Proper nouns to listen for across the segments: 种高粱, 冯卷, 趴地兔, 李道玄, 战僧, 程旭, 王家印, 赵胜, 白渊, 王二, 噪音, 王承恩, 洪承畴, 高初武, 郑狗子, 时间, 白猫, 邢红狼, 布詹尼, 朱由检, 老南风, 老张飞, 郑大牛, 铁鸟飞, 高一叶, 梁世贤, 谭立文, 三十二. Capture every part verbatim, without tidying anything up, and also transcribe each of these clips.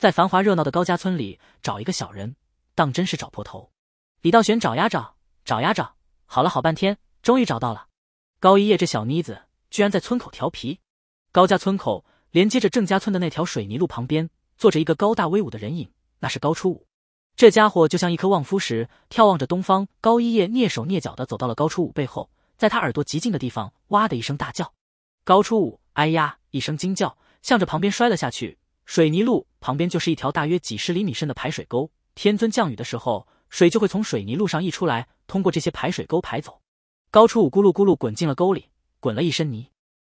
在繁华热闹的高家村里找一个小人，当真是找破头。李道玄找呀找，找呀找，好了好半天，终于找到了。高一叶这小妮子居然在村口调皮。高家村口连接着郑家村的那条水泥路旁边，坐着一个高大威武的人影，那是高初武。这家伙就像一颗望夫石，眺望着东方。高一叶蹑手蹑脚地走到了高初武背后，在他耳朵极近的地方，哇的一声大叫。高初武哎呀一声惊叫，向着旁边摔了下去。水泥路旁边就是一条大约几十厘米深的排水沟，天尊降雨的时候，水就会从水泥路上溢出来，通过这些排水沟排走。高初武咕噜咕噜滚进了沟里，滚了一身泥。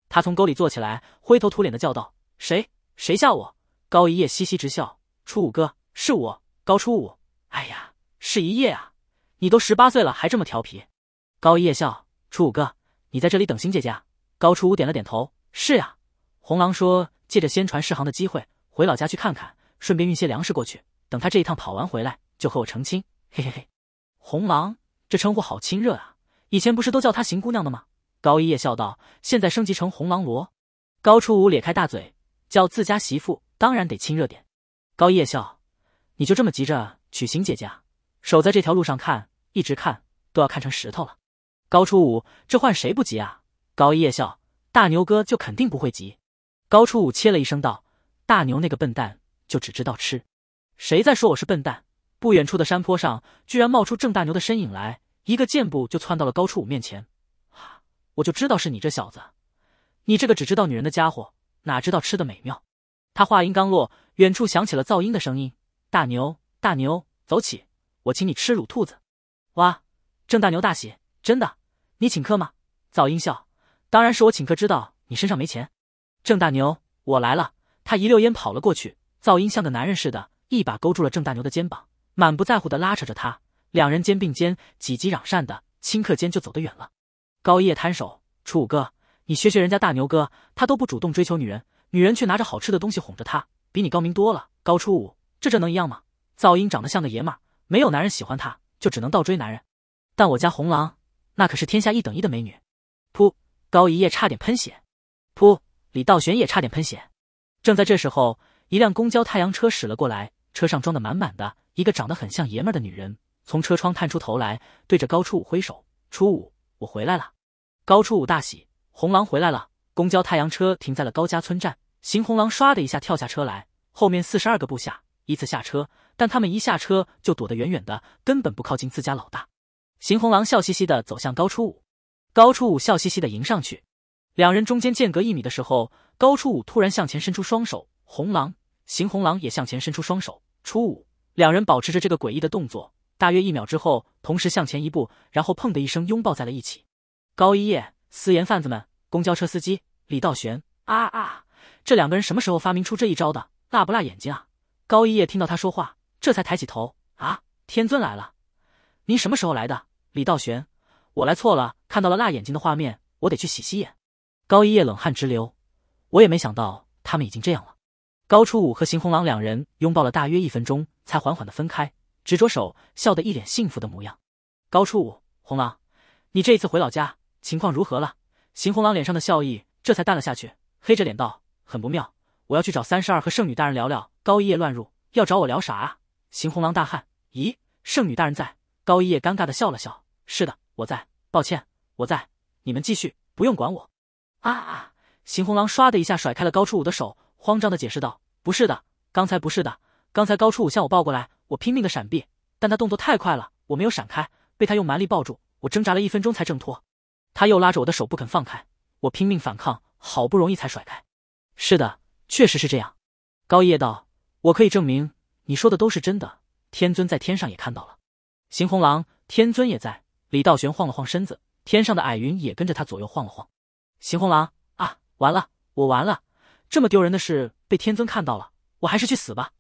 他从沟里坐起来，灰头土脸的叫道：“谁？谁吓我？”高一夜嘻嘻直笑：“初武哥，是我，高初武。哎呀，是一夜啊，你都十八岁了还这么调皮。”高一夜笑：“初武哥，你在这里等星姐姐啊？”高初武点了点头：“是呀、啊。”红狼说：“借着先传世行的机会，回老家去看看，顺便运些粮食过去，等他这一趟跑完回来就和我成亲，嘿嘿嘿。”红狼这称呼好亲热啊，以前不是都叫他邢姑娘的吗？高一夜笑道，现在升级成红狼罗。高初武咧开大嘴，叫自家媳妇当然得亲热点。高一夜笑，你就这么急着娶邢姐姐啊？守在这条路上看，一直看都要看成石头了。高初武这换谁不急啊？高一夜笑，大牛哥就肯定不会急。高初武切了一声道，大牛那个笨蛋就只知道吃，谁在说我是笨蛋？不远处的山坡上居然冒出郑大牛的身影来，一个箭步就窜到了高初武面前。啊，我就知道是你这小子，你这个只知道女人的家伙，哪知道吃的美妙。他话音刚落，远处响起了噪音的声音，大牛大牛走起，我请你吃卤兔子。哇！郑大牛大喜，真的？你请客吗？噪音笑，当然是我请客，知道你身上没钱。郑大牛，我来了。他一溜烟跑了过去，噪音像个男人似的，一把勾住了郑大牛的肩膀，满不在乎的拉扯着他，两人肩并肩，几级攘扇的，顷刻间就走得远了。高一夜摊手，初五哥，你学学人家大牛哥，他都不主动追求女人，女人却拿着好吃的东西哄着他，比你高明多了。高初五，这这能一样吗？噪音长得像个爷们儿，没有男人喜欢他，就只能倒追男人。但我家红狼，那可是天下一等一的美女。噗！高一夜差点喷血。噗！李道玄也差点喷血。正在这时候，一辆公交太阳车驶了过来，车上装得满满的，一个长得很像爷们儿的女人从车窗探出头来，对着高初武挥手，初武，我回来了。高初武大喜，红狼回来了。公交太阳车停在了高家村站，邢红狼唰的一下跳下车来，后面四十二个部下依次下车，但他们一下车就躲得远远的，根本不靠近自家老大。邢红狼笑嘻嘻的走向高初武，高初武笑嘻嘻的迎上去，两人中间间隔一米的时候，高初武突然向前伸出双手，红狼、邢红狼也向前伸出双手，初武，两人保持着这个诡异的动作，大约一秒之后，同时向前一步，然后砰的一声拥抱在了一起。高一夜、私盐贩子们、公交车司机、李道玄，啊啊，这两个人什么时候发明出这一招的？辣不辣眼睛啊？高一夜听到他说话，这才抬起头，啊，天尊来了，您什么时候来的？李道玄，我来错了，看到了辣眼睛的画面，我得去洗洗眼。高一夜冷汗直流。我也没想到他们已经这样了。高初武和邢红狼两人拥抱了大约一分钟，才缓缓地分开，执着手，笑得一脸幸福的模样。高初武，红狼，你这一次回老家情况如何了？邢红狼脸上的笑意这才淡了下去，黑着脸道，很不妙，我要去找三十二和圣女大人聊聊。高一夜乱入，要找我聊啥啊？邢红狼大喊，咦，圣女大人在？高一夜尴尬地笑了笑，是的，我在，抱歉，我在，你们继续，不用管我。啊啊！邢红狼唰的一下甩开了高初武的手，慌张的解释道，不是的，刚才不是的，刚才高初武向我抱过来，我拼命的闪避，但他动作太快了，我没有闪开，被他用蛮力抱住，我挣扎了一分钟才挣脱，他又拉着我的手不肯放开，我拼命反抗，好不容易才甩开。是的，确实是这样。高一夜道，我可以证明你说的都是真的，天尊在天上也看到了。邢红狼，天尊也在。李道玄晃了晃身子，天上的矮云也跟着他左右晃了晃。邢红狼，完了，我完了，这么丢人的事被天尊看到了，我还是去死吧。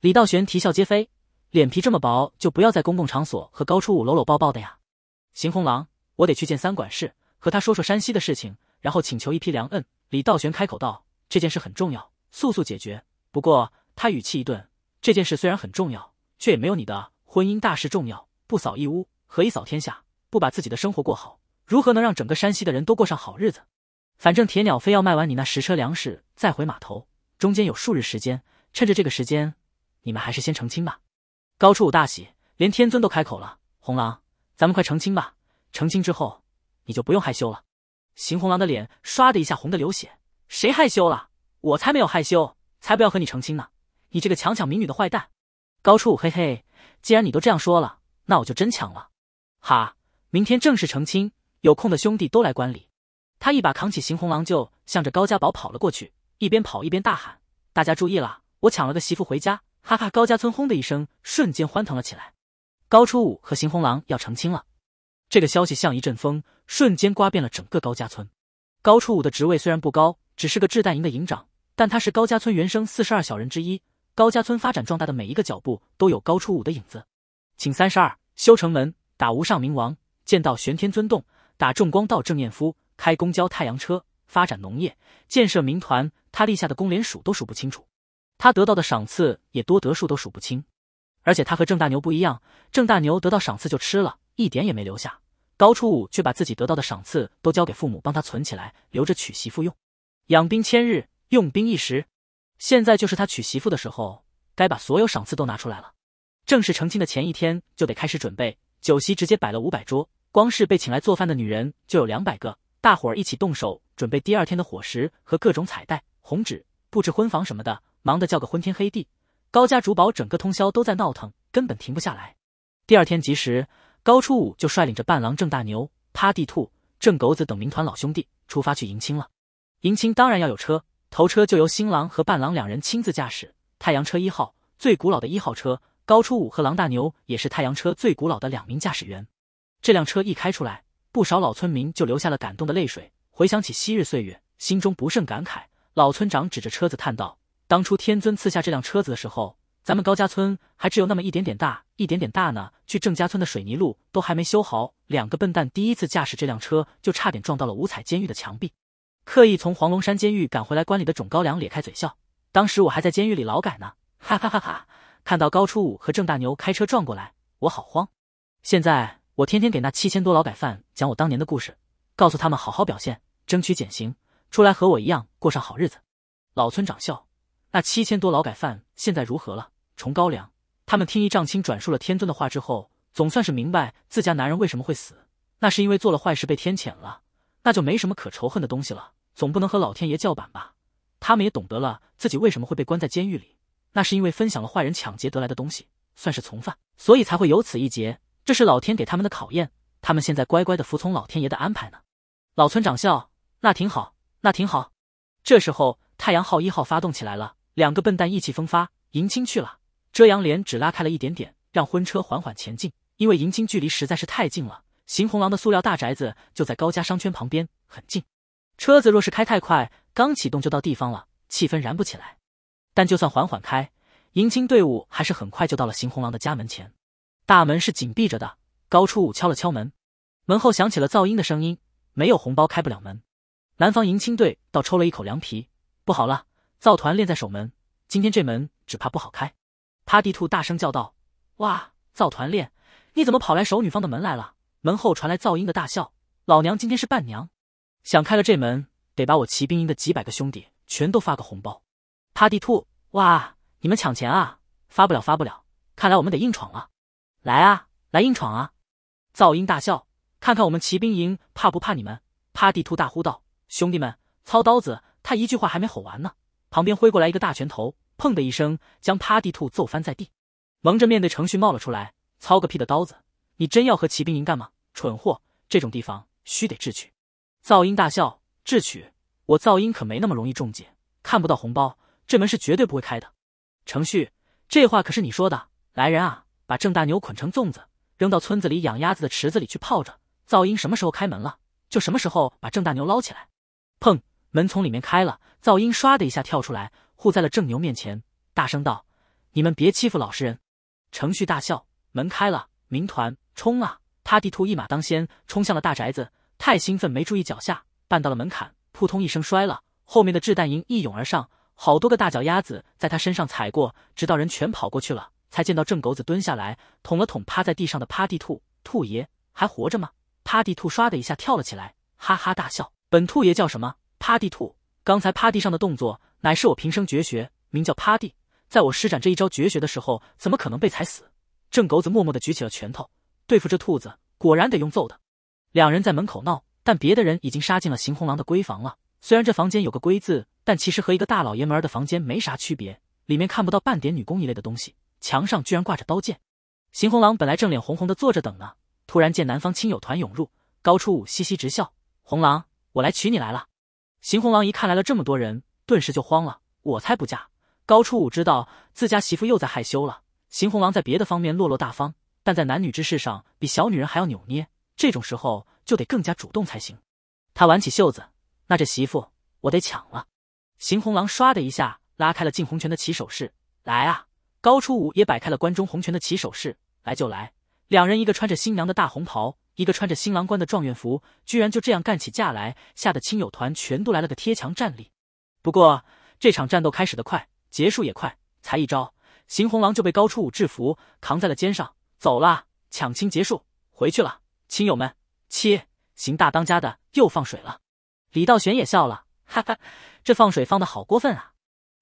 李道玄啼笑皆非，脸皮这么薄，就不要在公共场所和高初武搂搂抱抱的呀。邢红狼，我得去见三管事，和他说说山西的事情，然后请求一批良恩。李道玄开口道，这件事很重要，速速解决。不过他语气一顿，这件事虽然很重要，却也没有你的婚姻大事重要，不扫一屋，何以扫天下？不把自己的生活过好，如何能让整个山西的人都过上好日子？反正铁鸟非要卖完你那十车粮食再回码头，中间有数日时间，趁着这个时间你们还是先成亲吧。”高初武大喜，连天尊都开口了：“红狼，咱们快成亲吧！成亲之后，你就不用害羞了。”邢红狼的脸唰的一下红得流血：“谁害羞了？我才没有害羞，才不要和你成亲呢！你这个强抢民女的坏蛋！”高初武嘿嘿，既然你都这样说了，那我就真抢了。哈，明天正式成亲，有空的兄弟都来观礼。他一把扛起邢红狼，就向着高家堡跑了过去，一边跑一边大喊：“大家注意了，我抢了个媳妇回家！”哈哈，高家村轰的一声，瞬间欢腾了起来。高初武和邢红狼要成亲了，这个消息像一阵风，瞬间刮遍了整个高家村。高初武的职位虽然不高，只是个掷弹营的营长，但他是高家村原生四十二小人之一，高家村发展壮大的每一个脚步都有高初武的影子。请三十二修城门，打无上明王，建道玄天尊洞，打重光道郑彦夫，开公交太阳车，发展农业，建设民团，他立下的功连数都数不清楚，他得到的赏赐也多得数都数不清。而且他和郑大牛不一样，郑大牛得到赏赐就吃了，一点也没留下。高初武却把自己得到的赏赐都交给父母帮他存起来，留着娶媳妇用。养兵千日，用兵一时，现在就是他娶媳妇的时候，该把所有赏赐都拿出来了。正式成亲的前一天就得开始准备，酒席直接摆了五百桌，光是被请来做饭的女人就有两百个，大伙儿一起动手准备第二天的伙食和各种彩带、红纸，布置婚房什么的，忙得叫个昏天黑地。高家主堡整个通宵都在闹腾，根本停不下来。第二天吉时，高初武就率领着伴郎郑大牛、趴地兔、郑狗子等民团老兄弟出发去迎亲了。迎亲当然要有车，头车就由新郎和伴郎两人亲自驾驶，太阳车一号，最古老的一号车，高初武和郎大牛也是太阳车最古老的两名驾驶员。这辆车一开出来，不少老村民就流下了感动的泪水，回想起昔日岁月，心中不胜感慨。老村长指着车子叹道：“当初天尊赐下这辆车子的时候，咱们高家村还只有那么一点点大，一点点大呢。去郑家村的水泥路都还没修好，两个笨蛋第一次驾驶这辆车就差点撞到了五彩监狱的墙壁。刻意从黄龙山监狱赶回来观礼的种高粱咧开嘴笑，当时我还在监狱里劳改呢，哈哈哈哈！看到高初武和郑大牛开车撞过来，我好慌。现在我天天给那七千多劳改犯讲我当年的故事，告诉他们好好表现，争取减刑，出来和我一样过上好日子。”老村长笑。那七千多劳改犯现在如何了？崇高粱他们听一丈青转述了天尊的话之后，总算是明白自家男人为什么会死，那是因为做了坏事被天谴了，那就没什么可仇恨的东西了，总不能和老天爷叫板吧。他们也懂得了自己为什么会被关在监狱里，那是因为分享了坏人抢劫得来的东西，算是从犯，所以才会有此一劫，这是老天给他们的考验，他们现在乖乖的服从老天爷的安排呢。老村长笑，那挺好，那挺好。这时候太阳号一号发动起来了，两个笨蛋意气风发，迎亲去了。遮阳帘只拉开了一点点，让婚车缓缓前进，因为迎亲距离实在是太近了。邢红狼的塑料大宅子就在高家商圈旁边，很近。车子若是开太快，刚启动就到地方了，气氛燃不起来。但就算缓缓开，迎亲队伍还是很快就到了邢红狼的家门前。大门是紧闭着的，高初武敲了敲门，门后响起了噪音的声音，没有红包开不了门。南方迎亲队倒抽了一口凉皮，不好了，灶团练在守门，今天这门只怕不好开。趴地兔大声叫道：“哇，灶团练，你怎么跑来守女方的门来了？”门后传来噪音的大笑：“老娘今天是伴娘，想开了这门，得把我骑兵营的几百个兄弟全都发个红包。”趴地兔：“哇，你们抢钱啊？发不了发不了，看来我们得硬闯了。来啊，来硬闯啊！”噪音大笑：“看看我们骑兵营怕不怕你们？”趴地兔大呼道：“兄弟们，操刀子！”他一句话还没吼完呢，旁边挥过来一个大拳头，砰的一声将趴地兔揍翻在地。蒙着面对程序冒了出来：“操个屁的刀子，你真要和骑兵营干嘛？蠢货，这种地方须得智取。”噪音大笑：“智取？我噪音可没那么容易中计，看不到红包，这门是绝对不会开的。程序，这话可是你说的。来人啊，把郑大牛捆成粽子，扔到村子里养鸭子的池子里去泡着，噪音什么时候开门了，就什么时候把郑大牛捞起来。”砰，门从里面开了，噪音唰的一下跳出来，护在了郑牛面前，大声道：“你们别欺负老实人！”程旭大笑：“门开了，民团冲啊！”他地兔一马当先，冲向了大宅子，太兴奋没注意脚下，绊到了门槛，扑通一声摔了。后面的掷弹营一涌而上，好多个大脚丫子在他身上踩过，直到人全跑过去了，才见到郑狗子蹲下来，捅了捅趴在地上的趴地兔：“兔爷还活着吗？”趴地兔唰的一下跳了起来，哈哈大笑：“本兔爷叫什么？趴地兔，刚才趴地上的动作乃是我平生绝学，名叫趴地，在我施展这一招绝学的时候，怎么可能被踩死？郑狗子默默地举起了拳头，对付这兔子，果然得用揍的。两人在门口闹，但别的人已经杀进了邢红狼的闺房了。虽然这房间有个闺字，但其实和一个大老爷们儿的房间没啥区别，里面看不到半点女工一类的东西，墙上居然挂着刀剑。邢红狼本来正脸红红的坐着等呢，突然见南方亲友团涌入，高初武嘻嘻直笑：“红狼，我来娶你来了。”邢红狼一看来了这么多人，顿时就慌了，我才不嫁。高初武知道自家媳妇又在害羞了。邢红狼在别的方面落落大方，但在男女之事上比小女人还要扭捏，这种时候就得更加主动才行。他挽起袖子，那这媳妇我得抢了。邢红狼唰的一下拉开了进红拳的起手式，来啊！高初武也摆开了关中红拳的起手式，来就来。两人一个穿着新娘的大红袍，一个穿着新郎官的状元服，居然就这样干起架来，吓得亲友团全都来了个贴墙站立。不过这场战斗开始得快，结束也快，才一招，邢红狼就被高初武制服，扛在了肩上。走啦，抢亲结束，回去了，亲友们。切，邢大当家的又放水了。李道玄也笑了，哈哈，这放水放得好过分啊。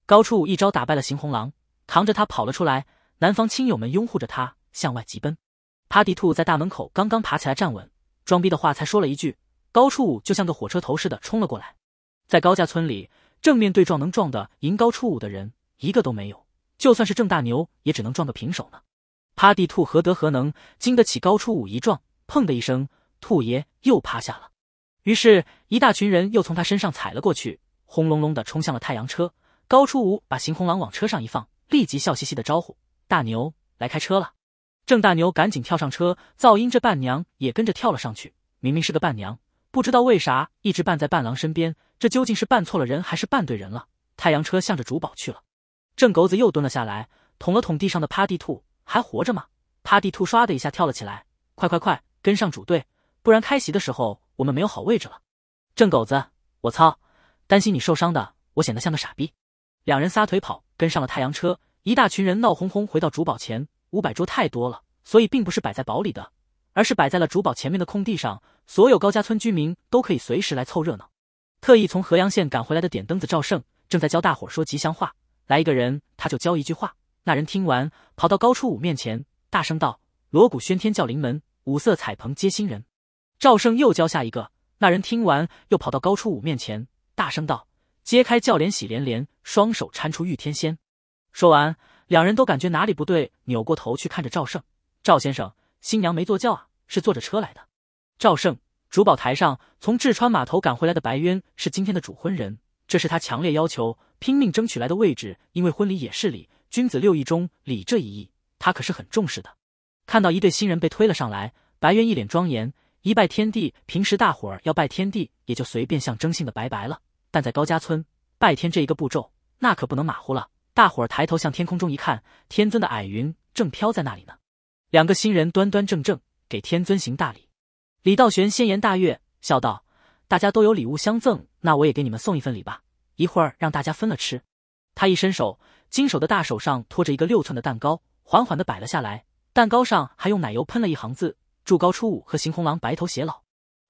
高初武一招打败了邢红狼，扛着他跑了出来，南方亲友们拥护着他向外急奔。趴地兔在大门口刚刚爬起来站稳，装逼的话才说了一句，高初武就像个火车头似的冲了过来。在高家村里，正面对撞能撞的赢高初武的人一个都没有，就算是郑大牛也只能撞个平手呢。趴地兔何德何能，经得起高初武一撞，砰的一声，兔爷又趴下了。于是一大群人又从他身上踩了过去，轰隆隆的冲向了太阳车。高初武把邢红狼往车上一放，立即笑嘻嘻的招呼，大牛来开车了。郑大牛赶紧跳上车，噪音这伴娘也跟着跳了上去，明明是个伴娘，不知道为啥一直伴在伴郎身边，这究竟是伴错了人还是伴对人了。太阳车向着主堡去了。郑狗子又蹲了下来，捅了捅地上的趴地兔，还活着吗？趴地兔刷的一下跳了起来，快快快，跟上主队，不然开席的时候我们没有好位置了。郑狗子，我操，担心你受伤的，我显得像个傻逼。两人撒腿跑，跟上了太阳车。一大群人闹哄哄回到主堡前，五百桌太多了，所以并不是摆在堡里的，而是摆在了主堡前面的空地上，所有高家村居民都可以随时来凑热闹。特意从河阳县赶回来的点灯子赵胜正在教大伙说吉祥话，来一个人他就教一句话，那人听完跑到高初武面前大声道，锣鼓喧天叫临门，五色彩棚接新人。赵胜又教下一个，那人听完又跑到高初武面前大声道，揭开轿帘喜连连，双手搀出御天仙。说完两人都感觉哪里不对，扭过头去看着赵胜，赵先生，新娘没坐轿啊，是坐着车来的。赵胜，主堡台上从智川码头赶回来的白渊是今天的主婚人，这是他强烈要求拼命争取来的位置，因为婚礼也是礼，君子六义中礼这一义他可是很重视的。看到一对新人被推了上来，白渊一脸庄严，一拜天地，平时大伙儿要拜天地也就随便象征性的拜拜了，但在高家村拜天这一个步骤那可不能马虎了。大伙儿抬头向天空中一看，天尊的矮云正飘在那里呢。两个新人端端正正给天尊行大礼。李道玄先言大悦，笑道，大家都有礼物相赠，那我也给你们送一份礼吧，一会儿让大家分了吃。他一伸手，金手的大手上托着一个六寸的蛋糕，缓缓地摆了下来，蛋糕上还用奶油喷了一行字，祝高初武和邢红狼白头偕老。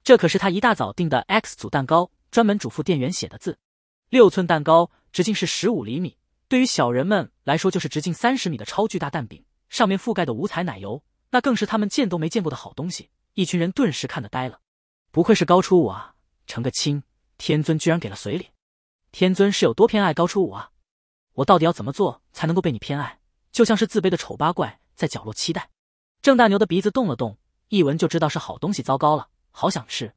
这可是他一大早订的 X 组蛋糕，专门嘱咐店员写的字。六寸蛋糕直径是十五厘米，对于小人们来说就是直径三十米的超巨大蛋饼，上面覆盖的五彩奶油那更是他们见都没见过的好东西。一群人顿时看得呆了，不愧是高初武啊，成个亲，天尊居然给了随礼。天尊是有多偏爱高初武啊，我到底要怎么做才能够被你偏爱，就像是自卑的丑八怪在角落期待。郑大牛的鼻子动了动，一闻就知道是好东西，糟糕了，好想吃。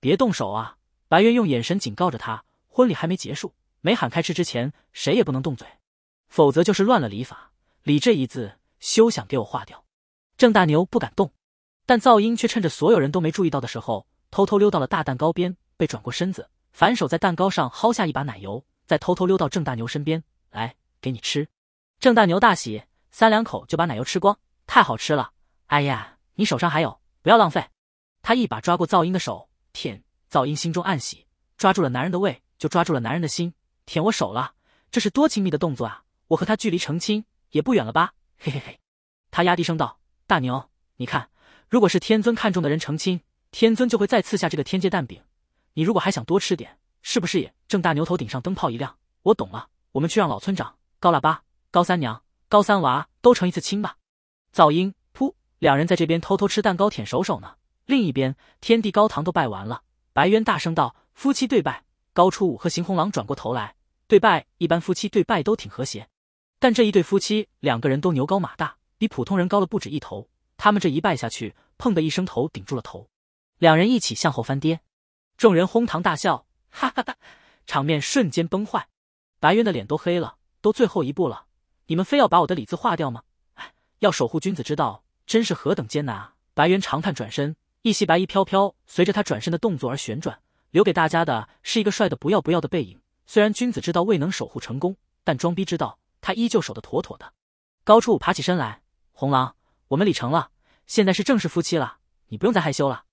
别动手啊，白渊用眼神警告着他，婚礼还没结束，没喊开吃之前谁也不能动嘴，否则就是乱了礼法，礼这一字休想给我划掉。郑大牛不敢动，但噪音却趁着所有人都没注意到的时候偷偷溜到了大蛋糕边，被转过身子，反手在蛋糕上薅下一把奶油，再偷偷溜到郑大牛身边，来，给你吃。郑大牛大喜，三两口就把奶油吃光，太好吃了，哎呀，你手上还有，不要浪费。他一把抓过噪音的手，舔，噪音心中暗喜，抓住了男人的胃就抓住了男人的心，舔我手了，这是多亲密的动作啊，我和他距离成亲也不远了吧，嘿嘿嘿。他压低声道，大牛，你看，如果是天尊看中的人成亲，天尊就会再赐下这个天界蛋饼，你如果还想多吃点，是不是也？郑大牛头顶上灯泡一亮，我懂了，我们去让老村长高喇叭高三娘、高三娃都成一次亲吧。噪音，噗！两人在这边偷偷吃蛋糕舔手手呢。另一边，天地高堂都拜完了，白渊大声道：“夫妻对拜。”高初武和邢红郎转过头来，对拜，一般夫妻对拜都挺和谐，但这一对夫妻两个人都牛高马大，比普通人高了不止一头。他们这一拜下去，砰的一声头顶住了头，两人一起向后翻跌，众人哄堂大笑，哈哈哈！场面瞬间崩坏，白渊的脸都黑了，都最后一步了，你们非要把我的李字划掉吗？哎，要守护君子之道，真是何等艰难啊！白渊长叹，转身，一袭白衣飘飘，随着他转身的动作而旋转，留给大家的是一个帅的不要不要的背影。虽然君子之道未能守护成功，但装逼之道他依旧守得妥妥的。高初武爬起身来，红狼，我们理成了，现在是正式夫妻了，你不用再害羞了。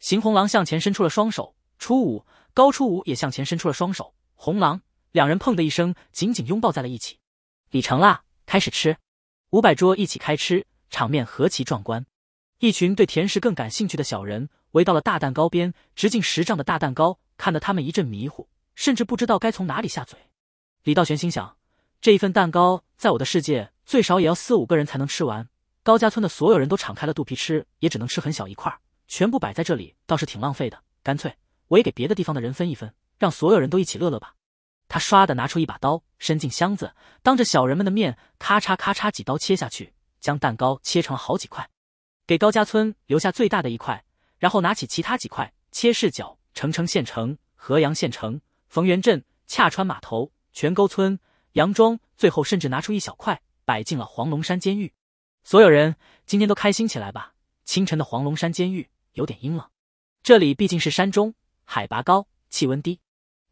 邢红狼向前伸出了双手，初武、高初武也向前伸出了双手，红狼，两人砰的一声紧紧拥抱在了一起。理成啦，开始吃。五百桌一起开吃，场面何其壮观。一群对甜食更感兴趣的小人围到了大蛋糕边，直径十丈的大蛋糕看得他们一阵迷糊，甚至不知道该从哪里下嘴。李道玄心想，这一份蛋糕在我的世界最少也要四五个人才能吃完，高家村的所有人都敞开了肚皮吃，也只能吃很小一块，全部摆在这里倒是挺浪费的，干脆我也给别的地方的人分一分，让所有人都一起乐乐吧。他唰的拿出一把刀，伸进箱子，当着小人们的面咔嚓咔嚓几刀切下去，将蛋糕切成了好几块，给高家村留下最大的一块，然后拿起其他几块切视角，澄城县城、河阳县城、冯源镇、恰川码头、泉沟村、杨庄，最后甚至拿出一小块摆进了黄龙山监狱。所有人今天都开心起来吧。清晨的黄龙山监狱有点阴冷，这里毕竟是山中，海拔高，气温低。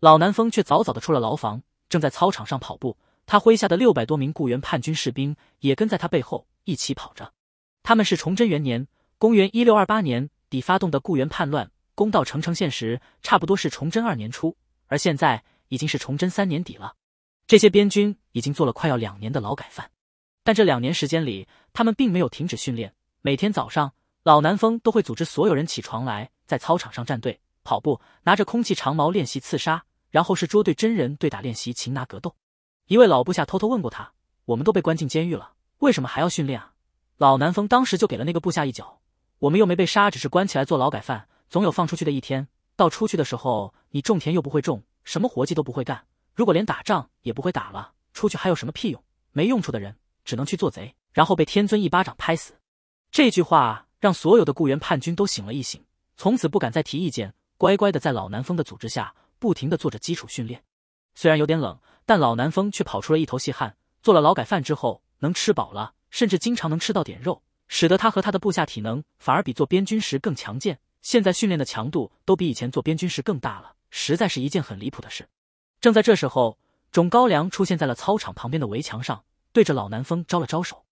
老南风却早早的出了牢房，正在操场上跑步，他麾下的六百多名雇员叛军士兵也跟在他背后一起跑着。他们是崇祯元年，公元一六二八年底发动的雇员叛乱，攻到澄城县时差不多是崇祯二年初，而现在已经是崇祯三年底了。这些边军已经做了快要两年的劳改犯，但这两年时间里他们并没有停止训练，每天早上老南风都会组织所有人起床来，在操场上站队跑步，拿着空气长矛练习刺杀，然后是捉对真人对打练习擒拿格斗。一位老部下偷偷问过他，我们都被关进监狱了，为什么还要训练啊？老南风当时就给了那个部下一脚，我们又没被杀，只是关起来做劳改犯，总有放出去的一天，到出去的时候你种田又不会种，什么活计都不会干，如果连打仗也不会打了，出去还有什么屁用？没用处的人只能去做贼，然后被天尊一巴掌拍死。这句话让所有的雇员叛军都醒了一醒，从此不敢再提意见，乖乖的在老南风的组织下不停的做着基础训练。虽然有点冷，但老南风却跑出了一头细汗，做了劳改犯之后能吃饱了，甚至经常能吃到点肉，使得他和他的部下体能反而比做边军时更强健，现在训练的强度都比以前做边军时更大了，实在是一件很离谱的事。正在这时候，种高粱出现在了操场旁边的围墙上，对着老南风招了招手。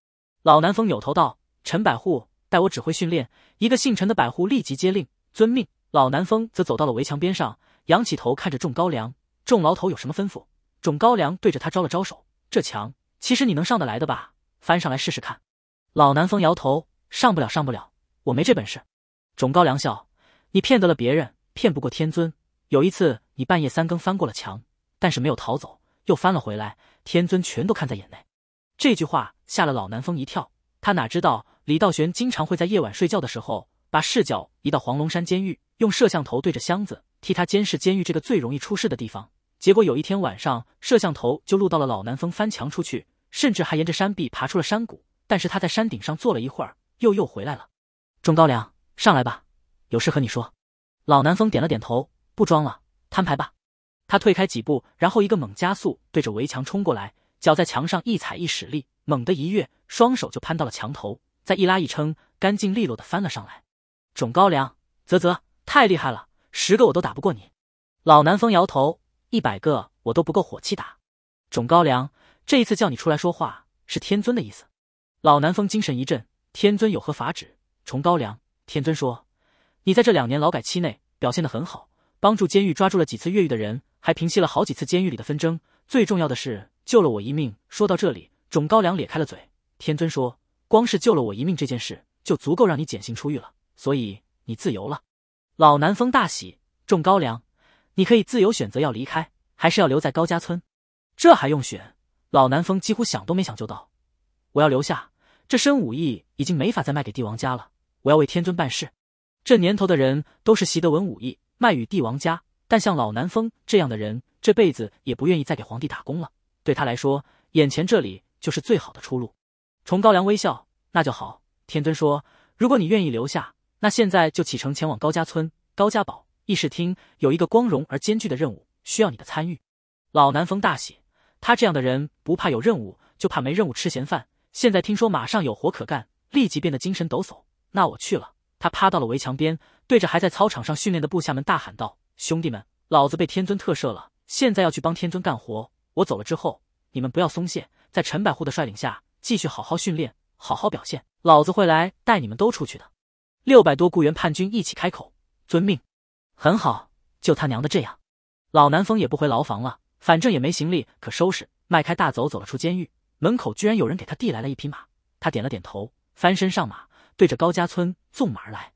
老南风扭头道，陈百户，代我指挥训练。一个姓陈的百户立即接令，遵命。老南风则走到了围墙边上，仰起头看着种高粱，种老头有什么吩咐？种高粱对着他招了招手，这墙其实你能上得来的吧，翻上来试试看。老南风摇头，上不了上不了，我没这本事。种高粱笑，你骗得了别人，骗不过天尊。有一次你半夜三更翻过了墙，但是没有逃走，又翻了回来，天尊全都看在眼内。这句话吓了老南风一跳，他哪知道李道玄经常会在夜晚睡觉的时候把视角移到黄龙山监狱，用摄像头对着箱子替他监视监狱这个最容易出事的地方。结果有一天晚上，摄像头就录到了老南风翻墙出去，甚至还沿着山壁爬出了山谷，但是他在山顶上坐了一会儿，又又回来了。钟高粱，上来吧，有事和你说。老南风点了点头，不装了，摊牌吧。他退开几步，然后一个猛加速，对着围墙冲过来，脚在墙上一踩一使力，猛地一跃，双手就攀到了墙头，再一拉一撑，干净利落的翻了上来。种高粱，啧啧，太厉害了，十个我都打不过你。老南风摇头，一百个我都不够火气打。种高粱，这一次叫你出来说话，是天尊的意思。老南风精神一振，天尊有何法旨？崇高粱，天尊说，你在这两年劳改期内表现得很好，帮助监狱抓住了几次越狱的人，还平息了好几次监狱里的纷争，最重要的是救了我一命。说到这里，种高粱咧开了嘴，天尊说，光是救了我一命这件事，就足够让你减刑出狱了，所以你自由了。老南风大喜，种高粱，你可以自由选择要离开，还是要留在高家村。这还用选？老南风几乎想都没想就道：“我要留下，这身武艺已经没法再卖给帝王家了，我要为天尊办事。”这年头的人都是习得文武艺，卖与帝王家，但像老南风这样的人，这辈子也不愿意再给皇帝打工了。对他来说，眼前这里就是最好的出路。崇高良微笑：“那就好。”天尊说：“如果你愿意留下，那现在就启程前往高家村。高家堡议事厅有一个光荣而艰巨的任务，需要你的参与。”老南风大喜，他这样的人不怕有任务，就怕没任务吃闲饭。现在听说马上有活可干，立即变得精神抖擞。“那我去了。”他趴到了围墙边，对着还在操场上训练的部下们大喊道：“兄弟们，老子被天尊特赦了，现在要去帮天尊干活。我走了之后，你们不要松懈，在陈百户的率领下继续好好训练，好好表现，老子会来带你们都出去的。”六百多雇员叛军一起开口：“遵命。”很好，就他娘的这样。老南风也不回牢房了，反正也没行李可收拾，迈开大走走了出监狱。门口居然有人给他递来了一匹马，他点了点头，翻身上马，对着高家村纵马而来。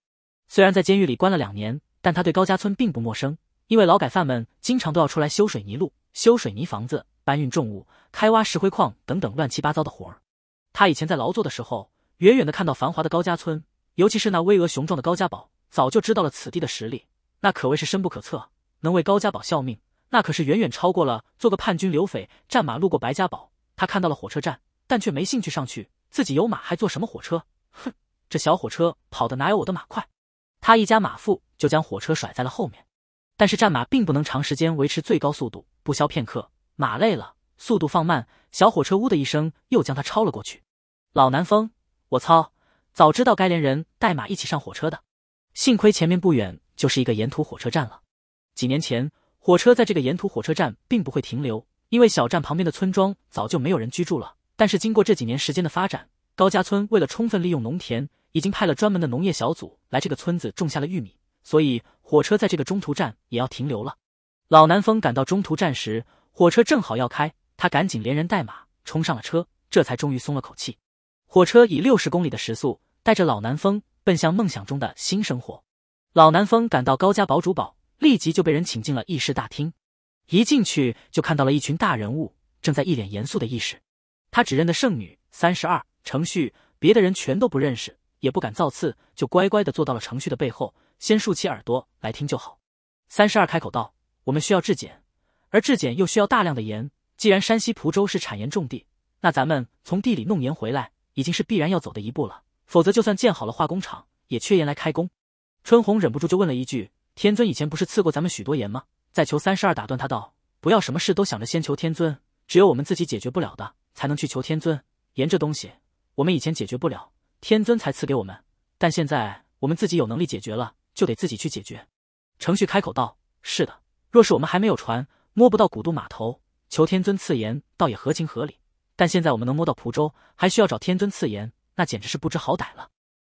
虽然在监狱里关了两年，但他对高家村并不陌生，因为劳改犯们经常都要出来修水泥路、修水泥房子、搬运重物、开挖石灰矿等等乱七八糟的活儿。他以前在劳作的时候，远远的看到繁华的高家村，尤其是那巍峨雄壮的高家堡，早就知道了此地的实力，那可谓是深不可测。能为高家堡效命，那可是远远超过了做个叛军流匪战马路过白家堡。他看到了火车站，但却没兴趣上去，自己有马还坐什么火车？哼，这小火车跑得哪有我的马快？他一加马腹就将火车甩在了后面。但是战马并不能长时间维持最高速度，不消片刻，马累了，速度放慢，小火车呜的一声又将他超了过去。老南风，我操，早知道该连人带马一起上火车的。幸亏前面不远就是一个沿途火车站了。几年前，火车在这个沿途火车站并不会停留，因为小站旁边的村庄早就没有人居住了。但是经过这几年时间的发展，高家村为了充分利用农田，已经派了专门的农业小组来这个村子种下了玉米，所以火车在这个中途站也要停留了。老南风赶到中途站时，火车正好要开，他赶紧连人带马冲上了车，这才终于松了口气。火车以六十公里的时速带着老南风奔向梦想中的新生活。老南风赶到高家堡主堡，立即就被人请进了议事大厅。一进去就看到了一群大人物正在一脸严肃的议事。他只认得圣女、三十二、程旭，别的人全都不认识，也不敢造次，就乖乖地坐到了程旭的背后，先竖起耳朵来听就好。三十二开口道：“我们需要制碱，而制碱又需要大量的盐，既然山西蒲州是产盐重地，那咱们从地里弄盐回来已经是必然要走的一步了，否则就算建好了化工厂，也缺盐来开工。”春红忍不住就问了一句：“天尊以前不是赐过咱们许多盐吗？”再求三十二打断他道：“不要什么事都想着先求天尊，只有我们自己解决不了的，才能去求天尊。盐这东西，我们以前解决不了，天尊才赐给我们，但现在我们自己有能力解决了，就得自己去解决。”程旭开口道：“是的，若是我们还没有船，摸不到古渡码头，求天尊赐盐倒也合情合理。但现在我们能摸到蒲州，还需要找天尊赐盐，那简直是不知好歹了。”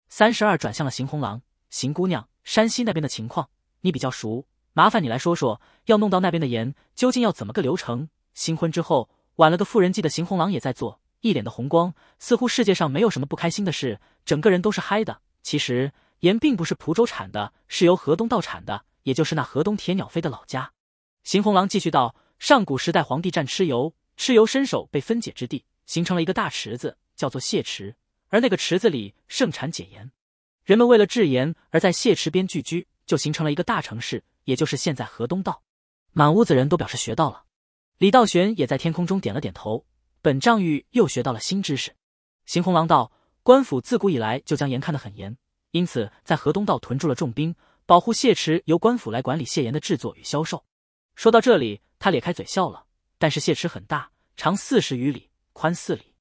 三十二转向了邢红郎：“邢姑娘，山西那边的情况你比较熟，麻烦你来说说，要弄到那边的盐究竟要怎么个流程？”新婚之后挽了个妇人计的邢红郎也在做，一脸的红光，似乎世界上没有什么不开心的事，整个人都是嗨的。其实盐并不是蒲州产的，是由河东盗产的，也就是那河东铁鸟飞的老家。邢红郎继续道：“上古时代皇帝战蚩尤，蚩尤身首被分解之地，形成了一个大池子，叫做燮池，而那个池子里盛产碱盐。人们为了制盐而在燮池边聚居，就形成了一个大城市，也就是现在河东道。”满屋子人都表示学到了，李道玄也在天空中点了点头，本章鱼又学到了新知识。邢红郎道：“官府自古以来就将盐看得很严，因此在河东道屯驻了重兵，保护燮池由官府来管理燮盐的制作与销售。”说到这里，他咧开嘴笑了。但是燮池很大，长四十余里，宽四里，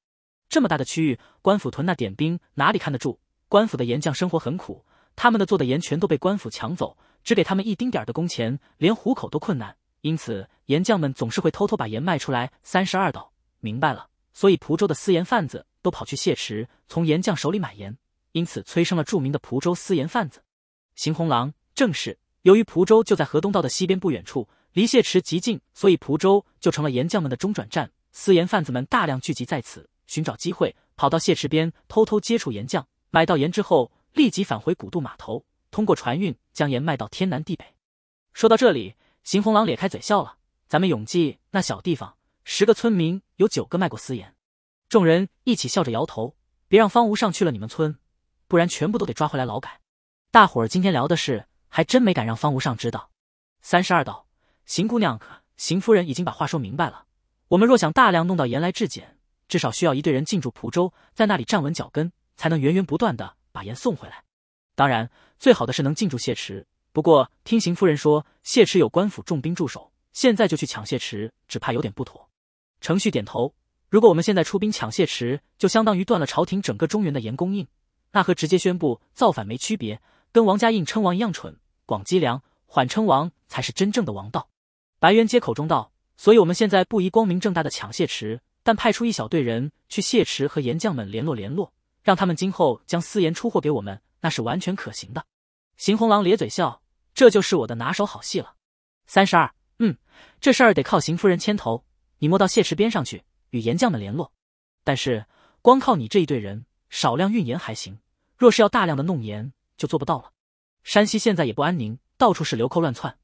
这么大的区域，官府屯那点兵哪里看得住？官府的盐匠生活很苦，他们的做的盐全都被官府抢走，只给他们一丁点的工钱，连糊口都困难，因此盐匠们总是会偷偷把盐卖出来。三十二道：“明白了，所以蒲州的私盐贩子都跑去燮池，从盐匠手里买盐，因此催生了著名的蒲州私盐贩子。”邢红郎：“正是，由于蒲州就在河东道的西边不远处，离燮池极近，所以蒲州就成了盐匠们的中转站。私盐贩子们大量聚集在此，寻找机会跑到燮池边，偷偷接触盐匠，买到盐之后立即返回古渡码头，通过船运将盐卖到天南地北。”说到这里，邢红郎咧开嘴笑了：“咱们永济那小地方，十个村民有九个卖过私盐。众人一起笑着摇头，别让方无上去了你们村，不然全部都得抓回来劳改。大伙儿今天聊的事，还真没敢让方无上知道。三十二道，邢姑娘、邢夫人已经把话说明白了。我们若想大量弄到盐来质检，至少需要一队人进驻蒲州，在那里站稳脚跟，才能源源不断的把盐送回来。当然，最好的是能进驻谢池。不过听邢夫人说，谢池有官府重兵驻守，现在就去抢谢池，只怕有点不妥。程旭点头，如果我们现在出兵抢谢池，就相当于断了朝廷整个中原的盐供应，那和直接宣布造反没区别，跟王家印称王一样蠢。广积粮，缓称王，才是真正的王道。白元接口中道，所以我们现在不宜光明正大的抢谢池，但派出一小队人去谢池和盐匠们联络联络，让他们今后将私盐出货给我们，那是完全可行的。邢红郎咧嘴笑，这就是我的拿手好戏了。三十二，嗯，这事儿得靠邢夫人牵头，你摸到谢池边上去，与盐匠们联络。但是光靠你这一队人，少量运盐还行，若是要大量的弄盐，就做不到了。山西现在也不安宁，到处是流寇乱窜，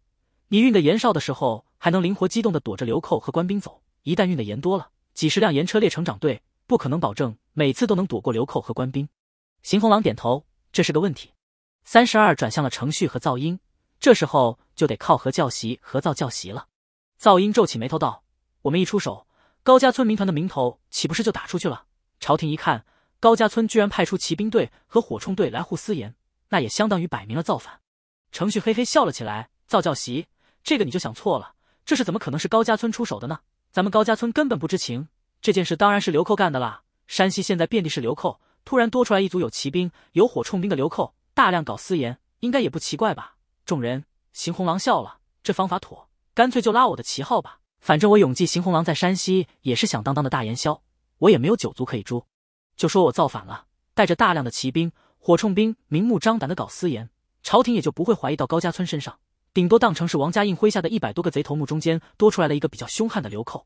你运个盐哨的时候，还能灵活机动地躲着流寇和官兵走，一旦运的盐多了，几十辆盐车列成长队，不可能保证每次都能躲过流寇和官兵。邢红郎点头，这是个问题。三十二转向了程旭和噪音，这时候就得靠何教习和造教习了。噪音皱起眉头道，我们一出手，高家村民团的名头岂不是就打出去了？朝廷一看，高家村居然派出骑兵队和火铳队来护私盐，那也相当于摆明了造反。程旭嘿嘿笑了起来，造教习，这个你就想错了，这是怎么可能是高家村出手的呢？咱们高家村根本不知情，这件事当然是流寇干的啦。山西现在遍地是流寇，突然多出来一组有骑兵、有火铳兵的流寇，大量搞私盐，应该也不奇怪吧？众人，邢红郎笑了，这方法妥，干脆就拉我的旗号吧，反正我永记邢红郎在山西也是响当当的大盐枭，我也没有九族可以诛，就说我造反了，带着大量的骑兵、火铳兵，明目张胆的搞私盐，朝廷也就不会怀疑到高家村身上，顶多当成是王家印麾下的一百多个贼头目中间多出来了一个比较凶悍的流寇。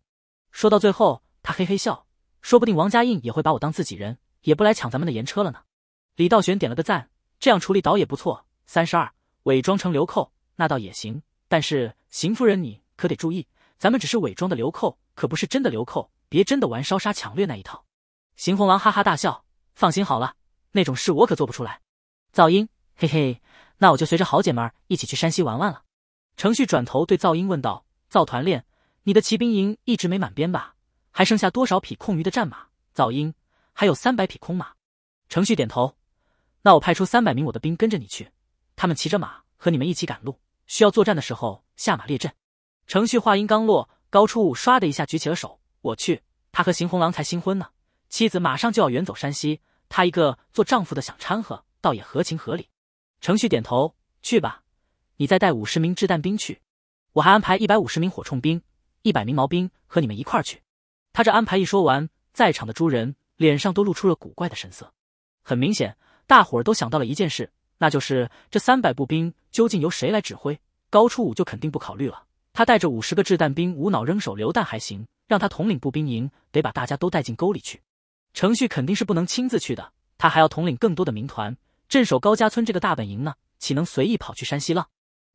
说到最后，他嘿嘿笑，说不定王家印也会把我当自己人，也不来抢咱们的盐车了呢。李道玄点了个赞，这样处理倒也不错。三十二，伪装成流寇，那倒也行，但是邢夫人你可得注意，咱们只是伪装的流寇，可不是真的流寇，别真的玩烧杀抢掠那一套。邢红郎哈哈大笑，放心好了，那种事我可做不出来。噪音，嘿嘿，那我就随着好姐妹一起去山西玩玩了。程旭转头对噪音问道，造团练，你的骑兵营一直没满编吧？还剩下多少匹空余的战马？噪音，还有三百匹空马。程旭点头，那我派出三百名我的兵跟着你去，他们骑着马和你们一起赶路，需要作战的时候下马列阵。程旭话音刚落，高初武唰的一下举起了手，我去，他和邢红郎才新婚呢，妻子马上就要远走山西，他一个做丈夫的想掺和，倒也合情合理。程旭点头，去吧，你再带五十名掷弹兵去，我还安排一百五十名火铳兵、一百名矛兵和你们一块儿去。他这安排一说完，在场的诸人脸上都露出了古怪的神色。很明显，大伙儿都想到了一件事，那就是这三百步兵究竟由谁来指挥？高初武就肯定不考虑了，他带着五十个掷弹兵无脑扔手榴弹还行，让他统领步兵营，得把大家都带进沟里去。程旭肯定是不能亲自去的，他还要统领更多的民团，镇守高家村这个大本营呢，岂能随意跑去山西浪？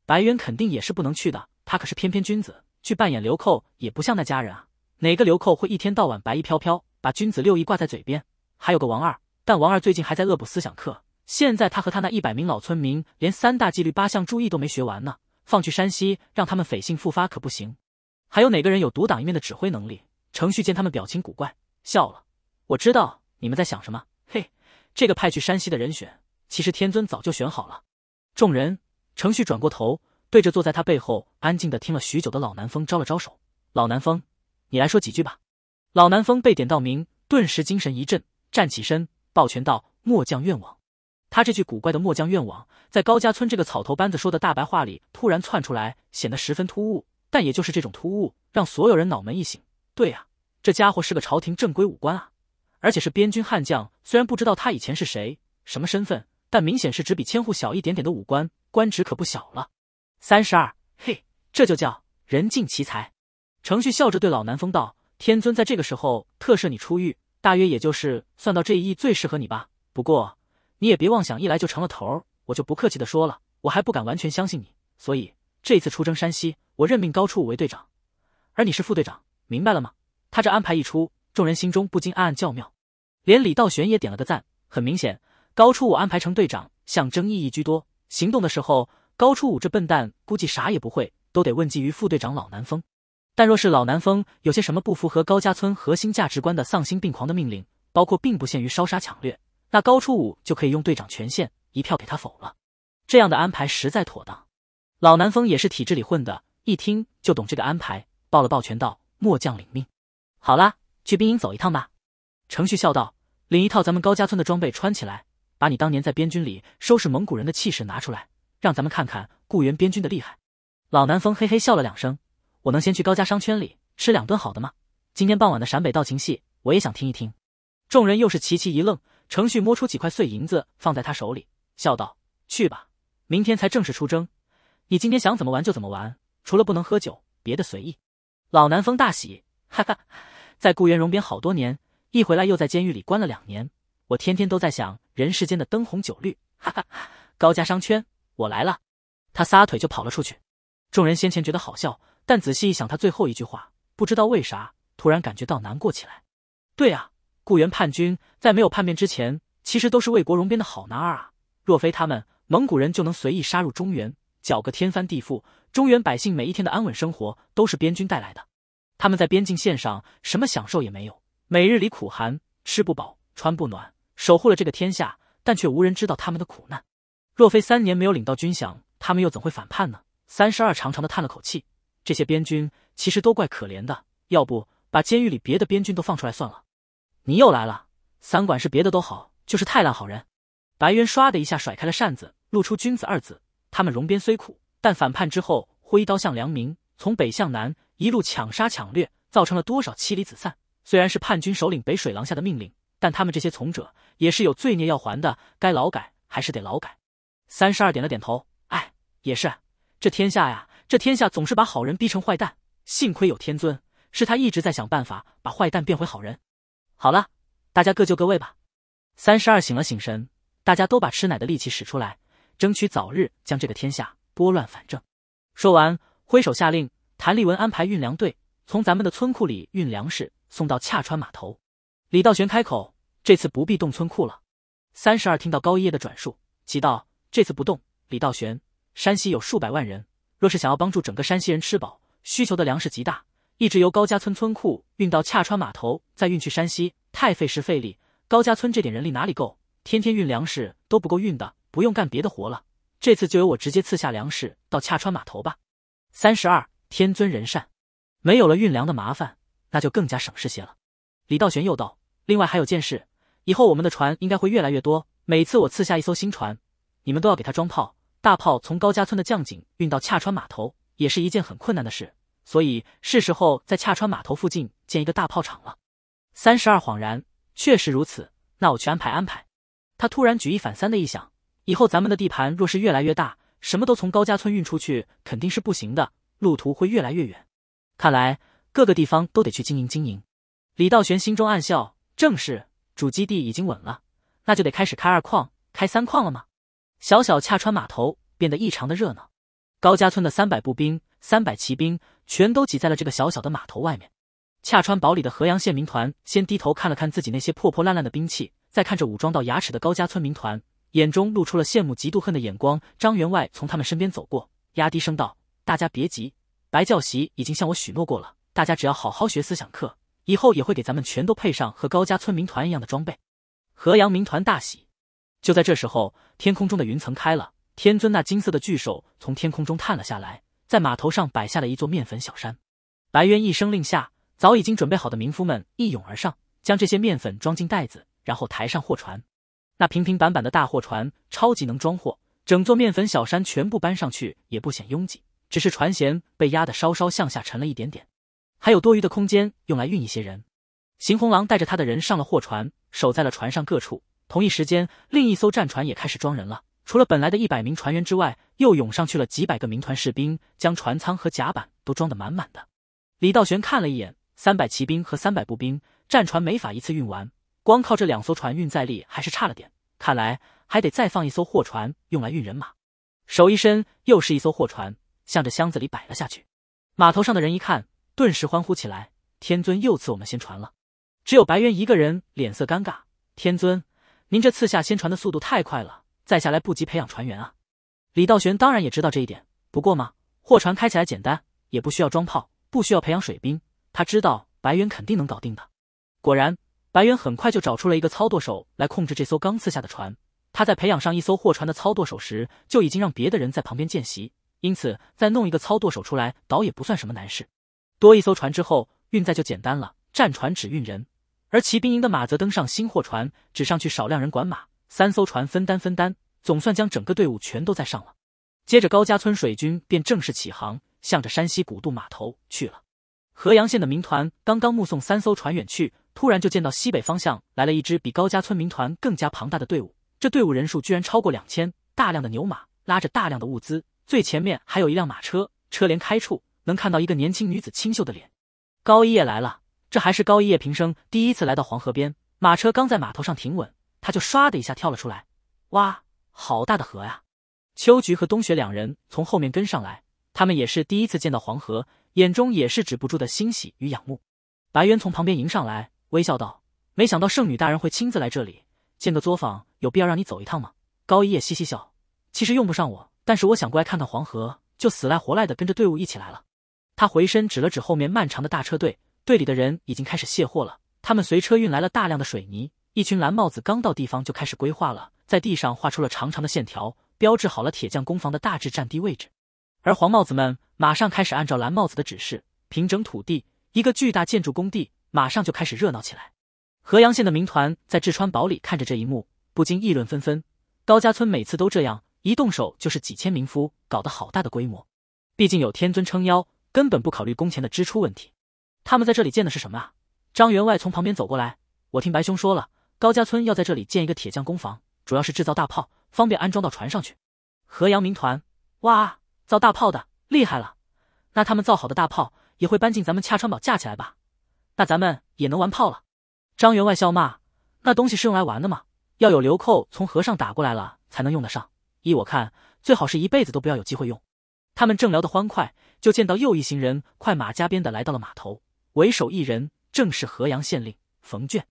白渊肯定也是不能去的，他可是翩翩君子，去扮演流寇也不像那家人啊。哪个流寇会一天到晚白衣飘飘，把君子六艺挂在嘴边？还有个王二，但王二最近还在恶补思想课，现在他和他那一百名老村民连三大纪律八项注意都没学完呢，放去山西让他们匪性复发可不行。还有哪个人有独当一面的指挥能力？程旭见他们表情古怪，笑了，我知道你们在想什么，嘿，这个派去山西的人选，其实天尊早就选好了。众人，程旭转过头，对着坐在他背后安静地听了许久的老南风招了招手，老南风，你来说几句吧。老南风被点到名，顿时精神一振，站起身，抱拳道，末将愿往。他这句古怪的末将愿往，在高家村这个草头班子说的大白话里突然窜出来，显得十分突兀，但也就是这种突兀，让所有人脑门一醒，对啊，这家伙是个朝廷正规武官啊，而且是边军悍将，虽然不知道他以前是谁，什么身份，但明显是只比千户小一点点的武官，官职可不小了。三十二，嘿，这就叫人尽其才。程旭笑着对老南风道，天尊在这个时候特赦你出狱，大约也就是算到这一役最适合你吧，不过你也别妄想一来就成了头，我就不客气的说了，我还不敢完全相信你，所以这一次出征山西，我任命高处武为队长，而你是副队长，明白了吗？他这安排一出，众人心中不禁暗暗叫妙，连李道玄也点了个赞。很明显，高初武安排成队长，象征意义居多。行动的时候，高初武这笨蛋估计啥也不会，都得问计于副队长老南风。但若是老南风有些什么不符合高家村核心价值观的丧心病狂的命令，包括并不限于烧杀抢掠，那高初武就可以用队长权限一票给他否了。这样的安排实在妥当。老南风也是体制里混的，一听就懂这个安排，抱了抱拳道：“末将领命。”好啦，去兵营走一趟吧。程旭笑道：“领一套咱们高家村的装备穿起来，把你当年在边军里收拾蒙古人的气势拿出来，让咱们看看固原边军的厉害。”老南风嘿嘿笑了两声：“我能先去高家商圈里吃两顿好的吗？今天傍晚的陕北道情戏，我也想听一听。”众人又是齐齐一愣，程旭摸出几块碎银子放在他手里，笑道：“去吧，明天才正式出征。你今天想怎么玩就怎么玩，除了不能喝酒，别的随意。”老南风大喜，哈哈，在固原戎边好多年，一回来又在监狱里关了两年，我天天都在想人世间的灯红酒绿，哈哈，高家商圈，我来了。他撒腿就跑了出去。众人先前觉得好笑，但仔细一想他最后一句话，不知道为啥，突然感觉到难过起来。对啊，固原叛军在没有叛变之前，其实都是魏国戎边的好男儿啊，若非他们，蒙古人就能随意杀入中原，搅个天翻地覆，中原百姓每一天的安稳生活都是边军带来的。他们在边境线上什么享受也没有，每日里苦寒，吃不饱，穿不暖，守护了这个天下，但却无人知道他们的苦难。若非三年没有领到军饷，他们又怎会反叛呢？三十二长长的叹了口气，这些边军其实都怪可怜的，要不把监狱里别的边军都放出来算了。你又来了，三管是别的都好，就是太烂好人。白渊唰的一下甩开了扇子，露出君子二字。他们戎边虽苦，但反叛之后挥刀向良民，从北向南一路抢杀抢掠，造成了多少妻离子散。虽然是叛军首领北水狼下的命令，但他们这些从者也是有罪孽要还的，该劳改还是得劳改。三十二点了点头，哎，也是，这天下呀，这天下总是把好人逼成坏蛋，幸亏有天尊，是他一直在想办法把坏蛋变回好人。好了，大家各就各位吧。三十二醒了醒神，大家都把吃奶的力气使出来，争取早日将这个天下拨乱反正。说完，挥手下令，谭立文安排运粮队从咱们的村库里运粮食送到恰川码头。李道玄开口：“这次不必动村库了。”三十二听到高一夜的转述，急道：“这次不动，李道玄，山西有数百万人，若是想要帮助整个山西人吃饱，需求的粮食极大，一直由高家村村库运到恰川码头，再运去山西，太费时费力。高家村这点人力哪里够？天天运粮食都不够运的，不用干别的活了。这次就由我直接赐下粮食到恰川码头吧。”三十二，天尊人善，没有了运粮的麻烦，那就更加省事些了。李道玄又道：“另外还有件事，以后我们的船应该会越来越多，每次我赐下一艘新船，你们都要给它装炮，大炮从高家村的将井运到恰川码头，也是一件很困难的事。”所以是时候在恰川码头附近建一个大炮厂了。三十二恍然，确实如此，那我去安排安排。他突然举一反三的一想，以后咱们的地盘若是越来越大，什么都从高家村运出去肯定是不行的，路途会越来越远。看来各个地方都得去经营经营。李道玄心中暗笑，正是，主基地已经稳了，那就得开始开二矿，开三矿了吗？小小恰川码头变得异常的热闹，高家村的三百步兵、三百骑兵全都挤在了这个小小的码头外面。恰川堡里的河阳县民团先低头看了看自己那些破破烂烂的兵器，再看着武装到牙齿的高家村民团，眼中露出了羡慕嫉妒恨的眼光。张员外从他们身边走过，压低声道：“大家别急，白教习已经向我许诺过了，大家只要好好学思想课，以后也会给咱们全都配上和高家村民团一样的装备。”河阳民团大喜。就在这时候，天空中的云层开了，天尊那金色的巨手从天空中探了下来，在码头上摆下了一座面粉小山。白渊一声令下，早已经准备好的民夫们一涌而上，将这些面粉装进袋子，然后抬上货船。那平平板板的大货船超级能装货，整座面粉小山全部搬上去也不显拥挤，只是船舷被压得稍稍向下沉了一点点，还有多余的空间用来运一些人。邢红狼带着他的人上了货船，守在了船上各处。同一时间，另一艘战船也开始装人了，除了本来的一百名船员之外，又涌上去了几百个民团士兵，将船舱和甲板都装得满满的。李道玄看了一眼，三百骑兵和三百步兵，战船没法一次运完，光靠这两艘船运载力还是差了点，看来还得再放一艘货船用来运人马。手一伸，又是一艘货船向着箱子里摆了下去。码头上的人一看，顿时欢呼起来，天尊又赐我们仙传了。”只有白猿一个人脸色尴尬：“天尊，您这赐下仙传的速度太快了，再下来不及培养船员啊。”李道玄当然也知道这一点，不过嘛，货船开起来简单，也不需要装炮，不需要培养水兵，他知道白猿肯定能搞定的。果然，白猿很快就找出了一个操作手来控制这艘刚赐下的船。他在培养上一艘货船的操作手时，就已经让别的人在旁边见习，因此再弄一个操作手出来倒也不算什么难事。多一艘船之后，运载就简单了，战船只运人，而骑兵营的马则登上新货船，只上去少量人管马，三艘船分担分担，总算将整个队伍全都载上了。接着高家村水军便正式起航，向着山西古渡码头去了。河阳县的民团刚刚目送三艘船远去，突然就见到西北方向来了一支比高家村民团更加庞大的队伍，这队伍人数居然超过两千，大量的牛马拉着大量的物资，最前面还有一辆马车，车帘开处能看到一个年轻女子清秀的脸。高一叶来了，这还是高一叶平生第一次来到黄河边，马车刚在码头上停稳，他就唰的一下跳了出来。哇，好大的河呀！秋菊和冬雪两人从后面跟上来，他们也是第一次见到黄河，眼中也是止不住的欣喜与仰慕。白猿从旁边迎上来，微笑道：“没想到圣女大人会亲自来这里，建个作坊有必要让你走一趟吗？”高一叶嘻嘻笑：“其实用不上我，但是我想过来看看黄河，就死赖活赖的跟着队伍一起来了。”他回身指了指后面漫长的大车队，队里的人已经开始卸货了，他们随车运来了大量的水泥，一群蓝帽子刚到地方就开始规划了，在地上画出了长长的线条，标志好了铁匠工房的大致占地位置。而黄帽子们马上开始按照蓝帽子的指示平整土地，一个巨大建筑工地马上就开始热闹起来。河阳县的民团在智川堡里看着这一幕，不禁议论纷纷。高家村每次都这样，一动手就是几千民夫，搞得好大的规模。毕竟有天尊撑腰，根本不考虑工钱的支出问题。他们在这里建的是什么啊？张员外从旁边走过来：“我听白兄说了，高家村要在这里建一个铁匠工房，主要是制造大炮，方便安装到船上去。”河阳民团：“哇，造大炮的厉害了，那他们造好的大炮也会搬进咱们恰川堡架起来吧？那咱们也能玩炮了。”张员外笑骂：“那东西是用来玩的吗？要有流寇从河上打过来了才能用得上，依我看最好是一辈子都不要有机会用。”他们正聊得欢快，就见到又一行人快马加鞭的来到了码头，为首一人正是河阳县令冯卷。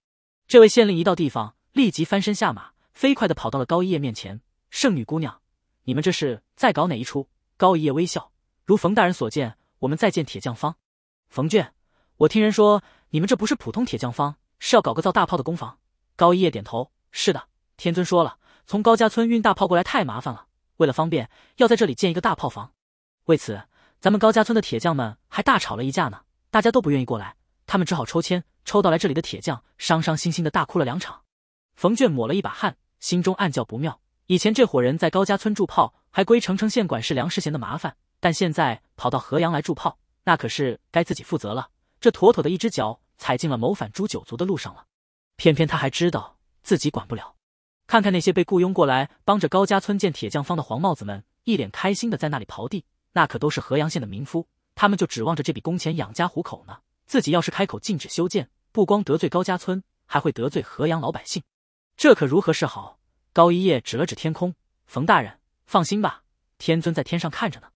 这位县令一到地方立即翻身下马，飞快地跑到了高一叶面前：“圣女姑娘，你们这是在搞哪一出？”高一叶微笑：“如冯大人所见，我们再建铁匠坊。”冯卷：“我听人说你们这不是普通铁匠坊，是要搞个造大炮的工坊。”高一叶点头：“是的，天尊说了，从高家村运大炮过来太麻烦了，为了方便，要在这里建一个大炮房。为此，咱们高家村的铁匠们还大吵了一架呢，大家都不愿意过来，他们只好抽签，抽到来这里的铁匠，伤伤心心的大哭了两场。”冯卷抹了一把汗，心中暗叫不妙，以前这伙人在高家村筑炮还归澄城县管事梁世贤的麻烦，但现在跑到河阳来筑炮，那可是该自己负责了，这妥妥的一只脚踩进了谋反诛九族的路上了。偏偏他还知道自己管不了。看看那些被雇佣过来帮着高家村建铁匠坊的黄帽子们，一脸开心的在那里刨地，那可都是河阳县的民夫，他们就指望着这笔工钱养家糊口呢，自己要是开口禁止修建，不光得罪高家村，还会得罪河阳老百姓，这可如何是好？高一叶指了指天空：“冯大人放心吧，天尊在天上看着呢。”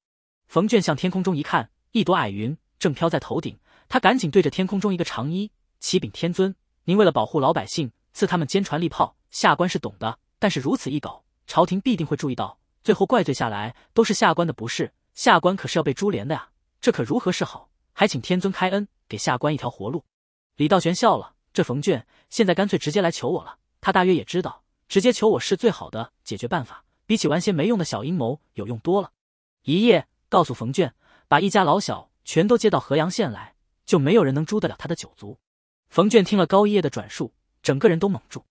冯卷向天空中一看，一朵矮云正飘在头顶，他赶紧对着天空中一个长衣启禀天尊：“您为了保护老百姓，赐他们坚船利炮，下官是懂的，但是如此一搞，朝廷必定会注意到，最后怪罪下来都是下官的不是，下官可是要被株连的呀，这可如何是好？还请天尊开恩，给下官一条活路。”李道玄笑了：“这冯卷现在干脆直接来求我了，他大约也知道直接求我是最好的解决办法，比起玩些没用的小阴谋有用多了。”一夜告诉冯卷，把一家老小全都接到河阳县来，就没有人能诛得了他的九族。冯卷听了高一夜的转述，整个人都懵住。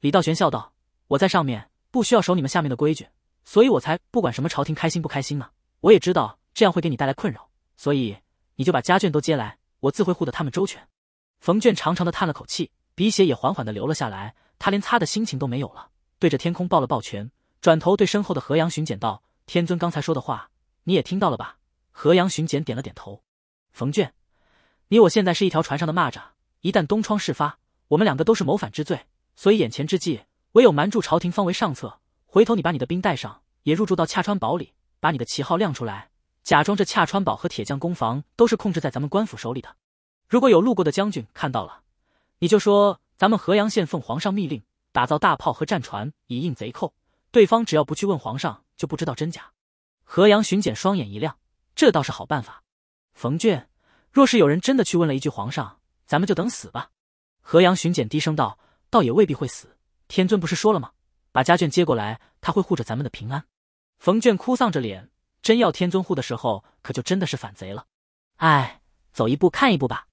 李道玄笑道：“我在上面不需要守你们下面的规矩，所以我才不管什么朝廷开心不开心呢，我也知道这样会给你带来困扰，所以你就把家眷都接来，我自会护得他们周全。”冯卷长长的叹了口气，鼻血也缓缓的流了下来，他连擦的心情都没有了，对着天空抱了抱拳，转头对身后的河阳巡检道：“天尊刚才说的话你也听到了吧？”河阳巡检点了点头：“冯卷，你我现在是一条船上的蚂蚱，一旦东窗事发，我们两个都是谋反之罪，所以眼前之计唯有瞒住朝廷方为上策。回头你把你的兵带上，也入住到恰川堡里，把你的旗号亮出来，假装这恰川堡和铁匠工坊都是控制在咱们官府手里的。”如果有路过的将军看到了，你就说咱们河阳县奉皇上密令，打造大炮和战船以应贼寇，对方只要不去问皇上，就不知道真假。河阳巡检双眼一亮，这倒是好办法。冯俊，若是有人真的去问了一句皇上，咱们就等死吧。河阳巡检低声道，倒也未必会死，天尊不是说了吗？把家眷接过来，他会护着咱们的平安。冯俊哭丧着脸，真要天尊护的时候，可就真的是反贼了。哎，走一步看一步吧。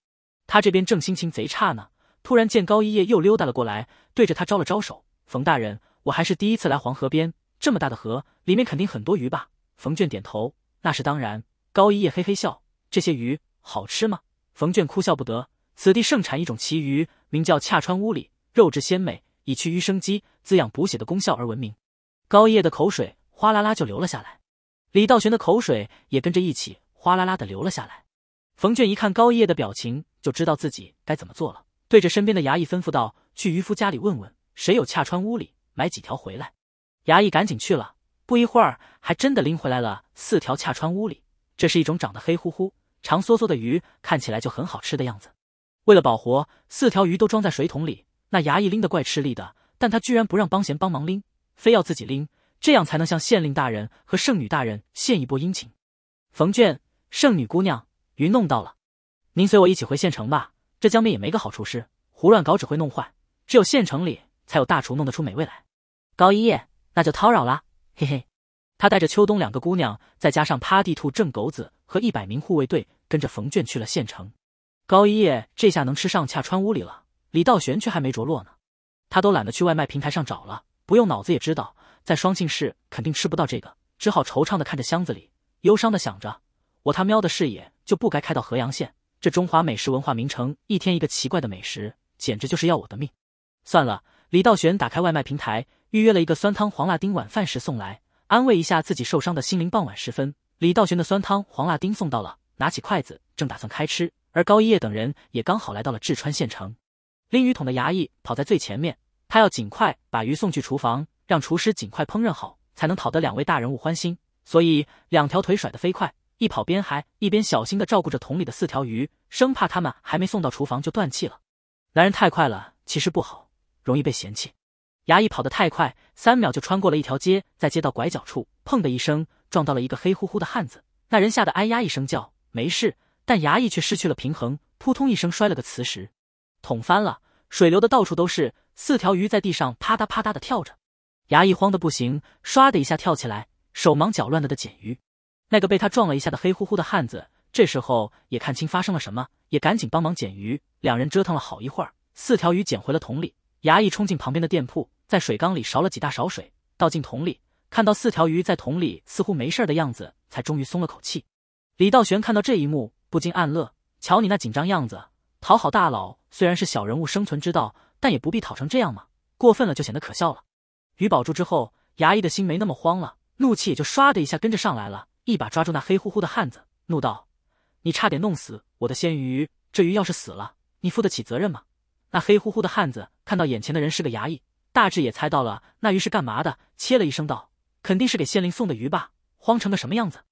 他这边正心情贼差呢，突然见高一叶又溜达了过来，对着他招了招手。冯大人，我还是第一次来黄河边，这么大的河，里面肯定很多鱼吧？冯俊点头，那是当然。高一叶嘿嘿笑，这些鱼好吃吗？冯俊哭笑不得，此地盛产一种奇鱼，名叫恰川乌里，肉质鲜美，以去鱼生肌、滋养补血的功效而闻名。高一叶的口水哗啦啦就流了下来，李道玄的口水也跟着一起哗啦啦的流了下来。冯俊一看高一叶的表情，就知道自己该怎么做了，对着身边的衙役吩咐道，去渔夫家里问问，谁有恰川乌里，买几条回来。衙役赶紧去了，不一会儿还真的拎回来了四条恰川乌里，这是一种长得黑乎乎、长缩缩的鱼，看起来就很好吃的样子。为了保活，四条鱼都装在水桶里，那衙役拎得怪吃力的，但他居然不让帮闲帮忙拎，非要自己拎，这样才能向县令大人和圣女大人献一波殷勤。冯娟，圣女姑娘，鱼弄到了，您随我一起回县城吧，这江边也没个好厨师，胡乱搞只会弄坏，只有县城里才有大厨弄得出美味来。高一夜，那就叨扰啦，嘿嘿。他带着秋冬两个姑娘，再加上趴地兔郑狗子和一百名护卫队，跟着冯娟去了县城。高一夜这下能吃上恰川屋里了，李道玄却还没着落呢。他都懒得去外卖平台上找了，不用脑子也知道在双庆市肯定吃不到这个，只好惆怅的看着箱子里，忧伤的想着，我他喵的视野就不该开到河阳县，这中华美食文化名城，一天一个奇怪的美食，简直就是要我的命。算了，李道玄打开外卖平台，预约了一个酸汤黄辣丁晚饭时送来，安慰一下自己受伤的心灵。傍晚时分，李道玄的酸汤黄辣丁送到了，拿起筷子正打算开吃，而高一叶等人也刚好来到了智川县城。拎鱼桶的衙役跑在最前面，他要尽快把鱼送去厨房，让厨师尽快烹饪好，才能讨得两位大人物欢心，所以两条腿甩得飞快，一跑边还一边小心地照顾着桶里的四条鱼，生怕他们还没送到厨房就断气了。男人太快了其实不好，容易被嫌弃。衙役跑得太快，三秒就穿过了一条街，在街道拐角处砰的一声撞到了一个黑乎乎的汉子，那人吓得哎呀一声叫，没事，但衙役却失去了平衡，扑通一声摔了个瓷实，桶翻了，水流的到处都是，四条鱼在地上啪嗒啪嗒地跳着。衙役慌得不行，唰的一下跳起来，手忙脚乱的的捡鱼。那个被他撞了一下的黑乎乎的汉子，这时候也看清发生了什么，也赶紧帮忙捡鱼。两人折腾了好一会儿，四条鱼捡回了桶里。衙役冲进旁边的店铺，在水缸里勺了几大勺水，倒进桶里，看到四条鱼在桶里似乎没事的样子，才终于松了口气。李道玄看到这一幕，不禁暗乐，瞧你那紧张样子，讨好大佬虽然是小人物生存之道，但也不必讨成这样嘛，过分了就显得可笑了。鱼保住之后，衙役的心没那么慌了，怒气也就唰的一下跟着上来了，一把抓住那黑乎乎的汉子，怒道，你差点弄死我的鲜鱼，这鱼要是死了，你负得起责任吗？那黑乎乎的汉子看到眼前的人是个衙役，大致也猜到了那鱼是干嘛的，切了一声道，肯定是给县令送的鱼吧，慌成个什么样子，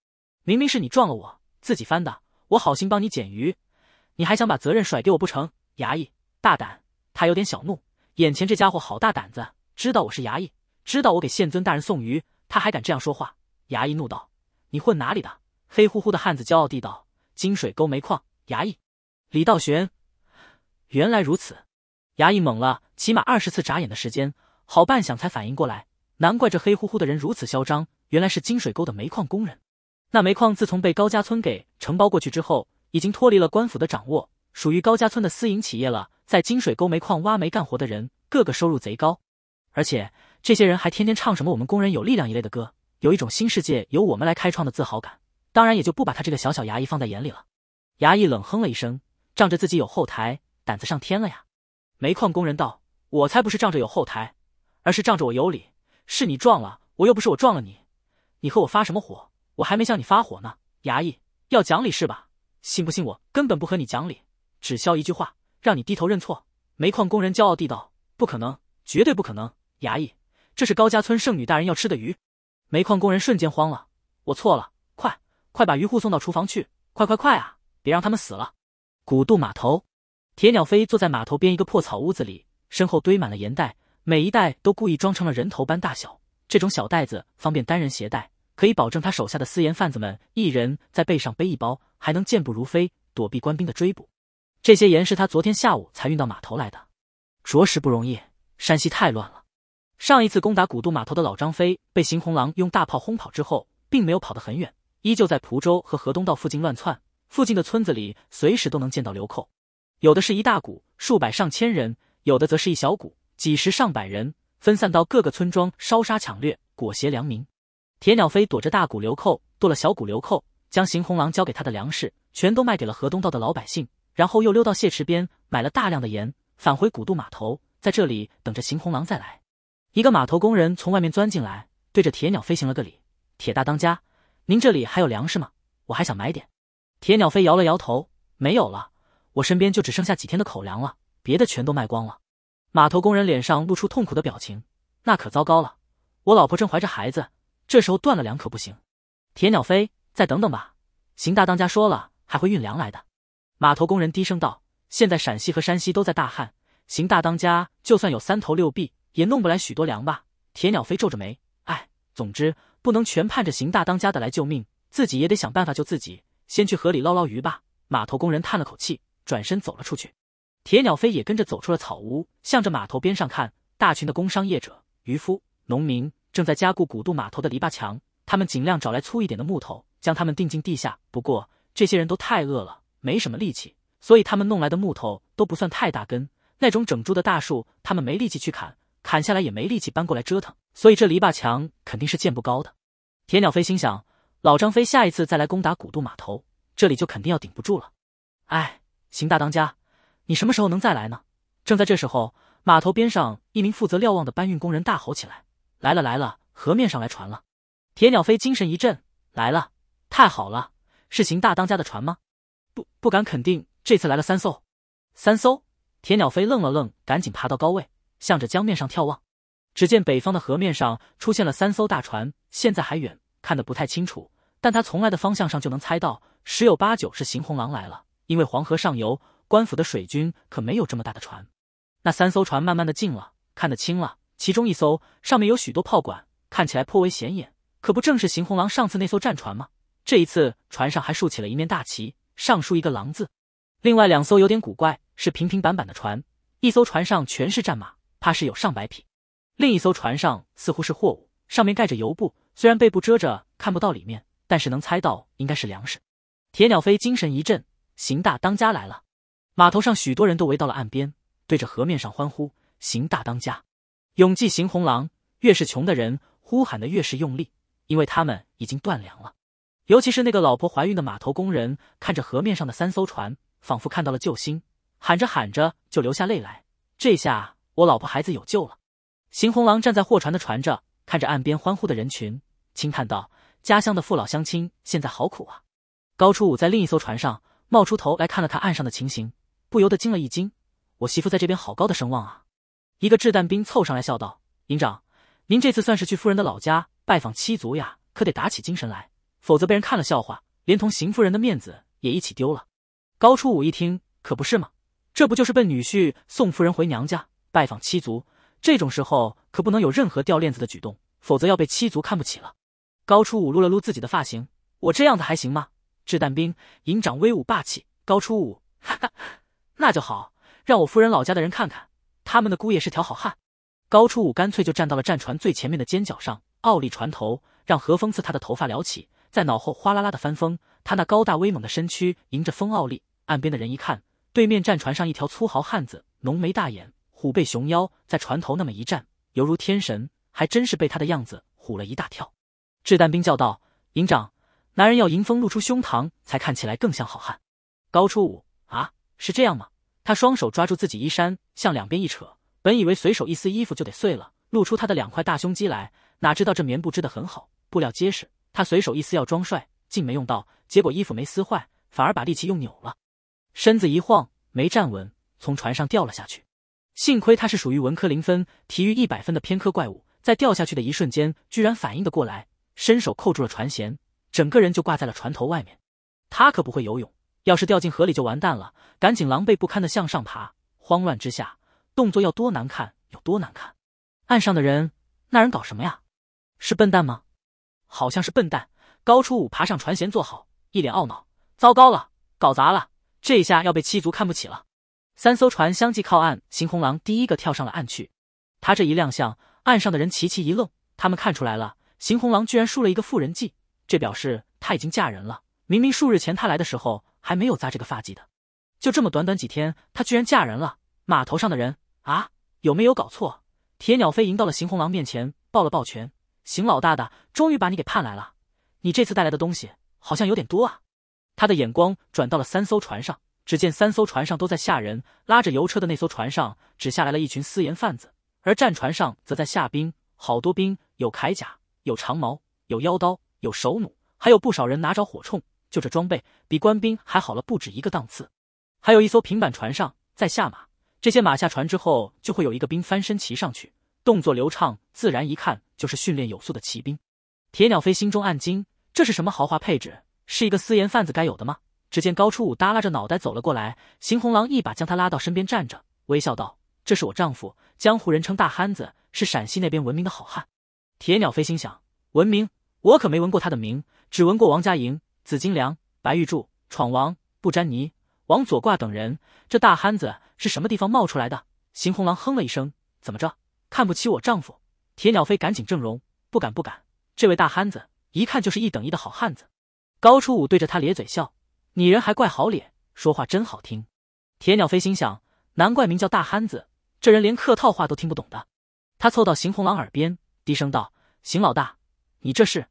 明明是你撞了我，自己翻的，我好心帮你捡鱼，你还想把责任甩给我不成？衙役大胆，他有点小怒，眼前这家伙好大胆子，知道我是衙役，知道我给县尊大人送鱼，他还敢这样说话。衙役怒道，你混哪里的？黑乎乎的汉子骄傲地道，金水沟煤矿。衙役李道玄，原来如此。衙役懵了起码二十次眨眼的时间，好半晌才反应过来，难怪这黑乎乎的人如此嚣张，原来是金水沟的煤矿工人。那煤矿自从被高家村给承包过去之后，已经脱离了官府的掌握，属于高家村的私营企业了。在金水沟煤矿挖煤干活的人，个个收入贼高，而且这些人还天天唱什么我们工人有力量一类的歌，有一种新世界由我们来开创的自豪感，当然也就不把他这个小小衙役放在眼里了。衙役冷哼了一声，仗着自己有后台，胆子上天了呀。煤矿工人道，我才不是仗着有后台，而是仗着我有理，是你撞了我，又不是我撞了你，你和我发什么火，我还没向你发火呢。衙役要讲理是吧，信不信我根本不和你讲理，只消一句话让你低头认错。煤矿工人骄傲地道，不可能，绝对不可能。衙役，这是高家村圣女大人要吃的鱼。煤矿工人瞬间慌了，我错了，快快把鱼护送到厨房去，快快快啊，别让他们死了。古渡码头，铁鸟飞坐在码头边一个破草屋子里，身后堆满了盐袋，每一袋都故意装成了人头般大小。这种小袋子方便单人携带，可以保证他手下的私盐贩子们一人在背上背一包，还能健步如飞，躲避官兵的追捕。这些盐是他昨天下午才运到码头来的，着实不容易。山西太乱了。上一次攻打古渡码头的老张飞被邢红狼用大炮轰跑之后，并没有跑得很远，依旧在蒲州和河东道附近乱窜。附近的村子里随时都能见到流寇，有的是一大股，数百上千人，有的则是一小股，几十上百人，分散到各个村庄烧杀抢掠，裹挟良民。铁鸟飞躲着大股流寇，剁了小股流寇，将邢红狼交给他的粮食全都卖给了河东道的老百姓，然后又溜到谢池边买了大量的盐，返回古渡码头，在这里等着邢红狼再来。一个码头工人从外面钻进来，对着铁鸟飞行了个礼：“铁大当家，您这里还有粮食吗？我还想买点。”铁鸟飞摇了摇头：“没有了，我身边就只剩下几天的口粮了，别的全都卖光了。”码头工人脸上露出痛苦的表情：“那可糟糕了，我老婆正怀着孩子，这时候断了粮可不行。”铁鸟飞：“再等等吧，邢大当家说了，还会运粮来的。”码头工人低声道：“现在陕西和山西都在大旱，邢大当家就算有三头六臂，也弄不来许多粮吧？”铁鸟飞皱着眉：“哎，总之不能全盼着邢大当家的来救命，自己也得想办法救自己。先去河里捞捞鱼吧。”码头工人叹了口气，转身走了出去。铁鸟飞也跟着走出了草屋，向着码头边上看。大群的工商业者、渔夫、农民正在加固古渡码头的篱笆墙，他们尽量找来粗一点的木头，将它们钉进地下。不过这些人都太饿了，没什么力气，所以他们弄来的木头都不算太大根，那种整株的大树他们没力气去砍，砍下来也没力气搬过来折腾，所以这篱笆墙肯定是建不高的。铁鸟飞心想，老张飞下一次再来攻打古渡码头，这里就肯定要顶不住了。哎，邢大当家，你什么时候能再来呢？正在这时候，码头边上一名负责瞭望的搬运工人大吼起来：“来了来了，河面上来船了！”铁鸟飞精神一振：“来了，太好了，是邢大当家的船吗？”不不敢肯定，这次来了三艘。三艘？铁鸟飞愣了愣，赶紧爬到高位，向着江面上眺望。只见北方的河面上出现了三艘大船，现在还远，看得不太清楚，但他从来的方向上就能猜到，十有八九是邢红狼来了。因为黄河上游官府的水军可没有这么大的船。那三艘船慢慢的近了，看得清了，其中一艘上面有许多炮管，看起来颇为显眼，可不正是邢红狼上次那艘战船吗？这一次船上还竖起了一面大旗，上书一个狼字。另外两艘有点古怪，是平平板板的船，一艘船上全是战马，怕是有上百匹。另一艘船上似乎是货物，上面盖着油布，虽然被布遮着看不到里面，但是能猜到应该是粮食。铁鸟飞精神一振，邢大当家来了。码头上许多人都围到了岸边，对着河面上欢呼：“邢大当家，永记邢红狼！”越是穷的人呼喊的越是用力，因为他们已经断粮了。尤其是那个老婆怀孕的码头工人，看着河面上的三艘船，仿佛看到了救星，喊着喊着就流下泪来：“这下我老婆孩子有救了！”邢红狼站在货船的船着，看着岸边欢呼的人群，轻叹道：“家乡的父老乡亲现在好苦啊。”高初武在另一艘船上冒出头来看了看岸上的情形，不由得惊了一惊：“我媳妇在这边好高的声望啊！”一个掷弹兵凑上来笑道：“营长，您这次算是去夫人的老家拜访七族呀，可得打起精神来，否则被人看了笑话，连同邢夫人的面子也一起丢了。”高初武一听，可不是嘛，这不就是奔女婿送夫人回娘家拜访七族，这种时候可不能有任何掉链子的举动，否则要被七族看不起了。高初武撸了撸自己的发型：“我这样子还行吗？”掷弹兵：“营长威武霸气。”高初武：“哈哈，那就好，让我夫人老家的人看看，他们的姑爷是条好汉。”高初武干脆就站到了战船最前面的尖角上，傲立船头，让和风刺他的头发撩起，在脑后哗啦啦的翻风。他那高大威猛的身躯迎着风傲立。岸边的人一看，对面战船上一条粗豪汉子，浓眉大眼，虎背熊腰，在船头那么一站，犹如天神，还真是被他的样子唬了一大跳。掷弹兵叫道：“营长，男人要迎风露出胸膛，才看起来更像好汉。”高初武：“啊，是这样吗？”他双手抓住自己衣衫，向两边一扯，本以为随手一撕衣服就得碎了，露出他的两块大胸肌来，哪知道这棉布织得很好，布料结实，他随手一撕要装帅，竟没用到，结果衣服没撕坏，反而把力气用扭了，身子一晃没站稳，从船上掉了下去。幸亏他是属于文科零分，体育一百分的偏科怪物，在掉下去的一瞬间居然反应得过来，伸手扣住了船舷，整个人就挂在了船头外面。他可不会游泳，要是掉进河里就完蛋了，赶紧狼狈不堪的向上爬。慌乱之下，动作要多难看有多难看。岸上的人，那人搞什么呀？是笨蛋吗？好像是笨蛋。高初武爬上船舷坐好，一脸懊恼，糟糕了，搞砸了，这下要被七族看不起了。三艘船相继靠岸，邢红狼第一个跳上了岸去。他这一亮相，岸上的人齐齐一愣，他们看出来了，邢红狼居然输了一个妇人计，这表示他已经嫁人了。明明数日前他来的时候还没有扎这个发髻的，就这么短短几天他居然嫁人了。码头上的人啊，有没有搞错？铁鸟飞迎到了邢红狼面前，抱了抱拳，邢老大的，终于把你给盼来了，你这次带来的东西好像有点多啊。他的眼光转到了三艘船上，只见三艘船上都在下人，拉着油车的那艘船上只下来了一群私盐贩子，而战船上则在下兵，好多兵，有铠甲，有长矛，有腰刀，有手弩，还有不少人拿着火铳，就这装备比官兵还好了不止一个档次。还有一艘平板船上在下马，这些马下船之后就会有一个兵翻身骑上去，动作流畅，自然一看就是训练有素的骑兵。铁鸟飞心中暗惊，这是什么豪华配置？是一个私盐贩子该有的吗？只见高初武耷拉着脑袋走了过来，邢红狼一把将他拉到身边站着，微笑道：这是我丈夫，江湖人称大憨子，是陕西那边闻名的好汉。铁鸟飞心想，闻名？我可没闻过他的名，只闻过王家营、紫金梁、白玉柱、闯王、布詹尼、王左挂等人，这大憨子是什么地方冒出来的？邢红狼哼了一声，怎么着，看不起我丈夫？铁鸟飞赶紧正容，不敢不敢，这位大憨子一看就是一等一的好汉子。高初武对着他咧嘴笑，你人还怪好脸，说话真好听。铁鸟飞心想，难怪名叫大憨子，这人连客套话都听不懂的。他凑到邢红狼耳边低声道，邢老大，你这是？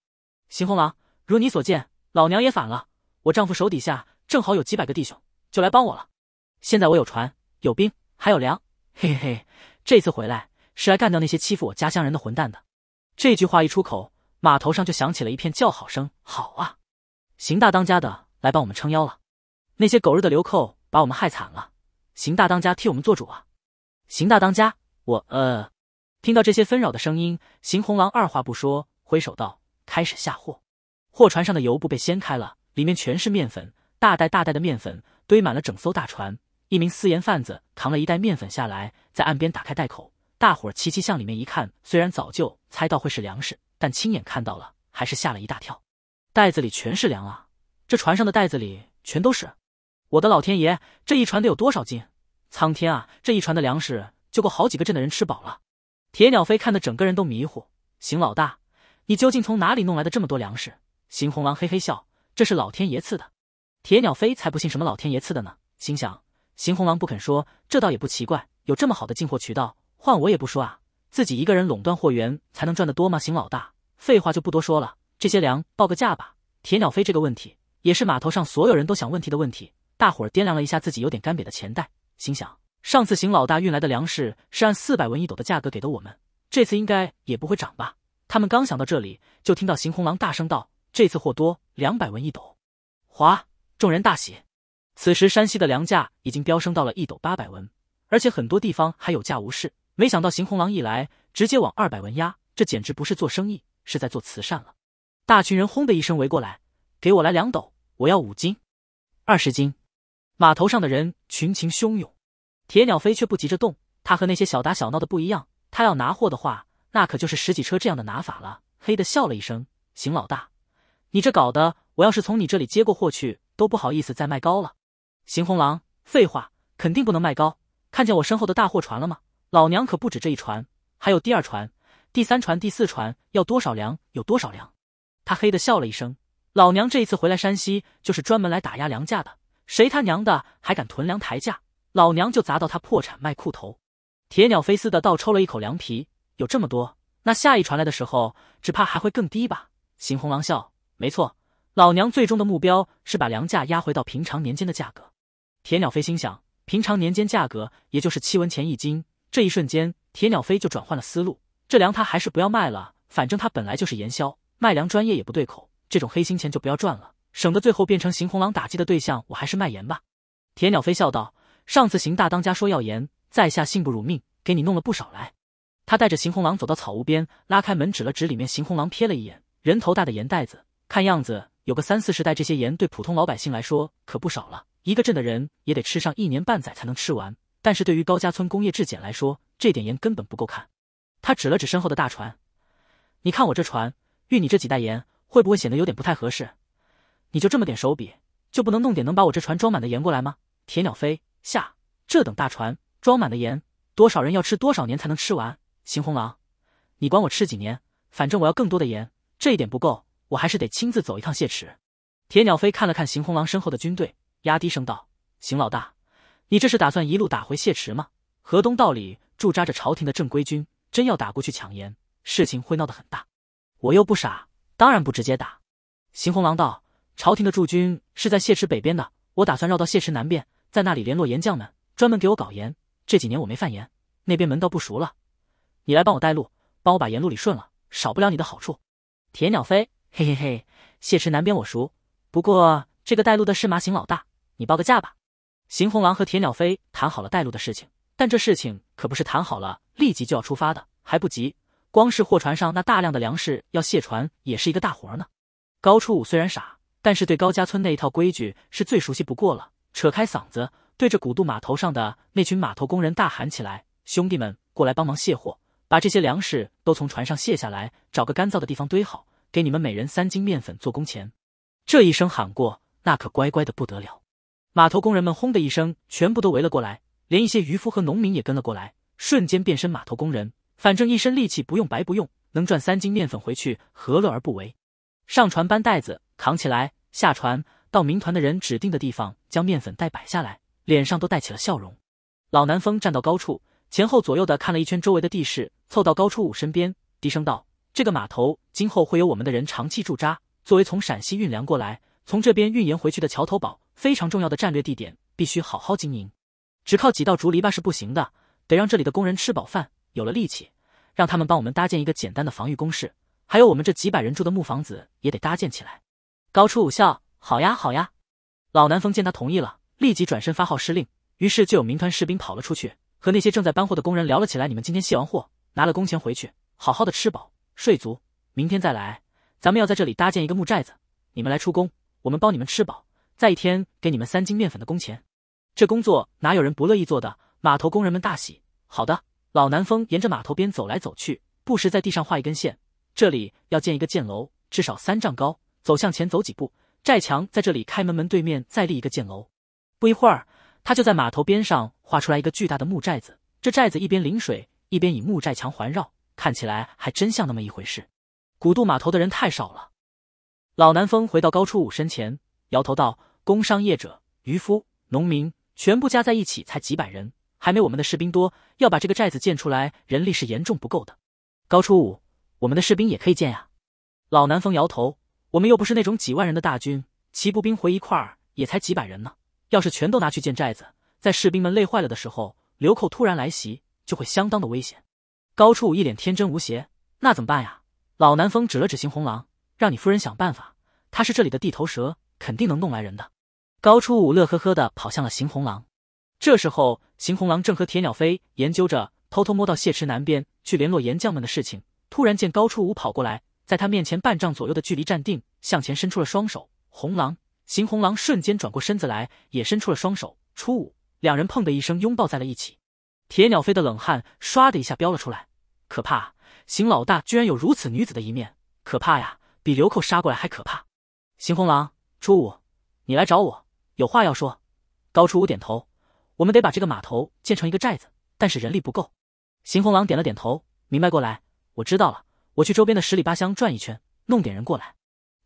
邢红狼，如你所见，老娘也反了，我丈夫手底下正好有几百个弟兄，就来帮我了。现在我有船，有兵，还有粮，嘿嘿嘿，这次回来是来干掉那些欺负我家乡人的混蛋的。这句话一出口，码头上就响起了一片叫好声，好啊，邢大当家的来帮我们撑腰了，那些狗日的流寇把我们害惨了，邢大当家替我们做主啊！邢大当家，我呃……听到这些纷扰的声音，邢红狼二话不说，挥手道：开始下货。货船上的油布被掀开了，里面全是面粉，大袋大袋的面粉堆满了整艘大船。一名私盐贩子扛了一袋面粉下来，在岸边打开袋口，大伙儿齐齐向里面一看，虽然早就猜到会是粮食，但亲眼看到了，还是吓了一大跳。袋子里全是粮啊，这船上的袋子里全都是。我的老天爷，这一船得有多少斤？苍天啊，这一船的粮食就够好几个镇的人吃饱了。铁鸟飞看得整个人都迷糊，邢老大，你究竟从哪里弄来的这么多粮食？邢红狼嘿嘿笑，这是老天爷赐的。铁鸟飞才不信什么老天爷赐的呢，心想，邢红狼不肯说，这倒也不奇怪，有这么好的进货渠道，换我也不说啊，自己一个人垄断货源才能赚得多吗？邢老大，废话就不多说了，这些粮报个价吧。铁鸟飞这个问题也是码头上所有人都想问题的问题，大伙儿掂量了一下自己有点干瘪的钱袋，心想，上次邢老大运来的粮食是按四百文一斗的价格给的我们，这次应该也不会涨吧。他们刚想到这里，就听到邢红狼大声道，这次货多，两百文一斗。哗，众人大喜。此时山西的粮价已经飙升到了一斗八百文，而且很多地方还有价无市，没想到邢红狼一来直接往二百文压，这简直不是做生意，是在做慈善了。大群人轰的一声围过来，给我来两斗，我要五斤，二十斤。码头上的人群情汹涌，铁鸟飞却不急着动，他和那些小打小闹的不一样，他要拿货的话，那可就是十几车这样的拿法了。黑的笑了一声，邢老大，你这搞的，我要是从你这里接过货去，都不好意思再卖高了。邢红狼，废话，肯定不能卖高，看见我身后的大货船了吗？老娘可不止这一船，还有第二船、第三船、第四船，要多少粮有多少粮。他黑的笑了一声，老娘这一次回来山西就是专门来打压粮价的，谁他娘的还敢囤粮抬价，老娘就砸到他破产卖裤头。铁鸟飞似的倒抽了一口凉皮，有这么多，那下一船来的时候只怕还会更低吧。邢红狼笑，没错，老娘最终的目标是把粮价压回到平常年间的价格。铁鸟飞心想，平常年间价格也就是七文钱一斤，这一瞬间铁鸟飞就转换了思路，这粮他还是不要卖了，反正他本来就是盐销，卖粮专业也不对口，这种黑心钱就不要赚了，省得最后变成邢红狼打击的对象，我还是卖盐吧。铁鸟飞笑道，上次邢大当家说要盐，在下幸不辱命，给你弄了不少来。他带着邢红狼走到草屋边，拉开门指了指里面，邢红狼瞥了一眼人头大的盐袋子，看样子有个三四十袋，这些盐对普通老百姓来说可不少了，一个镇的人也得吃上一年半载才能吃完。但是对于高家村工业质检来说，这点盐根本不够看。他指了指身后的大船：“你看我这船运你这几袋盐，会不会显得有点不太合适？你就这么点手笔，就不能弄点能把我这船装满的盐过来吗？”铁鸟飞下，这等大船装满的盐，多少人要吃多少年才能吃完？邢红狼，你管我吃几年，反正我要更多的盐，这一点不够，我还是得亲自走一趟谢池。铁鸟飞看了看邢红狼身后的军队，压低声道：“邢老大，你这是打算一路打回谢池吗？河东道里驻扎着朝廷的正规军，真要打过去抢盐，事情会闹得很大。我又不傻，当然不直接打。”邢红狼道：“朝廷的驻军是在谢池北边的，我打算绕到谢池南边，在那里联络盐匠们，专门给我搞盐。这几年我没贩盐，那边门道不熟了，你来帮我带路，帮我把盐路理顺了，少不了你的好处。”铁鸟飞：“嘿嘿嘿，谢池南边我熟，不过这个带路的事嘛，邢老大，你报个价吧。”邢红狼和铁鸟飞谈好了带路的事情，但这事情可不是谈好了立即就要出发的，还不急，光是货船上那大量的粮食要卸船也是一个大活呢。高初武虽然傻，但是对高家村那一套规矩是最熟悉不过了，扯开嗓子对着古渡码头上的那群码头工人大喊起来：“兄弟们，过来帮忙卸货，把这些粮食都从船上卸下来，找个干燥的地方堆好，给你们每人三斤面粉做工钱。”这一声喊过，那可乖乖的不得了，码头工人们轰的一声全部都围了过来，连一些渔夫和农民也跟了过来，瞬间变身码头工人，反正一身力气不用白不用，能赚三斤面粉回去何乐而不为。上船搬袋子扛起来，下船到民团的人指定的地方将面粉袋摆下来，脸上都带起了笑容。老南风站到高处，前后左右的看了一圈周围的地势，凑到高初武身边低声道：“这个码头今后会有我们的人长期驻扎，作为从陕西运粮过来，从这边运盐回去的桥头堡，非常重要的战略地点，必须好好经营。只靠几道竹篱笆是不行的，得让这里的工人吃饱饭，有了力气，让他们帮我们搭建一个简单的防御工事，还有我们这几百人住的木房子也得搭建起来。”高初武笑：“好呀好呀。”老南风见他同意了，立即转身发号施令，于是就有民团士兵跑了出去，和那些正在搬货的工人聊了起来：“你们今天卸完货，拿了工钱回去，好好的吃饱睡足，明天再来，咱们要在这里搭建一个木寨子，你们来出工，我们包你们吃饱，再一天给你们三斤面粉的工钱。”这工作哪有人不乐意做的，码头工人们大喜。好的，老南风沿着码头边走来走去，不时在地上画一根线，这里要建一个箭楼，至少三丈高，走向前走几步，寨墙在这里开门，门对面再立一个箭楼。不一会儿，他就在码头边上画出来一个巨大的木寨子，这寨子一边临水，一边以木寨墙环绕，看起来还真像那么一回事。古渡码头的人太少了。老南风回到高初武身前，摇头道：“工商业者、渔夫、农民全部加在一起才几百人，还没我们的士兵多，要把这个寨子建出来，人力是严重不够的。”高初武：“我们的士兵也可以建呀。”老南风摇头：“我们又不是那种几万人的大军，骑步兵回一块儿也才几百人呢，要是全都拿去建寨子，在士兵们累坏了的时候，流寇突然来袭，就会相当的危险。”高初武一脸天真无邪：“那怎么办呀？”老南风指了指邢红狼：“让你夫人想办法，他是这里的地头蛇，肯定能弄来人的。”高初武乐呵呵地跑向了邢红狼。这时候邢红狼正和铁鸟飞研究着偷偷摸到谢池南边去联络盐匠们的事情，突然见高初武跑过来，在他面前半丈左右的距离站定，向前伸出了双手。红狼，邢红狼瞬间转过身子来，也伸出了双手。初武，两人砰的一声拥抱在了一起。铁鸟飞的冷汗唰的一下飙了出来：“可怕，邢老大居然有如此女子的一面，可怕呀，比流寇杀过来还可怕。”邢红狼，初武，你来找我，有话要说。高初武点头：“我们得把这个码头建成一个寨子，但是人力不够。”邢红狼点了点头，明白过来：“我知道了，我去周边的十里八乡转一圈，弄点人过来。”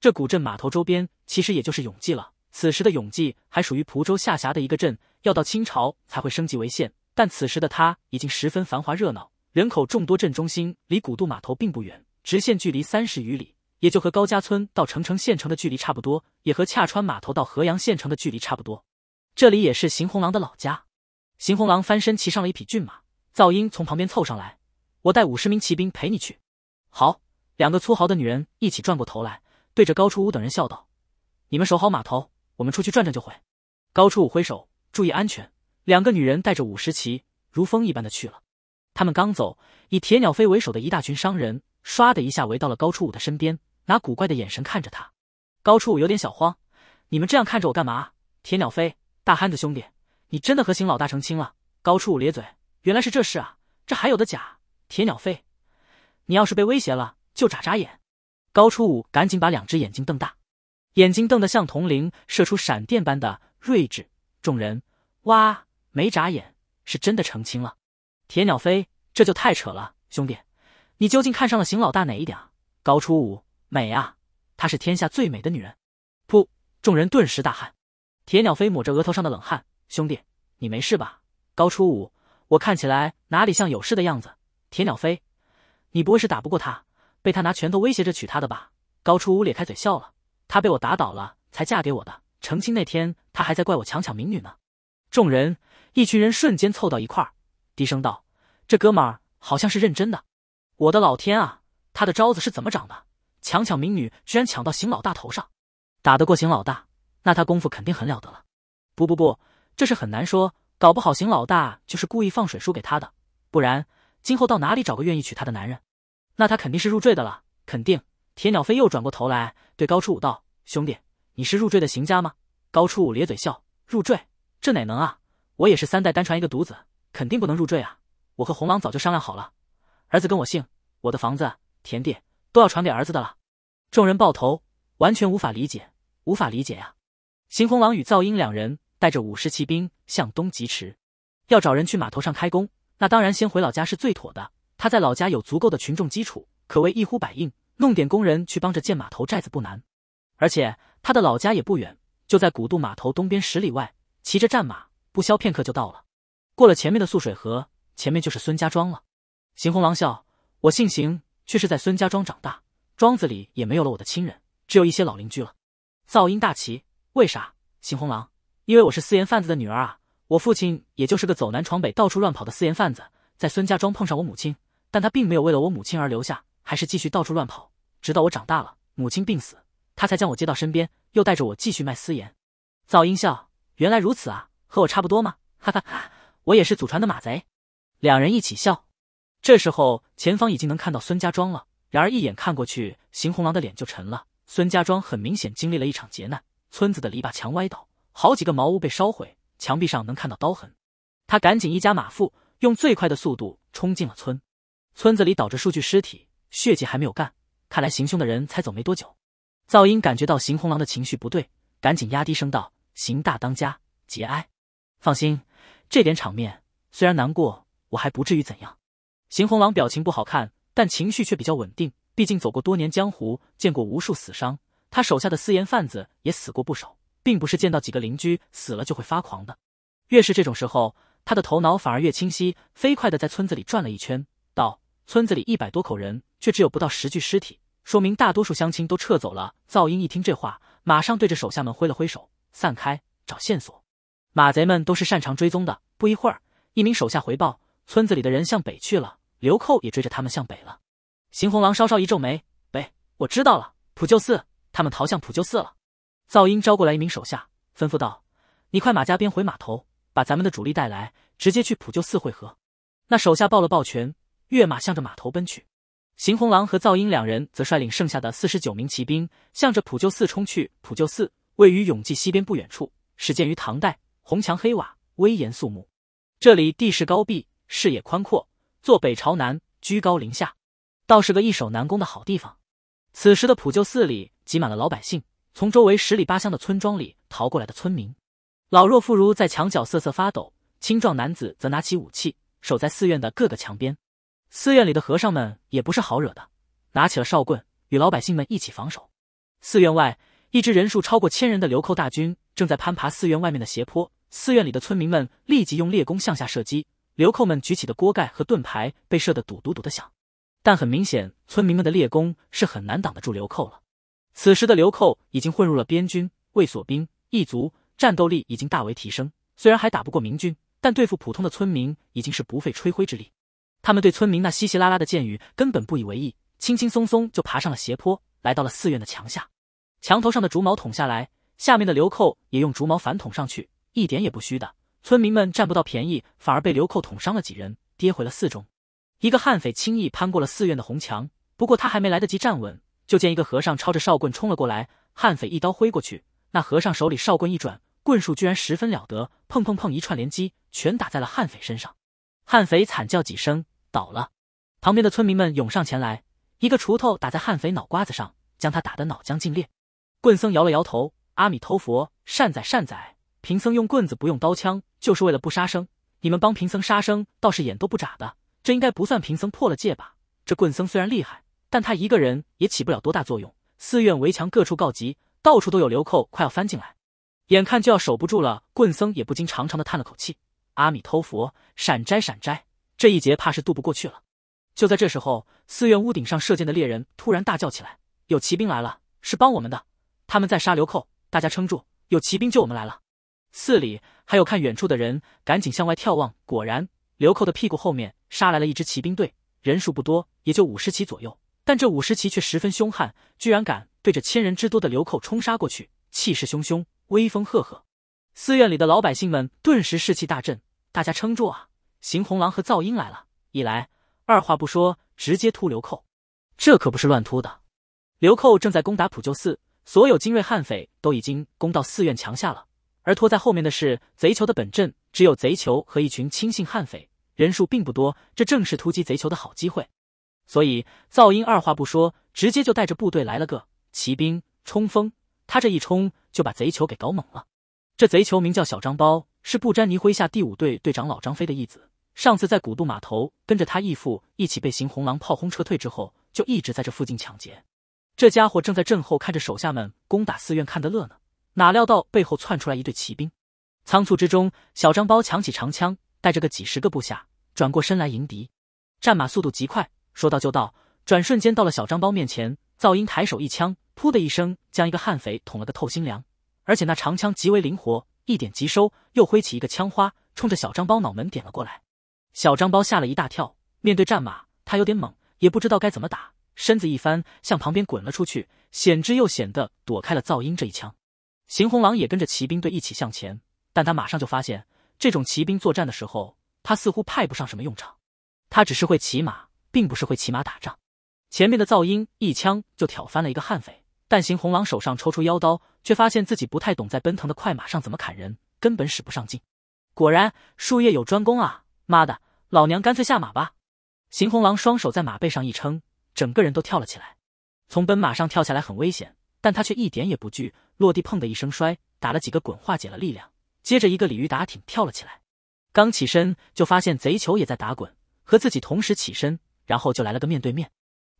这古镇码头周边其实也就是永济了，此时的永济还属于蒲州下辖的一个镇，要到清朝才会升级为县，但此时的它已经十分繁华热闹，人口众多。镇中心离古渡码头并不远，直线距离三十余里，也就和高家村到澄城县城的距离差不多，也和恰川码头到河阳县城的距离差不多。这里也是邢红狼的老家。邢红狼翻身骑上了一匹骏马，噪音从旁边凑上来：“我带五十名骑兵陪你去。”好，两个粗豪的女人一起转过头来，对着高初武等人笑道：“你们守好码头，我们出去转转就回。”高初武挥手：“注意安全。”两个女人带着五十骑，如风一般的去了。他们刚走，以铁鸟飞为首的一大群商人，唰的一下围到了高初武的身边，拿古怪的眼神看着他。高处有点小慌，你们这样看着我干嘛？铁鸟飞，大憨子兄弟，你真的和邢老大成亲了？高处咧嘴，原来是这事啊，这还有的假。铁鸟飞，你要是被威胁了，就眨眨眼。高初武赶紧把两只眼睛瞪大，眼睛瞪得像铜铃，射出闪电般的睿智。众人哇，没眨眼，是真的成亲了。铁鸟飞，这就太扯了，兄弟，你究竟看上了邢老大哪一点啊？高初武，美啊，她是天下最美的女人。噗！众人顿时大汗。铁鸟飞抹着额头上的冷汗，兄弟，你没事吧？高初武，我看起来哪里像有事的样子？铁鸟飞，你不会是打不过他，被他拿拳头威胁着娶她的吧？高初武咧开嘴笑了，他被我打倒了才嫁给我的，成亲那天他还在怪我强抢民女呢。众人一群人瞬间凑到一块儿，低声道，这哥们儿好像是认真的。我的老天啊，他的招子是怎么长的？强抢民女居然抢到邢老大头上，打得过邢老大，那他功夫肯定很了得了。不不不，这是很难说，搞不好邢老大就是故意放水输给他的，不然今后到哪里找个愿意娶她的男人？那他肯定是入赘的了，肯定。铁鸟飞又转过头来对高初武道，兄弟，你是入赘的邢家吗？高初武咧嘴笑，入赘？这哪能啊，我也是三代单传一个独子，肯定不能入赘啊，我和红狼早就商量好了，儿子跟我姓，我的房子田地都要传给儿子的了。众人抱头，完全无法理解，无法理解呀、啊！邢红狼与噪音两人带着五十骑兵向东疾驰，要找人去码头上开工，那当然先回老家是最妥的，他在老家有足够的群众基础，可谓一呼百应，弄点工人去帮着建码头寨子不难。而且他的老家也不远，就在古渡码头东边十里外，骑着战马不消片刻就到了。过了前面的素水河，前面就是孙家庄了。邢红狼笑，我姓邢，却是在孙家庄长大，庄子里也没有了我的亲人，只有一些老邻居了。噪音大奇，为啥？邢红狼，因为我是私盐贩子的女儿啊，我父亲也就是个走南闯北到处乱跑的私盐贩子，在孙家庄碰上我母亲，但他并没有为了我母亲而留下，还是继续到处乱跑，直到我长大了，母亲病死，他才将我接到身边，又带着我继续卖私盐。噪音笑，原来如此啊，和我差不多吗？哈哈，我也是祖传的马贼。两人一起笑。这时候前方已经能看到孙家庄了，然而一眼看过去，邢红狼的脸就沉了。孙家庄很明显经历了一场劫难，村子的篱笆墙歪倒，好几个茅屋被烧毁，墙壁上能看到刀痕。他赶紧一家马腹，用最快的速度冲进了村。村子里倒着数具尸体，血迹还没有干，看来行凶的人才走没多久。噪音感觉到邢红狼的情绪不对，赶紧压低声道，邢大当家，节哀。放心，这点场面虽然难过，我还不至于怎样。邢红狼表情不好看，但情绪却比较稳定，毕竟走过多年江湖，见过无数死伤，他手下的私盐贩子也死过不少，并不是见到几个邻居死了就会发狂的。越是这种时候，他的头脑反而越清晰，飞快地在村子里转了一圈，道，村子里一百多口人，却只有不到十具尸体，说明大多数乡亲都撤走了。噪音一听这话，马上对着手下们挥了挥手，散开，找线索。马贼们都是擅长追踪的，不一会儿，一名手下回报，村子里的人向北去了，流寇也追着他们向北了。邢红狼稍稍一皱眉，北，我知道了，普救寺，他们逃向普救寺了。噪音招过来一名手下，吩咐道，你快马加鞭回码头，把咱们的主力带来，直接去普救寺会合。那手下抱了抱拳，跃马向着码头奔去。邢红狼和噪音两人则率领剩下的四十九名骑兵向着普救寺冲去。普救寺位于永济西边不远处，始建于唐代，红墙黑瓦，威严肃穆。这里地势高壁，视野宽阔，坐北朝南，居高临下，倒是个易守难攻的好地方。此时的普救寺里挤满了老百姓，从周围十里八乡的村庄里逃过来的村民，老弱妇孺在墙角瑟瑟发抖，青壮男子则拿起武器，守在寺院的各个墙边。寺院里的和尚们也不是好惹的，拿起了哨棍，与老百姓们一起防守。寺院外，一支人数超过千人的流寇大军正在攀爬寺院外面的斜坡，寺院里的村民们立即用猎弓向下射击，流寇们举起的锅盖和盾牌被射得嘟嘟嘟的响，但很明显，村民们的猎弓是很难挡得住流寇了。此时的流寇已经混入了边军、卫所兵、异族，战斗力已经大为提升。虽然还打不过明军，但对付普通的村民已经是不费吹灰之力。他们对村民那稀稀拉拉的箭雨根本不以为意，轻轻松松就爬上了斜坡，来到了寺院的墙下。墙头上的竹矛捅下来，下面的流寇也用竹矛反捅上去，一点也不虚的。村民们占不到便宜，反而被流寇捅伤了几人，跌回了寺中。一个悍匪轻易攀过了寺院的红墙，不过他还没来得及站稳，就见一个和尚抄着哨棍冲了过来，悍匪一刀挥过去，那和尚手里哨棍一转，棍术居然十分了得，砰砰砰一串连击，全打在了悍匪身上。悍匪惨叫几声倒了，旁边的村民们涌上前来，一个锄头打在悍匪脑瓜子上，将他打得脑浆尽裂。棍僧摇了摇头，阿弥陀佛，善宰善宰，贫僧用棍子不用刀枪，就是为了不杀生，你们帮贫僧杀生倒是眼都不眨的，这应该不算贫僧破了戒吧。这棍僧虽然厉害，但他一个人也起不了多大作用，寺院围墙各处告急，到处都有流寇快要翻进来，眼看就要守不住了。棍僧也不禁长长的叹了口气，阿弥陀佛，闪斋闪斋，这一劫怕是渡不过去了。就在这时候，寺院屋顶上射箭的猎人突然大叫起来，有骑兵来了，是帮我们的，他们在杀流寇，大家撑住，有骑兵救我们来了。寺里还有看远处的人赶紧向外眺望，果然流寇的屁股后面杀来了一支骑兵队，人数不多，也就五十骑左右，但这五十骑却十分凶悍，居然敢对着千人之多的流寇冲杀过去，气势汹汹，威风赫赫。寺院里的老百姓们顿时士气大振，大家撑住啊，邢红狼和噪音来了，一来二话不说直接突流寇，这可不是乱突的。流寇正在攻打普救寺，所有精锐悍匪都已经攻到寺院墙下了，而拖在后面的是贼酋的本阵，只有贼酋和一群亲信悍匪，人数并不多，这正是突击贼酋的好机会。所以噪音二话不说，直接就带着部队来了个骑兵冲锋，他这一冲就把贼酋给搞懵了。这贼酋名叫小张包，是布詹尼麾下第五队队长老张飞的义子，上次在古渡码头跟着他义父一起被邢红狼炮轰撤退之后，就一直在这附近抢劫。这家伙正在阵后看着手下们攻打寺院看得乐呢，哪料到背后窜出来一队骑兵，仓促之中小张包抢起长枪，带着个几十个部下转过身来迎敌，战马速度极快，说到就到，转瞬间到了小张包面前。噪音抬手一枪，噗的一声将一个悍匪捅了个透心凉，而且那长枪极为灵活，一点即收，又挥起一个枪花冲着小张包脑门点了过来。小张包吓了一大跳，面对战马他有点懵，也不知道该怎么打，身子一翻向旁边滚了出去，险之又险的躲开了噪音这一枪。邢红狼也跟着骑兵队一起向前，但他马上就发现这种骑兵作战的时候他似乎派不上什么用场，他只是会骑马，并不是会骑马打仗。前面的噪音一枪就挑翻了一个悍匪，但邢红狼手上抽出腰刀，却发现自己不太懂在奔腾的快马上怎么砍人，根本使不上劲。果然术业有专攻啊，妈的，老娘干脆下马吧。邢红狼双手在马背上一撑，整个人都跳了起来，从奔马上跳下来很危险，但他却一点也不惧，落地碰的一声摔，打了几个滚化解了力量，接着一个鲤鱼打挺跳了起来。刚起身就发现贼酋也在打滚，和自己同时起身，然后就来了个面对面。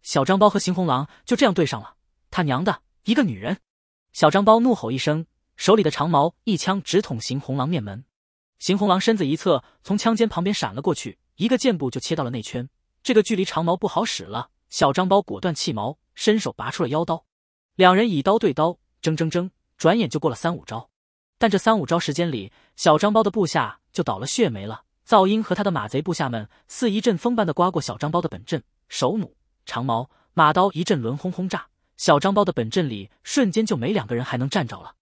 小张包和邢红狼就这样对上了，他娘的，一个女人！小张包怒吼一声，手里的长矛一枪直捅邢红狼面门。邢红狼身子一侧，从枪尖旁边闪了过去，一个箭步就切到了内圈。这个距离长矛不好使了，小张包果断弃矛，伸手拔出了腰刀。两人以刀对刀，争争争，转眼就过了三五招。但这三五招时间里，小张包的部下就倒了血霉了。噪音和他的马贼部下们似一阵风般的刮过小张包的本阵，手弩、长矛、马刀一阵轮轰轰炸，小张包的本阵里瞬间就没两个人还能站着了。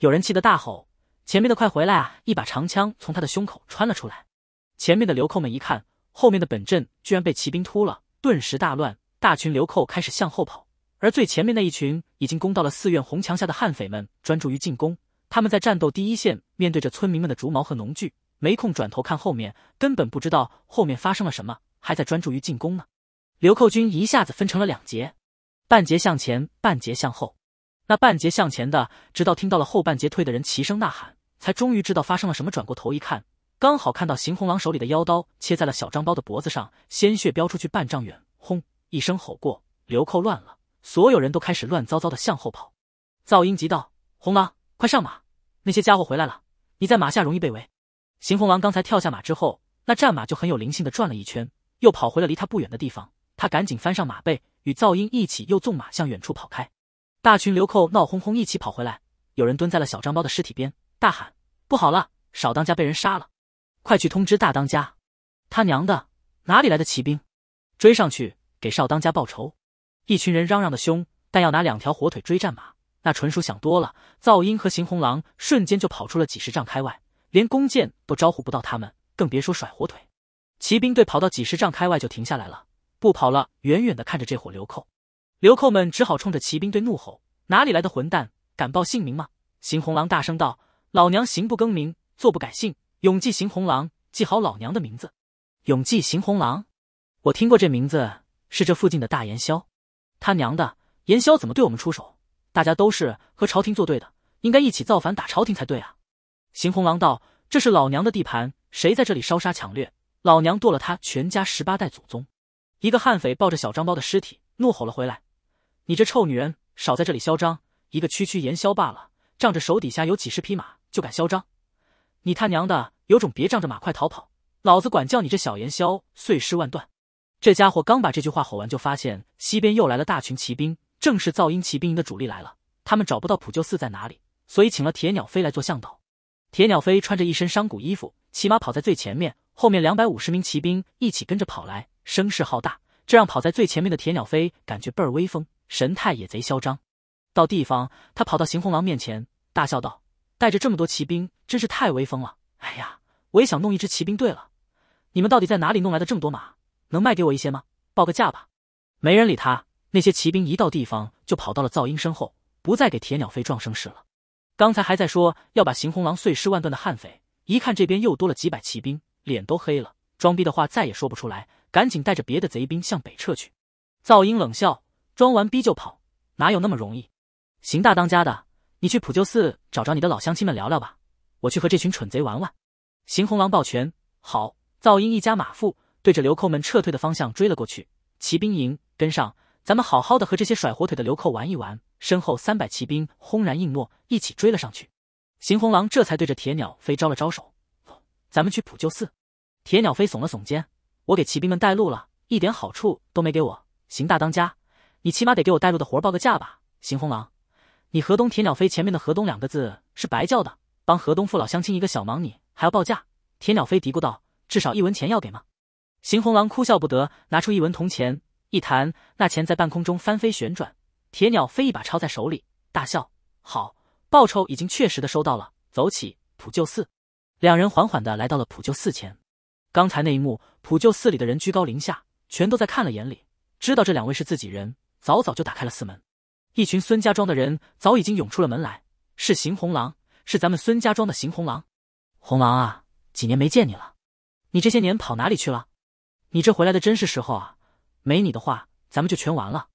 有人气得大吼，前面的快回来啊，一把长枪从他的胸口穿了出来。前面的流寇们一看后面的本阵居然被骑兵突了，顿时大乱，大群流寇开始向后跑，而最前面那一群已经攻到了寺院红墙下的悍匪们专注于进攻，他们在战斗第一线面对着村民们的竹矛和农具，没空转头看后面，根本不知道后面发生了什么，还在专注于进攻呢。流寇军一下子分成了两截，半截向前，半截向后。那半截向前的，直到听到了后半截退的人齐声呐喊，才终于知道发生了什么，转过头一看，刚好看到邢红狼手里的腰刀切在了小张包的脖子上，鲜血飙出去半丈远，轰一声吼过，流寇乱了，所有人都开始乱糟糟的向后跑。噪音急道：“红狼，快上马，那些家伙回来了，你在马下容易被围。”邢红狼刚才跳下马之后，那战马就很有灵性的转了一圈，又跑回了离他不远的地方。他赶紧翻上马背，与噪音一起又纵马向远处跑开。大群流寇闹哄哄一起跑回来，有人蹲在了小张包的尸体边，大喊：“不好了，少当家被人杀了，快去通知大当家！他娘的，哪里来的骑兵？追上去给少当家报仇！”一群人嚷嚷的凶，但要拿两条火腿追战马，那纯属想多了。噪音和邢红狼瞬间就跑出了几十丈开外，连弓箭都招呼不到他们，更别说甩火腿。骑兵队跑到几十丈开外就停下来了，不跑了，远远的看着这伙流寇。流寇们只好冲着骑兵队怒吼：“哪里来的混蛋，敢报姓名吗？”邢红郎大声道：“老娘行不更名，坐不改姓，永记邢红郎，记好老娘的名字。”永记邢红郎，我听过这名字，是这附近的大盐枭。他娘的，盐枭怎么对我们出手？大家都是和朝廷作对的，应该一起造反打朝廷才对啊！邢红郎道：“这是老娘的地盘，谁在这里烧杀抢掠，老娘剁了他全家十八代祖宗。”一个悍匪抱着小张包的尸体怒吼了回来：“你这臭女人，少在这里嚣张！一个区区盐枭罢了，仗着手底下有几十匹马就敢嚣张？你他娘的有种别仗着马快逃跑！老子管教你这小盐枭碎尸万段！”这家伙刚把这句话吼完，就发现西边又来了大群骑兵，正是噪音骑兵营的主力来了。他们找不到普救寺在哪里，所以请了铁鸟飞来做向导。铁鸟飞穿着一身商贾衣服，骑马跑在最前面，后面两百五十名骑兵一起跟着跑来，声势浩大，这让跑在最前面的铁鸟飞感觉倍儿威风，神态也贼嚣张。到地方，他跑到邢红郎面前，大笑道：“带着这么多骑兵，真是太威风了！哎呀，我也想弄一支骑兵队了。你们到底在哪里弄来的这么多马？能卖给我一些吗？报个价吧。”没人理他，那些骑兵一到地方就跑到了噪音身后，不再给铁鸟飞壮声势了。刚才还在说要把邢红郎碎尸万段的悍匪，一看这边又多了几百骑兵，脸都黑了，装逼的话再也说不出来，赶紧带着别的贼兵向北撤去。噪音冷笑：“装完逼就跑，哪有那么容易？邢大当家的，你去普救寺找找你的老乡亲们聊聊吧，我去和这群蠢贼玩玩。”邢红郎抱拳：“好！”噪音一家马腹，对着流寇们撤退的方向追了过去。骑兵营跟上，咱们好好的和这些甩火腿的流寇玩一玩。身后三百骑兵轰然应诺，一起追了上去。邢红郎这才对着铁鸟飞招了招手：“咱们去普救寺。”铁鸟飞耸了耸肩：“我给骑兵们带路了，一点好处都没给我。邢大当家，你起码得给我带路的活报个价吧。”邢红郎，你河东铁鸟飞前面的河东两个字是白叫的，帮河东父老乡亲一个小忙，你还要报价？铁鸟飞嘀咕道：“至少一文钱要给吗？”邢红郎哭笑不得，拿出一文铜钱一弹，那钱在半空中翻飞旋转。铁鸟飞一把抄在手里，大笑：“好，报酬已经确实的收到了，走起，普救寺。”两人缓缓的来到了普救寺前。刚才那一幕，普救寺里的人居高临下，全都在看了眼里，知道这两位是自己人，早早就打开了寺门。一群孙家庄的人早已经涌出了门来，是邢红郎，是咱们孙家庄的邢红郎。红郎啊，几年没见你了，你这些年跑哪里去了？你这回来的真是时候啊，没你的话，咱们就全完了。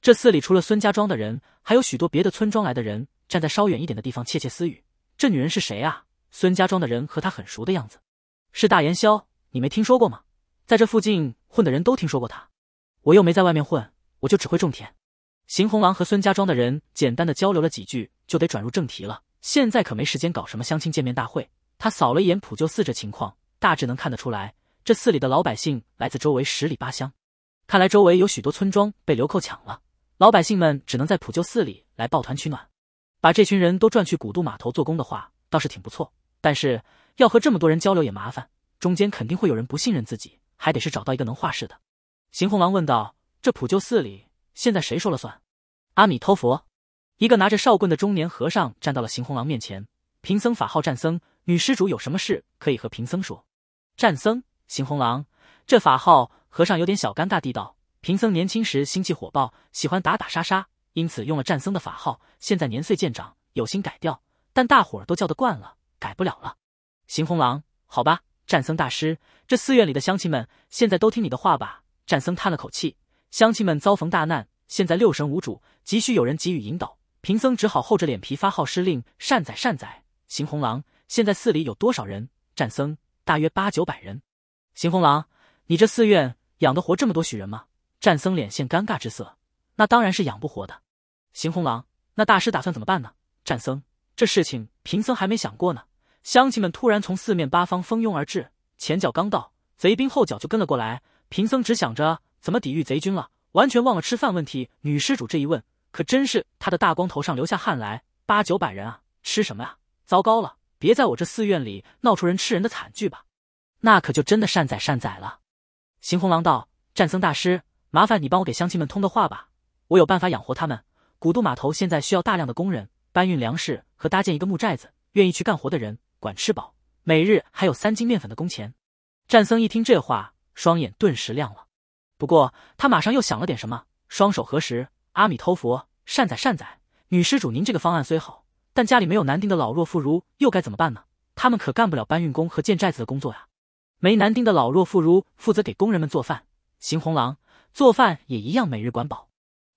这寺里除了孙家庄的人，还有许多别的村庄来的人，站在稍远一点的地方窃窃私语。这女人是谁啊？孙家庄的人和她很熟的样子。是大盐枭，你没听说过吗？在这附近混的人都听说过她。我又没在外面混，我就只会种田。邢红郎和孙家庄的人简单的交流了几句，就得转入正题了。现在可没时间搞什么乡亲见面大会。他扫了一眼普救寺这情况，大致能看得出来，这寺里的老百姓来自周围十里八乡，看来周围有许多村庄被流寇抢了，老百姓们只能在普救寺里来抱团取暖。把这群人都转去古渡码头做工的话，倒是挺不错，但是要和这么多人交流也麻烦，中间肯定会有人不信任自己，还得是找到一个能话事的。邢红郎问道：“这普救寺里现在谁说了算？”阿弥陀佛！一个拿着哨棍的中年和尚站到了邢红郎面前：“贫僧法号战僧，女施主有什么事可以和贫僧说？”战僧。邢红郎这法号，和尚有点小尴尬地道：“贫僧年轻时心气火爆，喜欢打打杀杀，因此用了战僧的法号，现在年岁渐长，有心改掉，但大伙儿都叫得惯了，改不了了。”邢红郎：“好吧，战僧大师，这寺院里的乡亲们现在都听你的话吧。”战僧叹了口气：“乡亲们遭逢大难，现在六神无主，急需有人给予引导，贫僧只好厚着脸皮发号施令，善宰善宰。”邢红郎：“现在寺里有多少人？”战僧：“大约八九百人。”邢红郎：“你这寺院养得活这么多许人吗？”战僧脸现尴尬之色：“那当然是养不活的。”邢红郎：“那大师打算怎么办呢？”战僧：“这事情贫僧还没想过呢。”乡亲们突然从四面八方蜂拥而至，前脚刚到，贼兵后脚就跟了过来。贫僧只想着怎么抵御贼军了，完全忘了吃饭问题。女施主这一问，可真是她的大光头上流下汗来。八九百人啊，吃什么啊？糟糕了，别在我这寺院里闹出人吃人的惨剧吧。那可就真的善宰善宰了。”邢红郎道：“战僧大师，麻烦你帮我给乡亲们通的话吧，我有办法养活他们。古渡码头现在需要大量的工人，搬运粮食和搭建一个木寨子，愿意去干活的人，管吃饱，每日还有三斤面粉的工钱。”战僧一听这话，双眼顿时亮了。不过他马上又想了点什么，双手合十：“阿弥陀佛，善宰善宰，女施主，您这个方案虽好，但家里没有男丁的老弱妇孺又该怎么办呢？他们可干不了搬运工和建寨子的工作呀。没男丁的老弱妇孺负责给工人们做饭，邢红郎做饭也一样每日管饱。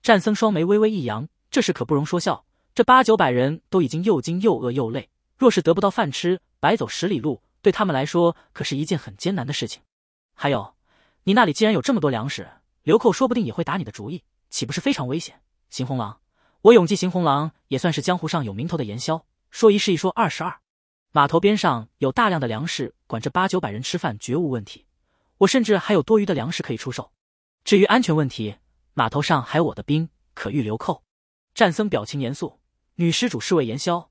战僧双眉微微一扬，这事可不容说笑。这八九百人都已经又惊又饿又累，若是得不到饭吃，白走十里路，对他们来说可是一件很艰难的事情。还有，你那里既然有这么多粮食，流寇说不定也会打你的主意，岂不是非常危险？邢红郎，我永记邢红郎也算是江湖上有名头的盐枭，说一是一，说二是二。码头边上有大量的粮食，管这八九百人吃饭绝无问题。我甚至还有多余的粮食可以出售。至于安全问题，码头上还有我的兵，可御流寇。战僧表情严肃，女施主是位盐枭，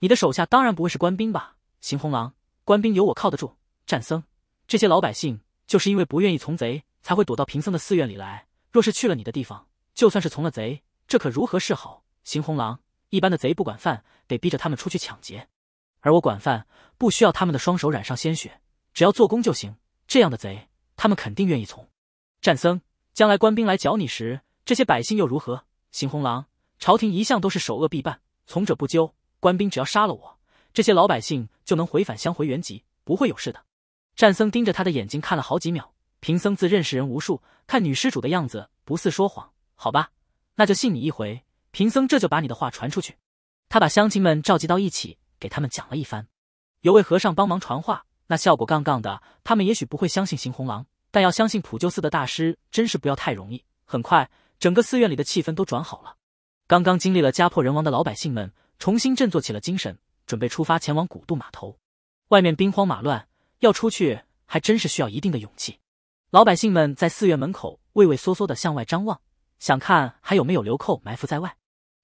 你的手下当然不会是官兵吧？邢红郎，官兵有我靠得住。战僧，这些老百姓就是因为不愿意从贼，才会躲到贫僧的寺院里来。若是去了你的地方，就算是从了贼，这可如何是好？邢红郎，一般的贼不管饭，得逼着他们出去抢劫，而我管饭，不需要他们的双手染上鲜血，只要做工就行。这样的贼，他们肯定愿意从。战僧，将来官兵来剿你时，这些百姓又如何？邢红郎，朝廷一向都是首恶必办，从者不究。官兵只要杀了我，这些老百姓就能回返乡回原籍，不会有事的。战僧盯着他的眼睛看了好几秒。贫僧自认识人无数，看女施主的样子不似说谎，好吧，那就信你一回。贫僧这就把你的话传出去。他把乡亲们召集到一起，给他们讲了一番。有位和尚帮忙传话，那效果杠杠的。他们也许不会相信邢红郎，但要相信普救寺的大师真是不要太容易。很快，整个寺院里的气氛都转好了。刚刚经历了家破人亡的老百姓们重新振作起了精神，准备出发前往古渡码头。外面兵荒马乱，要出去还真是需要一定的勇气。老百姓们在寺院门口畏畏缩缩地向外张望，想看还有没有流寇埋伏在外。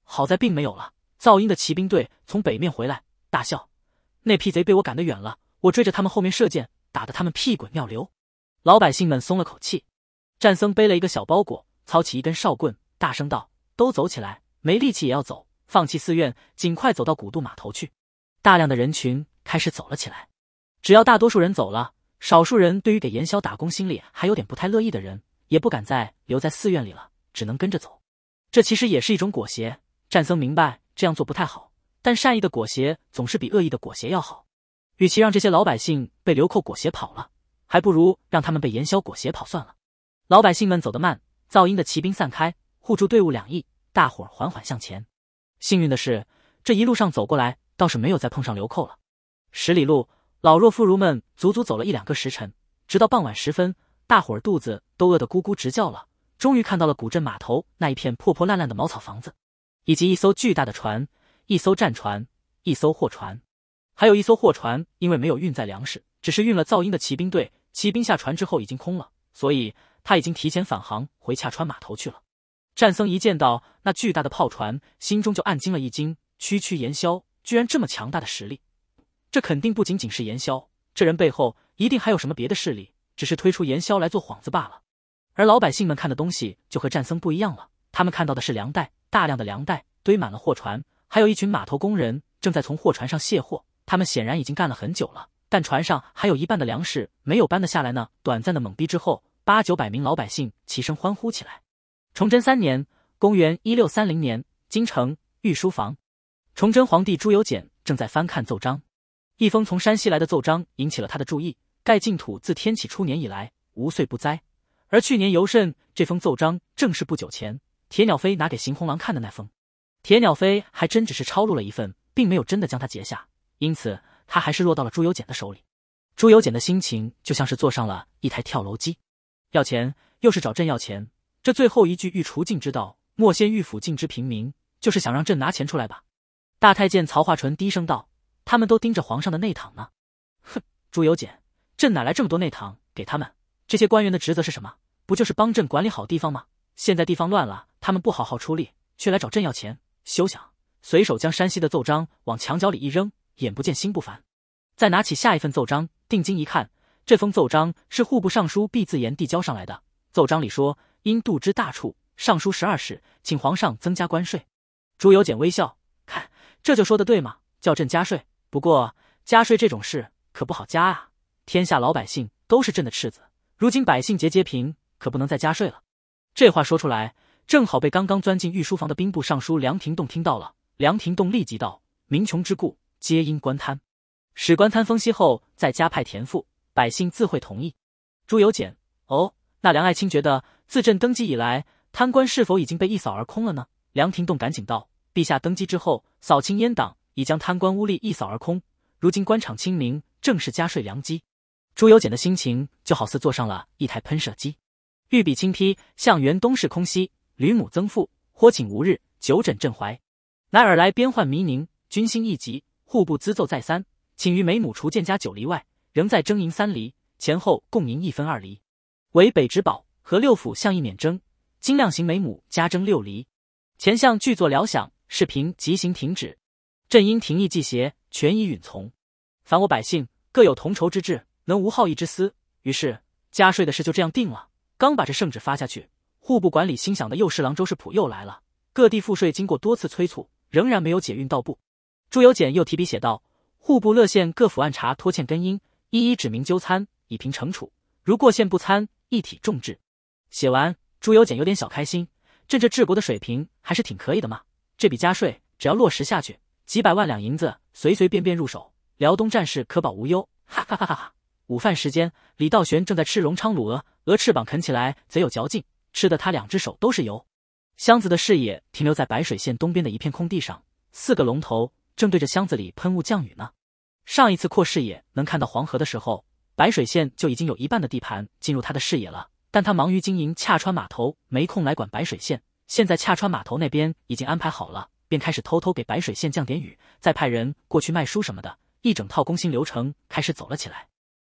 好在并没有了。噪音的骑兵队从北面回来，大笑，那批贼被我赶得远了，我追着他们后面射箭，打得他们屁滚尿流。老百姓们松了口气。战僧背了一个小包裹，操起一根哨棍，大声道，都走起来，没力气也要走，放弃寺院，尽快走到古渡码头去。大量的人群开始走了起来。只要大多数人走了，少数人对于给盐枭打工心里还有点不太乐意的人，也不敢再留在寺院里了，只能跟着走。这其实也是一种裹挟。战僧明白这样做不太好，但善意的裹挟总是比恶意的裹挟要好。与其让这些老百姓被流寇裹挟跑了，还不如让他们被盐枭裹挟跑算了。老百姓们走得慢，噪音的骑兵散开，护住队伍两翼，大伙儿缓缓向前。幸运的是，这一路上走过来倒是没有再碰上流寇了。十里路，老弱妇孺们足足走了一两个时辰，直到傍晚时分，大伙儿肚子都饿得咕咕直叫了，终于看到了古镇码头那一片破破烂烂的茅草房子，以及一艘巨大的船，一艘战船，一艘货船，还有一艘货船，因为没有运载粮食，只是运了噪音的骑兵队。骑兵下船之后已经空了，所以他已经提前返航回洽川码头去了。战僧一见到那巨大的炮船，心中就暗惊了一惊，区区盐枭居然这么强大的实力，这肯定不仅仅是盐枭，这人背后一定还有什么别的势力，只是推出盐枭来做幌子罢了。而老百姓们看的东西就和战僧不一样了，他们看到的是粮袋，大量的粮袋堆满了货船，还有一群码头工人正在从货船上卸货。他们显然已经干了很久了，但船上还有一半的粮食没有搬得下来呢。短暂的懵逼之后，八九百名老百姓齐声欢呼起来。崇祯三年，公元一六三零年，京城御书房，崇祯皇帝朱由检正在翻看奏章，一封从山西来的奏章引起了他的注意。盖净土自天启初年以来，无岁不灾，而去年尤甚。这封奏章正是不久前铁鸟飞拿给邢红郎看的那封。铁鸟飞还真只是抄录了一份，并没有真的将它截下，因此他还是落到了朱由检的手里。朱由检的心情就像是坐上了一台跳楼机，要钱又是找朕要钱。这最后一句，欲除尽之道，莫先欲抚尽之平民，就是想让朕拿钱出来吧。大太监曹化淳低声道，他们都盯着皇上的内堂呢。哼，朱由检，朕哪来这么多内堂给他们？这些官员的职责是什么？不就是帮朕管理好地方吗？现在地方乱了，他们不好好出力，却来找朕要钱，休想！随手将山西的奏章往墙角里一扔，眼不见心不烦。再拿起下一份奏章，定睛一看，这封奏章是户部尚书毕自言递交上来的。奏章里说，因度之大处，尚书十二使，请皇上增加关税。朱由检微笑，看，这就说得对嘛，叫朕加税。不过加税这种事可不好加啊，天下老百姓都是朕的赤子，如今百姓节节贫，可不能再加税了。这话说出来，正好被刚刚钻进御书房的兵部尚书梁廷栋听到了。梁廷栋立即道：“民穷之故，皆因官贪。使官贪风息后，再加派田赋，百姓自会同意。”朱由检：“哦，那梁爱卿觉得自朕登基以来，贪官是否已经被一扫而空了呢？”梁廷栋赶紧道：“陛下登基之后，扫清阉党，已将贪官污吏一扫而空。如今官场清明，正是加税良机。”朱由检的心情就好似坐上了一台喷射机。御笔亲批：“向元东市空兮，吕母增赋，豁请无日，九枕朕怀。乃尔来边患迷宁，君心一急，户部咨奏再三，请于每亩除建家九厘外，仍在征银三厘，前后共银一分二厘，为北直保和六府项一免征，今量刑每亩加征六厘。前项具作辽饷，视频即行停止。朕因廷议既协，权以允从。凡我百姓各有同仇之志，能无好逸之私。”于是加税的事就这样定了。刚把这圣旨发下去，户部管理新饷的右侍郎周世普又来了。各地赋税经过多次催促，仍然没有解运到部。朱由检又提笔写道：“户部乐县各府按察拖欠根因，一一指明纠参，以平惩处。如过县不参，一体重治。”写完，朱由检有点小开心，朕这治国的水平还是挺可以的嘛。这笔加税只要落实下去，几百万两银子随随便便入手，辽东战事可保无忧。哈哈哈哈哈！午饭时间，李道玄正在吃荣昌卤鹅，鹅翅膀啃起来贼有嚼劲，吃得他两只手都是油。箱子的视野停留在白水县东边的一片空地上，四个龙头正对着箱子里喷雾降雨呢。上一次扩视野能看到黄河的时候，白水县就已经有一半的地盘进入他的视野了，但他忙于经营恰川码头，没空来管白水县。现在恰川码头那边已经安排好了，便开始偷偷给白水县降点雨，再派人过去卖书什么的，一整套工薪流程开始走了起来。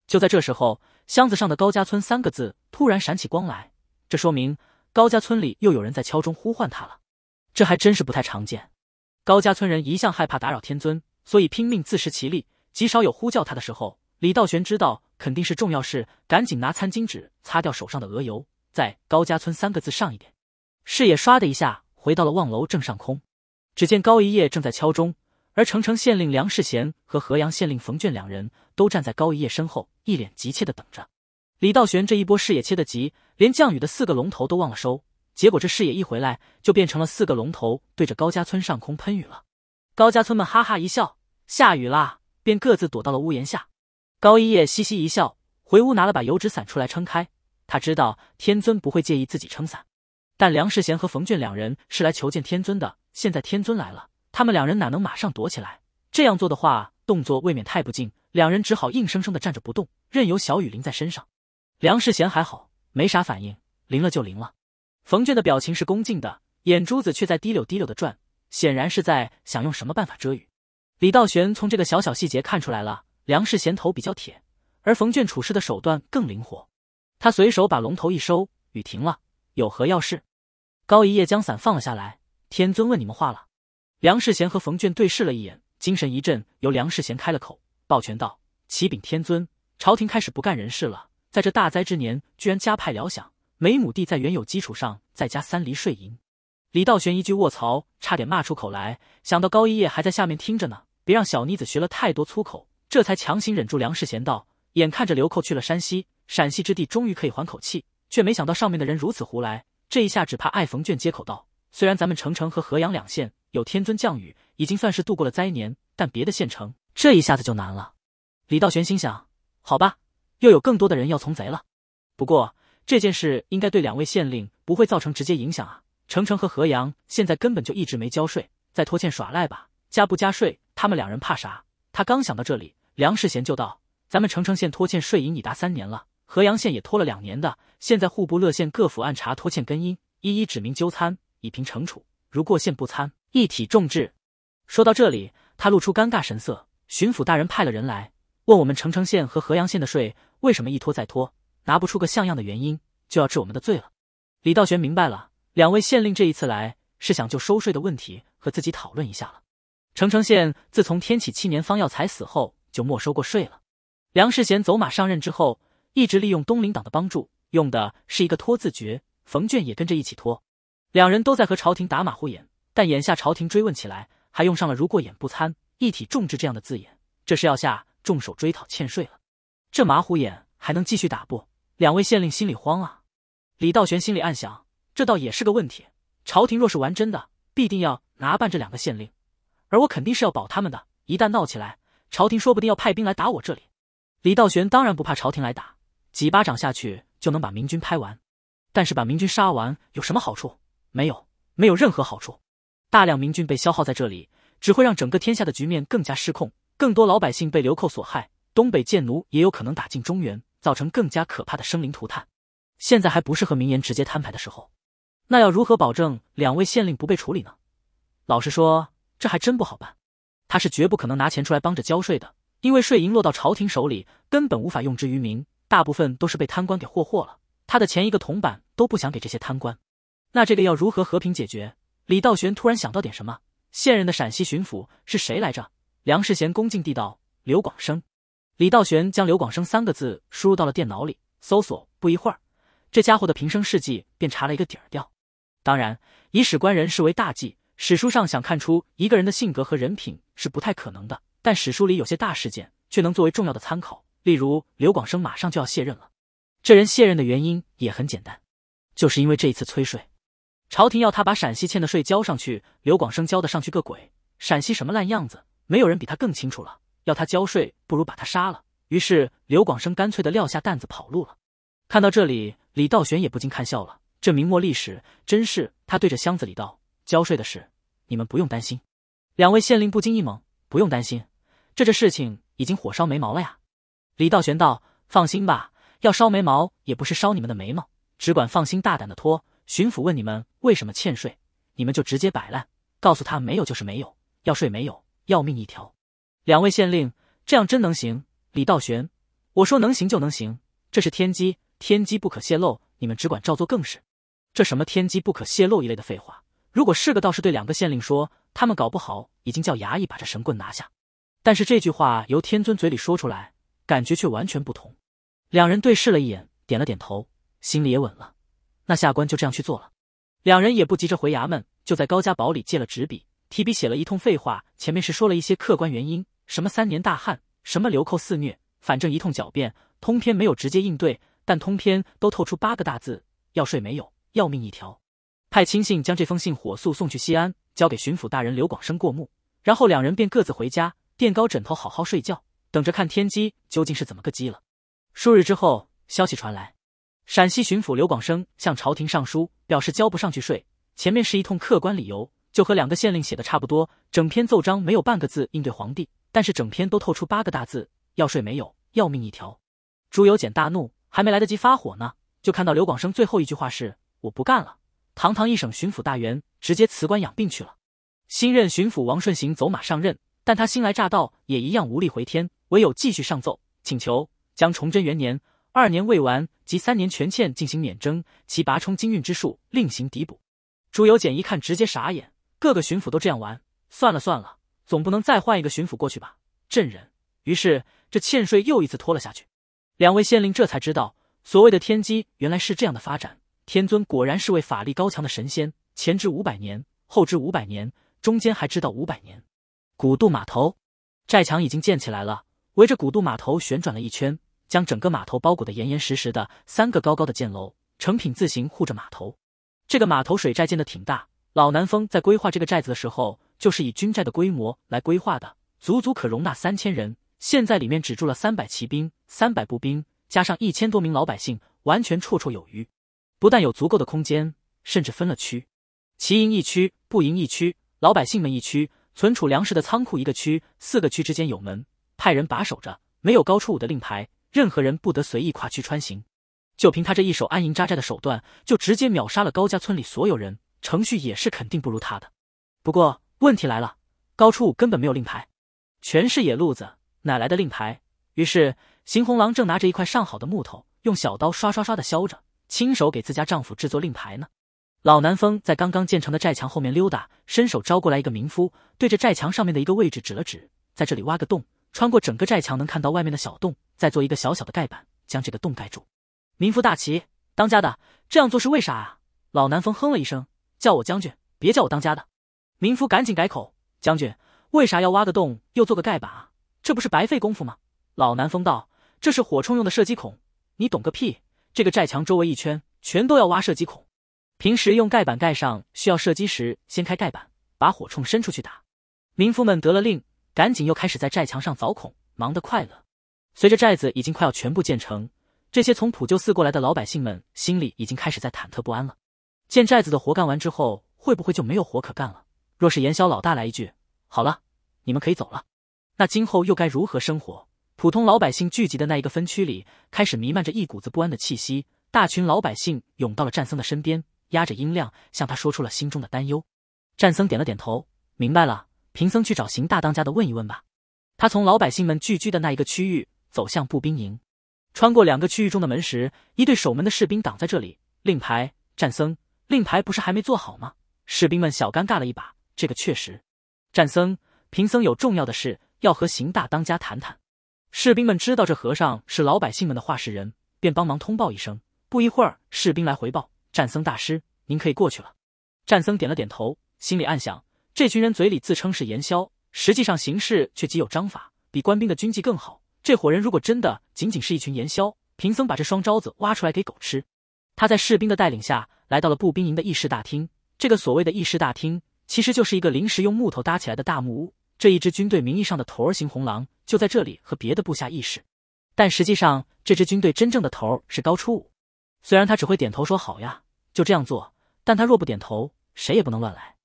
就在这时候，箱子上的高家村三个字突然闪起光来，这说明高家村里又有人在敲钟呼唤他了。这还真是不太常见。高家村人一向害怕打扰天尊，所以拼命自食其力，极少有呼叫他的时候。李道玄知道肯定是重要事，赶紧拿餐巾纸擦掉手上的鹅油，在高家村三个字上一点，视野刷的一下回到了望楼正上空。只见高一夜正在敲钟，而澄城县令梁世贤和河阳县令冯卷两人都站在高一夜身后，一脸急切地等着。李道玄这一波视野切得急，连降雨的四个龙头都忘了收，结果这视野一回来，就变成了四个龙头对着高家村上空喷雨了。高家村们哈哈一笑，下雨啦，便各自躲到了屋檐下。高一夜嘻嘻一笑，回屋拿了把油纸伞出来撑开，他知道天尊不会介意自己撑伞。但梁世贤和冯卷两人是来求见天尊的，现在天尊来了，他们两人哪能马上躲起来，这样做的话动作未免太不敬，两人只好硬生生的站着不动，任由小雨淋在身上。梁世贤还好没啥反应，淋了就淋了。冯卷的表情是恭敬的，眼珠子却在滴溜滴溜的转，显然是在想用什么办法遮雨。李道玄从这个小小细节看出来了，梁世贤头比较铁，而冯卷处事的手段更灵活。他随手把龙头一收，雨停了，有何要事？高一夜将伞放了下来，天尊问你们话了。梁世贤和冯卷对视了一眼，精神一振，由梁世贤开了口，抱拳道：“启禀天尊，朝廷开始不干人事了，在这大灾之年，居然加派辽饷，每亩地在原有基础上再加三厘税银。”李道玄一句卧槽，差点骂出口来，想到高一夜还在下面听着呢，别让小妮子学了太多粗口，这才强行忍住。梁世贤道：“眼看着流寇去了山西，陕西之地终于可以缓口气，却没想到上面的人如此胡来，这一下只怕艾冯卷接口道：虽然咱们澄城和河阳两县有天尊降雨，已经算是度过了灾年，但别的县城这一下子就难了。”李道玄心想，好吧，又有更多的人要从贼了。不过这件事应该对两位县令不会造成直接影响啊，澄城和河阳现在根本就一直没交税，再拖欠耍赖吧，加不加税他们两人怕啥？他刚想到这里，梁世贤就道：咱们澄城县拖欠税银已达三年了，河阳县也拖了两年的，现在户部乐县各府按察拖欠根因，一一指明纠参，以平惩处。如过县不参，一体重治。说到这里，他露出尴尬神色。巡抚大人派了人来，问我们澄城县和河阳县的税为什么一拖再拖，拿不出个像样的原因，就要治我们的罪了。李道玄明白了，两位县令这一次来是想就收税的问题和自己讨论一下了。澄城县自从天启七年方耀才死后，就没收过税了。梁世贤走马上任之后，一直利用东林党的帮助，用的是一个拖字诀，冯卷也跟着一起拖。两人都在和朝廷打马虎眼，但眼下朝廷追问起来，还用上了如过眼不参，一体重治这样的字眼，这是要下重手追讨欠税了。这马虎眼还能继续打不？两位县令心里慌啊。李道玄心里暗想，这倒也是个问题，朝廷若是玩真的，必定要拿办这两个县令，而我肯定是要保他们的。一旦闹起来，朝廷说不定要派兵来打我这里。李道玄当然不怕朝廷来打，几巴掌下去就能把明军拍完。但是把明军杀完有什么好处？没有，没有任何好处。大量明军被消耗在这里，只会让整个天下的局面更加失控，更多老百姓被流寇所害，东北贱奴也有可能打进中原，造成更加可怕的生灵涂炭。现在还不是和明言直接摊牌的时候。那要如何保证两位县令不被处理呢？老实说，这还真不好办。他是绝不可能拿钱出来帮着交税的，因为税银落到朝廷手里，根本无法用之于民，大部分都是被贪官给霍霍了。他的前一个铜板都不想给这些贪官。那这个要如何和平解决？李道玄突然想到点什么，现任的陕西巡抚是谁来着？梁士贤恭敬地道：刘广生。李道玄将刘广生三个字输入到了电脑里，搜索不一会儿，这家伙的平生事迹便查了一个底儿掉。当然，以史官人视为大忌，史书上想看出一个人的性格和人品是不太可能的，但史书里有些大事件却能作为重要的参考，例如刘广生马上就要卸任了。这人卸任的原因也很简单，就是因为这一次催税。朝廷要他把陕西欠的税交上去，刘广生交得上去个鬼，陕西什么烂样子，没有人比他更清楚了，要他交税不如把他杀了。于是刘广生干脆的撂下担子跑路了。看到这里，李道玄也不禁看笑了，这明末历史真是，他对着箱子里道：交税的事你们不用担心。两位县令不禁一懵，不用担心？这这事情已经火烧眉毛了呀。李道玄道：放心吧，要烧眉毛也不是烧你们的眉毛，只管放心大胆的拖。巡抚问你们为什么欠税，你们就直接摆烂，告诉他没有就是没有，要税没有，要命一条。两位县令，这样真能行？李道玄，我说能行就能行，这是天机，天机不可泄露，你们只管照做更是。这什么天机不可泄露一类的废话，如果是个道士对两个县令说，他们搞不好已经叫衙役把这神棍拿下。但是这句话由天尊嘴里说出来，感觉却完全不同。两人对视了一眼，点了点头，心里也稳了。那下官就这样去做了。两人也不急着回衙门，就在高家堡里借了纸笔，提笔写了一通废话，前面是说了一些客观原因，什么三年大旱，什么流寇肆虐，反正一通狡辩，通篇没有直接应对，但通篇都透出八个大字：要税没有，要命一条。派亲信将这封信火速送去西安，交给巡抚大人刘广生过目，然后两人便各自回家，垫高枕头好好睡觉，等着看天机究竟是怎么个机了。数日之后，消息传来，陕西巡抚刘广生向朝廷上书，表示交不上去税，前面是一通客观理由，就和两个县令写的差不多，整篇奏章没有半个字应对皇帝，但是整篇都透出八个大字：要税没有，要命一条。朱由检大怒，还没来得及发火呢，就看到刘广生最后一句话是：我不干了。堂堂一省巡抚大员，直接辞官养病去了。新任巡抚王顺行走马上任，但他新来乍到也一样无力回天，唯有继续上奏，请求将崇祯元年、二年未完及三年全欠进行免征，其拔充京运之数另行抵补。朱由检一看直接傻眼，各个巡抚都这样玩，算了算了，总不能再换一个巡抚过去吧，朕忍。于是这欠税又一次拖了下去。两位县令这才知道，所谓的天机原来是这样的发展，天尊果然是位法力高强的神仙，前知五百年，后知五百年，中间还知道五百年。古渡码头寨墙已经建起来了，围着古渡码头旋转了一圈，将整个码头包裹得严严实实的，三个高高的箭楼成品字形护着码头。这个码头水寨建得挺大，老南风在规划这个寨子的时候，就是以军寨的规模来规划的，足足可容纳三千人，现在里面只住了三百骑兵、三百步兵，加上一千多名老百姓，完全绰绰有余。不但有足够的空间，甚至分了区，骑营一区，步营一区，老百姓们一区，存储粮食的仓库一个区，四个区之间有门，派人把守着，没有高出武的令牌，任何人不得随意跨区穿行。就凭他这一手安营扎寨的手段，就直接秒杀了高家村里所有人，程序也是肯定不如他的。不过问题来了，高出武根本没有令牌，全是野路子，哪来的令牌？于是邢红郎正拿着一块上好的木头，用小刀刷刷刷的削着，亲手给自家丈夫制作令牌呢。老南风在刚刚建成的寨墙后面溜达，伸手招过来一个民夫，对着寨墙上面的一个位置指了指，在这里挖个洞，穿过整个寨墙能看到外面的小洞，再做一个小小的盖板，将这个洞盖住。民夫大奇：当家的，这样做是为啥啊？老南风哼了一声：叫我将军，别叫我当家的。民夫赶紧改口：将军，为啥要挖个洞又做个盖板啊？这不是白费功夫吗？老南风道：这是火铳用的射击孔，你懂个屁，这个寨墙周围一圈全都要挖射击孔。平时用盖板盖上，需要射击时先开盖板，把火冲伸出去打。民夫们得了令，赶紧又开始在寨墙上凿孔，忙得快乐。随着寨子已经快要全部建成，这些从普救寺过来的老百姓们心里已经开始在忐忑不安了。建寨子的活干完之后，会不会就没有活可干了？若是严小老大来一句：“好了，你们可以走了”，那今后又该如何生活？普通老百姓聚集的那一个分区里，开始弥漫着一股子不安的气息。大群老百姓涌到了战僧的身边。压着音量向他说出了心中的担忧。战僧点了点头，明白了，贫僧去找邢大当家的问一问吧。他从老百姓们聚居的那一个区域走向步兵营，穿过两个区域中的门时，一队守门的士兵挡在这里。令牌，战僧，令牌不是还没做好吗？士兵们小尴尬了一把，这个确实。战僧，贫僧有重要的事要和邢大当家谈谈。士兵们知道这和尚是老百姓们的话事人，便帮忙通报一声。不一会儿，士兵来回报。战僧大师，您可以过去了。战僧点了点头，心里暗想，这群人嘴里自称是严萧，实际上行事却极有章法，比官兵的军纪更好。这伙人如果真的仅仅是一群严萧，贫僧把这双招子挖出来给狗吃。他在士兵的带领下来到了步兵营的议事大厅。这个所谓的议事大厅，其实就是一个临时用木头搭起来的大木屋。这一支军队名义上的头儿型红狼就在这里和别的部下议事，但实际上这支军队真正的头儿是高初武。虽然他只会点头说好呀，就这样做，但他若不点头，谁也不能乱来。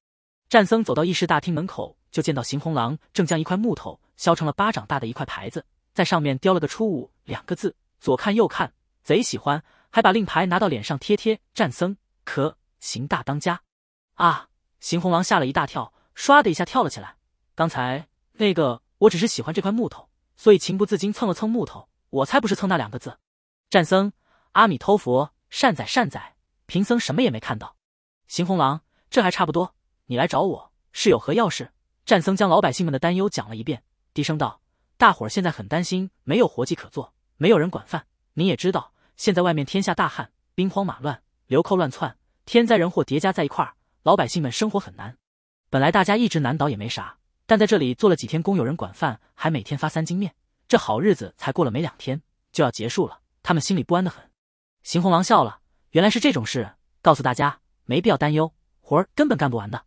战僧走到议事大厅门口，就见到邢红狼正将一块木头削成了巴掌大的一块牌子，在上面雕了个出武两个字，左看右看，贼喜欢，还把令牌拿到脸上贴贴。战僧，可邢大当家啊！邢红狼吓了一大跳，唰的一下跳了起来。刚才那个，我只是喜欢这块木头，所以情不自禁蹭了蹭木头，我才不是蹭那两个字。战僧，阿弥陀佛，善宰善宰，贫僧什么也没看到。邢红狼，这还差不多，你来找我是有何要事？战僧将老百姓们的担忧讲了一遍，低声道：大伙儿现在很担心，没有活计可做，没有人管饭。你也知道，现在外面天下大旱，兵荒马乱，流寇乱窜，天灾人祸叠加在一块儿，老百姓们生活很难。本来大家一直难倒也没啥，但在这里做了几天工，有人管饭，还每天发三斤面，这好日子才过了没两天就要结束了，他们心里不安得很。邢红狼笑了，原来是这种事，告诉大家没必要担忧，活儿根本干不完的。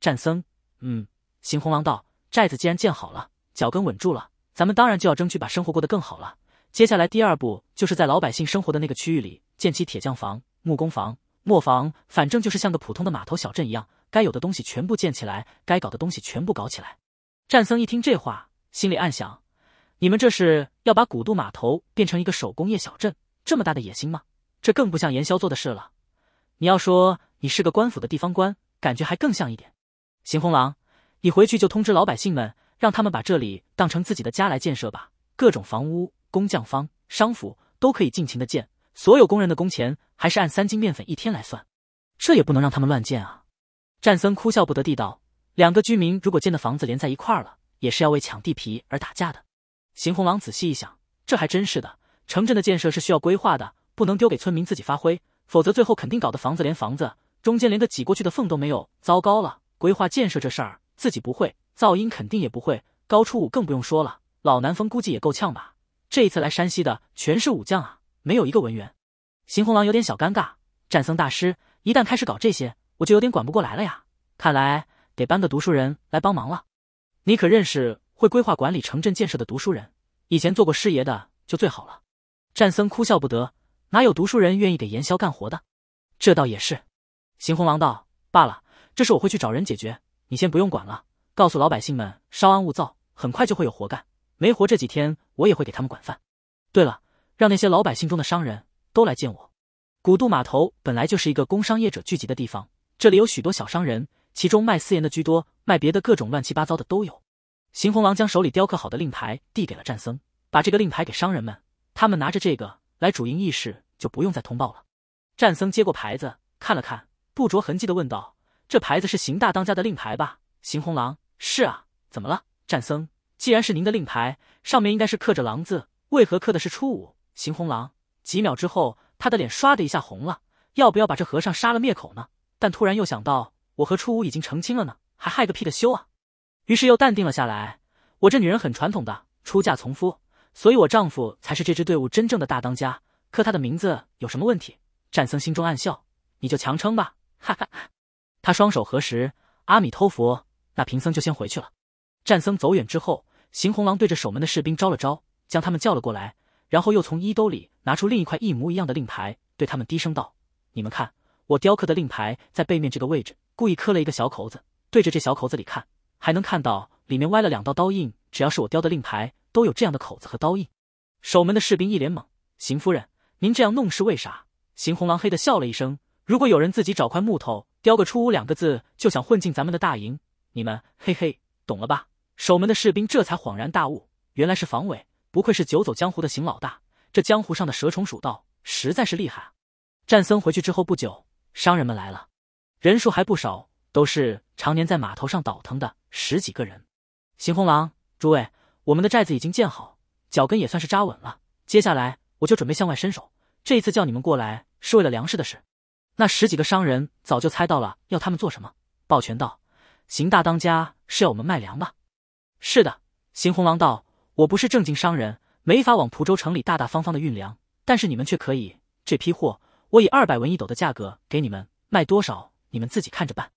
战僧，嗯。邢红狼道，寨子既然建好了，脚跟稳住了，咱们当然就要争取把生活过得更好了。接下来第二步就是在老百姓生活的那个区域里建起铁匠房、木工房、磨坊，反正就是像个普通的码头小镇一样，该有的东西全部建起来，该搞的东西全部搞起来。战僧一听这话，心里暗想，你们这是要把古渡码头变成一个手工业小镇，这么大的野心吗？这更不像严萧做的事了。你要说你是个官府的地方官，感觉还更像一点。邢红狼，你回去就通知老百姓们，让他们把这里当成自己的家来建设吧。各种房屋、工匠坊、商府都可以尽情的建，所有工人的工钱还是按三斤面粉一天来算，这也不能让他们乱建啊。战僧哭笑不得地道，两个居民如果建的房子连在一块儿了，也是要为抢地皮而打架的。邢红狼仔细一想，这还真是的，城镇的建设是需要规划的，不能丢给村民自己发挥，否则最后肯定搞得房子连房子中间连个挤过去的缝都没有。糟糕了，规划建设这事儿自己不会，噪音肯定也不会，高出武更不用说了，老南风估计也够呛吧。这一次来山西的全是武将啊，没有一个文员。邢红狼有点小尴尬，战僧大师，一旦开始搞这些，我就有点管不过来了呀，看来得搬个读书人来帮忙了。你可认识会规划管理城镇建设的读书人？以前做过师爷的就最好了。战僧哭笑不得，哪有读书人愿意给严萧干活的？这倒也是。邢红狼道，罢了，这事我会去找人解决，你先不用管了，告诉老百姓们稍安勿躁，很快就会有活干，没活这几天我也会给他们管饭。对了，让那些老百姓中的商人都来见我。古渡码头本来就是一个工商业者聚集的地方，这里有许多小商人，其中卖私盐的居多，卖别的各种乱七八糟的都有。邢红狼将手里雕刻好的令牌递给了战僧，把这个令牌给商人们，他们拿着这个来主营议事，就不用再通报了。战僧接过牌子看了看，不着痕迹地问道，这牌子是邢大当家的令牌吧？邢红狼，是啊，怎么了？战僧，既然是您的令牌，上面应该是刻着狼字，为何刻的是初五？邢红狼，几秒之后他的脸唰的一下红了，要不要把这和尚杀了灭口呢？但突然又想到，我和初五已经成亲了呢，还害个屁的羞啊，于是又淡定了下来。我这女人很传统的，出嫁从夫，所以我丈夫才是这支队伍真正的大当家，刻他的名字有什么问题？战僧心中暗笑，你就强撑吧，哈哈！他双手合十，阿弥陀佛。那贫僧就先回去了。战僧走远之后，邢红狼对着守门的士兵招了招，将他们叫了过来，然后又从衣兜里拿出另一块一模一样的令牌，对他们低声道：“你们看，我雕刻的令牌在背面这个位置，故意刻了一个小口子。对着这小口子里看，还能看到里面歪了两道刀印。只要是我雕的令牌，都有这样的口子和刀印。”守门的士兵一脸懵：“邢夫人，您这样弄是为啥？”邢红狼嘿的笑了一声：“如果有人自己找块木头雕个出屋两个字，就想混进咱们的大营，你们嘿嘿，懂了吧？”守门的士兵这才恍然大悟，原来是防伪，不愧是久走江湖的邢老大，这江湖上的蛇虫鼠道实在是厉害啊！战僧回去之后不久，商人们来了，人数还不少，都是常年在码头上倒腾的十几个人。邢红狼，诸位，我们的寨子已经建好，脚跟也算是扎稳了，接下来我就准备向外伸手，这一次叫你们过来是为了粮食的事。那十几个商人早就猜到了要他们做什么，抱拳道：“邢大当家是要我们卖粮吧？”“是的。”邢红狼道，“我不是正经商人，没法往蒲州城里大大方方的运粮，但是你们却可以，这批货我以二百文一斗的价格给你们，卖多少你们自己看着办。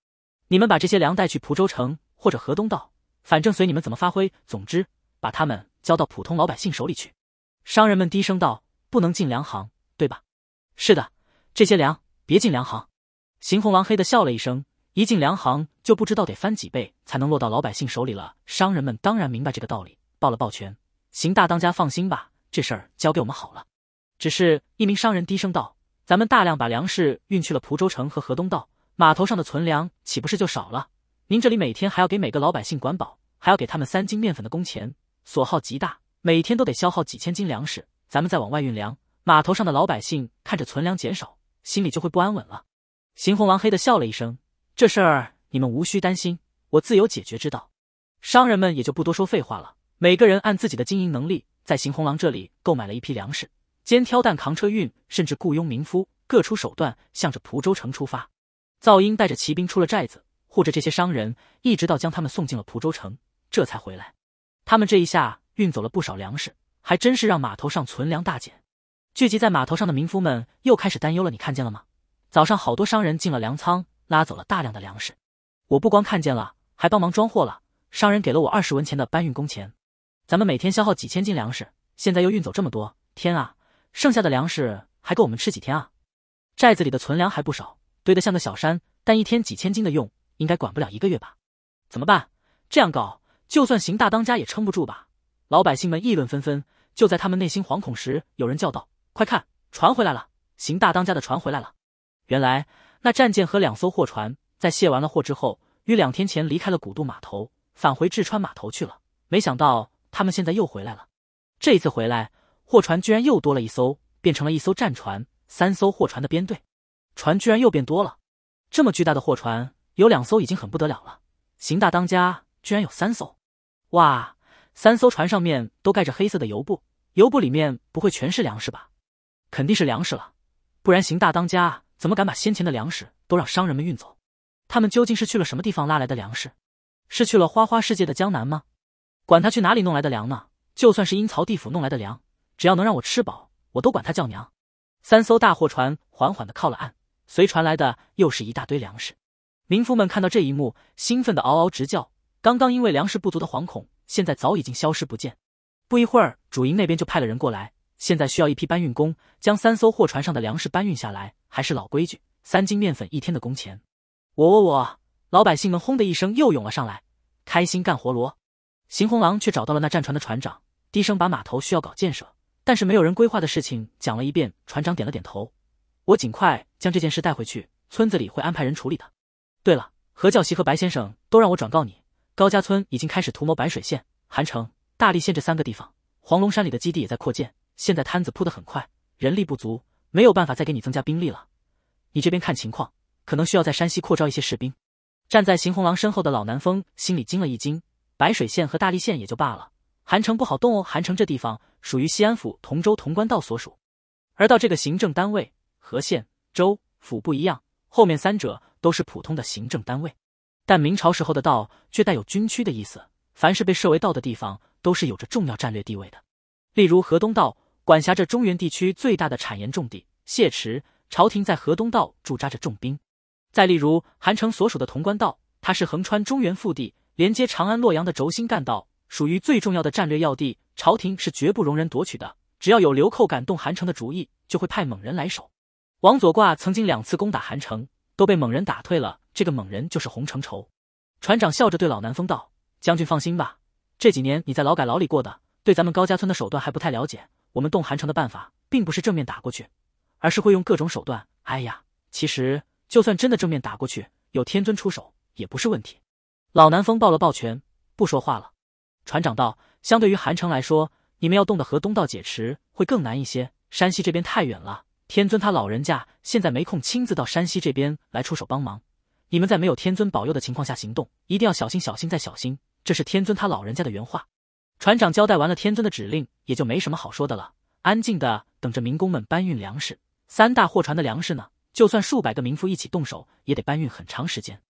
你们把这些粮带去蒲州城或者河东道，反正随你们怎么发挥，总之把他们交到普通老百姓手里去。”商人们低声道：“不能进粮行，对吧？”“是的，这些粮别进粮行。”邢红狼嘿的笑了一声，一进粮行就不知道得翻几倍才能落到老百姓手里了。商人们当然明白这个道理，抱了抱拳：“邢大当家放心吧，这事儿交给我们好了。”只是一名商人低声道：“咱们大量把粮食运去了蒲州城和河东道，码头上的存粮岂不是就少了？您这里每天还要给每个老百姓管饱，还要给他们三斤面粉的工钱，所耗极大，每天都得消耗几千斤粮食，咱们再往外运粮，码头上的老百姓看着存粮减少，心里就会不安稳了。”邢红狼嘿的笑了一声：“这事儿你们无需担心，我自有解决之道。”商人们也就不多说废话了，每个人按自己的经营能力，在邢红狼这里购买了一批粮食，肩挑担扛车运，甚至雇佣民夫，各出手段，向着蒲州城出发。噪音带着骑兵出了寨子，护着这些商人，一直到将他们送进了蒲州城，这才回来。他们这一下运走了不少粮食，还真是让码头上存粮大减。聚集在码头上的民夫们又开始担忧了，你看见了吗？早上好多商人进了粮仓，拉走了大量的粮食。我不光看见了，还帮忙装货了。商人给了我二十文钱的搬运工钱。咱们每天消耗几千斤粮食，现在又运走这么多，天啊！剩下的粮食还够我们吃几天啊？寨子里的存粮还不少，堆得像个小山，但一天几千斤的用，应该管不了一个月吧？怎么办？这样搞，就算邢大当家也撑不住吧？老百姓们议论纷纷。就在他们内心惶恐时，有人叫道：“快看，船回来了！邢大当家的船回来了！”原来，那战舰和两艘货船在卸完了货之后，于两天前离开了古渡码头，返回智川码头去了。没想到，他们现在又回来了。这一次回来，货船居然又多了一艘，变成了一艘战船，三艘货船的编队。船居然又变多了。这么巨大的货船，有两艘已经很不得了了。邢大当家居然有三艘！哇，三艘船上面都盖着黑色的油布，油布里面不会全是粮食吧？肯定是粮食了，不然邢大当家怎么敢把先前的粮食都让商人们运走？他们究竟是去了什么地方拉来的粮食？是去了花花世界的江南吗？管他去哪里弄来的粮呢，就算是阴曹地府弄来的粮，只要能让我吃饱，我都管他叫娘。三艘大货船缓缓地靠了岸，随船来的又是一大堆粮食。民夫们看到这一幕，兴奋地嗷嗷直叫，刚刚因为粮食不足的惶恐，现在早已经消失不见。不一会儿，主营那边就派了人过来，现在需要一批搬运工，将三艘货船上的粮食搬运下来。还是老规矩，三斤面粉一天的工钱。我我我，老百姓们轰的一声又涌了上来，开心干活罗。邢红狼却找到了那战船的船长，低声把码头需要搞建设，但是没有人规划的事情讲了一遍。船长点了点头：“我尽快将这件事带回去，村子里会安排人处理的。对了，何教习和白先生都让我转告你，高家村已经开始涂抹白水县、韩城、大荔县这三个地方，黄龙山里的基地也在扩建，现在摊子铺得很快，人力不足，没有办法再给你增加兵力了。你这边看情况，可能需要在山西扩招一些士兵。”站在邢红狼身后的老南风心里惊了一惊，白水县和大荔县也就罢了，韩城不好动哦。韩城这地方属于西安府同州潼关道所属，而到这个行政单位，和县、州、府不一样，后面三者都是普通的行政单位。但明朝时候的道却带有军区的意思，凡是被设为道的地方都是有着重要战略地位的。例如河东道管辖着中原地区最大的产盐重地谢池，朝廷在河东道驻扎着重兵。再例如韩城所属的潼关道，它是横穿中原腹地，连接长安洛阳的轴心干道，属于最重要的战略要地，朝廷是绝不容人夺取的。只要有流寇敢动韩城的主意，就会派蒙人来守。王左挂曾经两次攻打韩城，都被蒙人打退了。这个蒙人就是洪承畴。船长笑着对老南风道：“将军放心吧，这几年你在劳改牢里过的，对咱们高家村的手段还不太了解。我们动韩城的办法，并不是正面打过去，而是会用各种手段。哎呀，其实就算真的正面打过去，有天尊出手也不是问题。”老南风抱了抱拳，不说话了。船长道：“相对于韩城来说，你们要动的河东道解池会更难一些。山西这边太远了，天尊他老人家现在没空亲自到山西这边来出手帮忙。你们在没有天尊保佑的情况下行动，一定要小心小心再小心。”这是天尊他老人家的原话。船长交代完了天尊的指令，也就没什么好说的了，安静的等着民工们搬运粮食。三大货船的粮食呢，就算数百个民夫一起动手，也得搬运很长时间，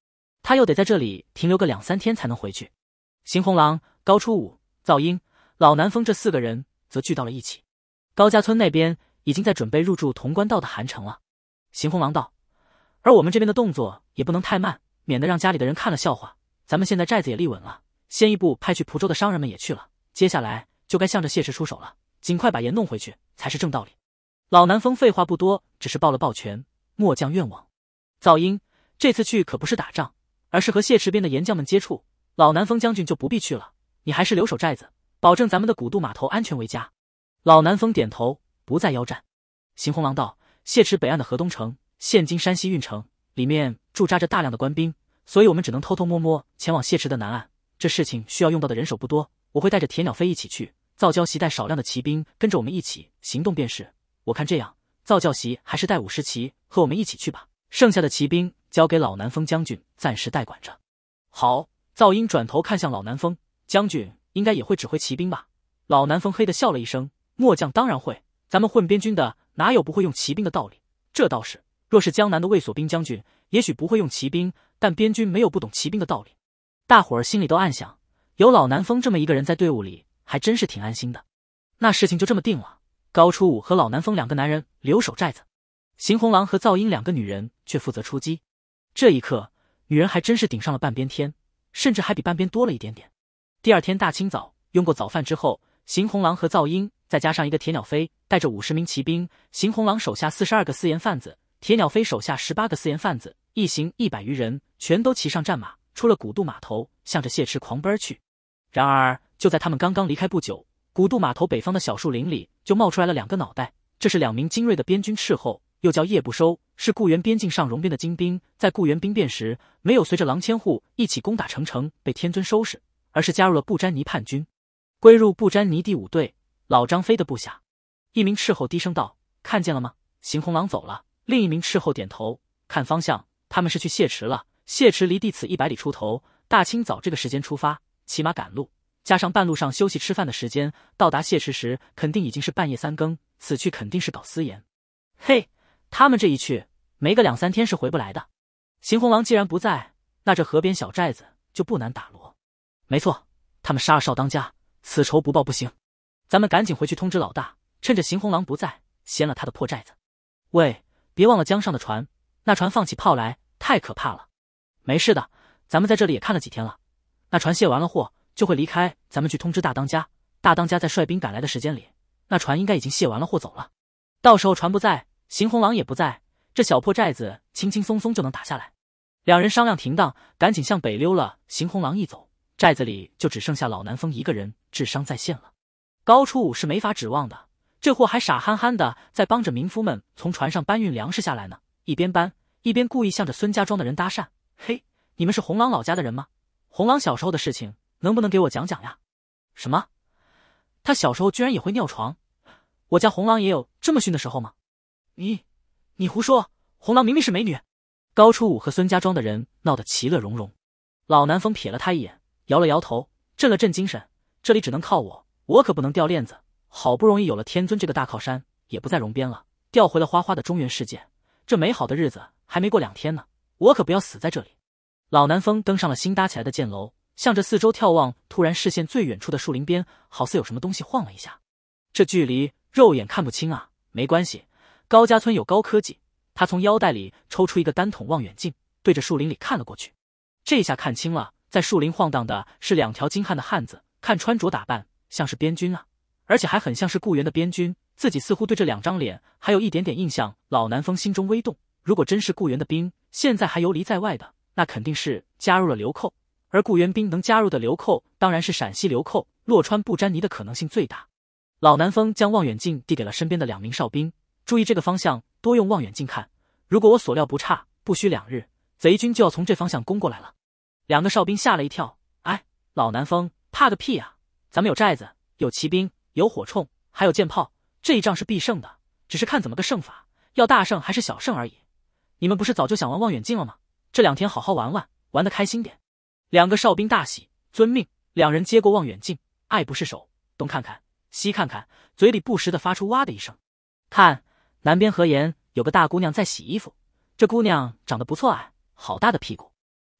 他又得在这里停留个两三天才能回去。邢红郎、高初武、赵英、老南风这四个人则聚到了一起。高家村那边已经在准备入驻潼关道的韩城了。邢红郎道：“而我们这边的动作也不能太慢，免得让家里的人看了笑话。咱们现在寨子也立稳了，先一步派去蒲州的商人们也去了，接下来就该向着谢池出手了，尽快把盐弄回去才是正道理。”老南风废话不多，只是抱了抱拳，末将愿往。赵英这次去可不是打仗，而是和谢池边的盐匠们接触。老南风将军就不必去了，你还是留守寨子，保证咱们的古渡码头安全为佳。老南风点头，不再邀战。邢红郎道：“谢池北岸的河东城，现今山西运城，里面驻扎着大量的官兵，所以我们只能偷偷摸摸前往谢池的南岸。这事情需要用到的人手不多，我会带着铁鸟飞一起去，造教习带少量的骑兵跟着我们一起行动便是。我看这样，造教习还是带五十骑和我们一起去吧，剩下的骑兵交给老南风将军暂时代管着。”好。赵英转头看向老南风将军，应该也会指挥骑兵吧？老南风嘿的笑了一声：“末将当然会，咱们混边军的哪有不会用骑兵的道理？这倒是，若是江南的卫所兵将军，也许不会用骑兵，但边军没有不懂骑兵的道理。”大伙儿心里都暗想，有老南风这么一个人在队伍里，还真是挺安心的。那事情就这么定了。高初武和老南风两个男人留守寨子，邢红郎和赵英两个女人却负责出击。这一刻，女人还真是顶上了半边天，甚至还比半边多了一点点。第二天大清早，用过早饭之后，邢红郎和赵英再加上一个铁鸟飞，带着五十名骑兵，邢红郎手下四十二个私盐贩子，铁鸟飞手下十八个私盐贩子，一行一百余人，全都骑上战马，出了古渡码头，向着谢池狂奔而去。然而，就在他们刚刚离开不久，古渡码头北方的小树林里就冒出来了两个脑袋，这是两名精锐的边军斥候，又叫叶不收，是固原边境上戎边的精兵，在固原兵变时没有随着郎千户一起攻打成城被天尊收拾，而是加入了布詹尼叛军，归入布詹尼第五队老张飞的部下。一名斥候低声道：“看见了吗？邢红郎走了。”另一名斥候点头，看方向，他们是去谢池了。谢池离地此一百里出头，大清早这个时间出发，骑马赶路，加上半路上休息吃饭的时间，到达谢池时肯定已经是半夜三更，此去肯定是搞私盐。嘿，他们这一去，没个两三天是回不来的。邢红郎既然不在，那这河边小寨子就不难打罗。没错，他们杀了少当家，此仇不报不行。咱们赶紧回去通知老大，趁着邢红郎不在，掀了他的破寨子。喂，别忘了江上的船，那船放起炮来，太可怕了。没事的，咱们在这里也看了几天了。那船卸完了货，就会离开，咱们去通知大当家。大当家在率兵赶来的时间里，那船应该已经卸完了货走了。到时候船不在，邢红郎也不在，这小破寨子轻轻松松就能打下来。两人商量停当，赶紧向北溜了。邢红郎一走，寨子里就只剩下老南风一个人，智商在线了。高初武是没法指望的，这货还傻憨憨的在帮着民夫们从船上搬运粮食下来呢，一边搬一边故意向着孙家庄的人搭讪：“嘿，你们是红狼老家的人吗？红狼小时候的事情能不能给我讲讲呀？”“什么？他小时候居然也会尿床？我家红狼也有这么逊的时候吗？”“你你胡说，红狼明明是美女。”高初武和孙家庄的人闹得其乐融融。老南风瞥了他一眼，摇了摇头，振了振精神：“这里只能靠我，我可不能掉链子。好不容易有了天尊这个大靠山，也不在戎边了，调回了花花的中原世界。这美好的日子还没过两天呢，我可不要死在这里。”老南风登上了新搭起来的箭楼，向着四周眺望，突然视线最远处的树林边，好似有什么东西晃了一下。这距离肉眼看不清啊，没关系。高家村有高科技，他从腰带里抽出一个单筒望远镜，对着树林里看了过去。这下看清了，在树林晃荡的是两条精悍的汉子，看穿着打扮像是边军啊，而且还很像是雇员的边军。自己似乎对这两张脸还有一点点印象。老南风心中微动，如果真是雇员的兵，现在还游离在外的，那肯定是加入了流寇，而雇员兵能加入的流寇当然是陕西流寇，洛川不沾泥的可能性最大。老南风将望远镜递给了身边的两名哨兵，注意这个方向，多用望远镜看，如果我所料不差，不需两日，贼军就要从这方向攻过来了。两个哨兵吓了一跳，哎，老南风，怕个屁啊，咱们有寨子，有骑兵，有火铳，还有箭炮，这一仗是必胜的，只是看怎么个胜法，要大胜还是小胜而已。你们不是早就想玩望远镜了吗？这两天好好玩玩，玩得开心点。两个哨兵大喜，遵命。两人接过望远镜，爱不释手，东看看西看看，嘴里不时地发出哇的一声。看，南边河沿有个大姑娘在洗衣服，这姑娘长得不错啊，好大的屁股。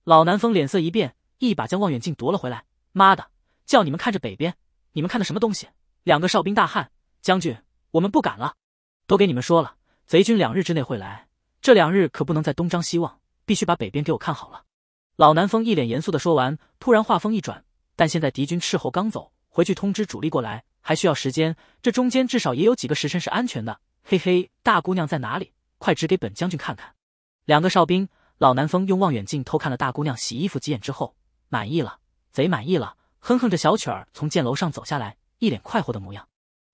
老南风脸色一变，一把将望远镜夺了回来。妈的，叫你们看着北边，你们看的什么东西？两个哨兵大汉，将军，我们不敢了。都给你们说了，贼军两日之内会来，这两日可不能再东张西望，必须把北边给我看好了。老南风一脸严肃地说完，突然话锋一转，但现在敌军斥候刚走，回去通知主力过来还需要时间，这中间至少也有几个时辰是安全的。嘿嘿，大姑娘在哪里？快指给本将军看看。两个哨兵，老南风用望远镜偷看了大姑娘洗衣服几眼之后，满意了，贼满意了，哼哼着小曲儿从箭楼上走下来，一脸快活的模样。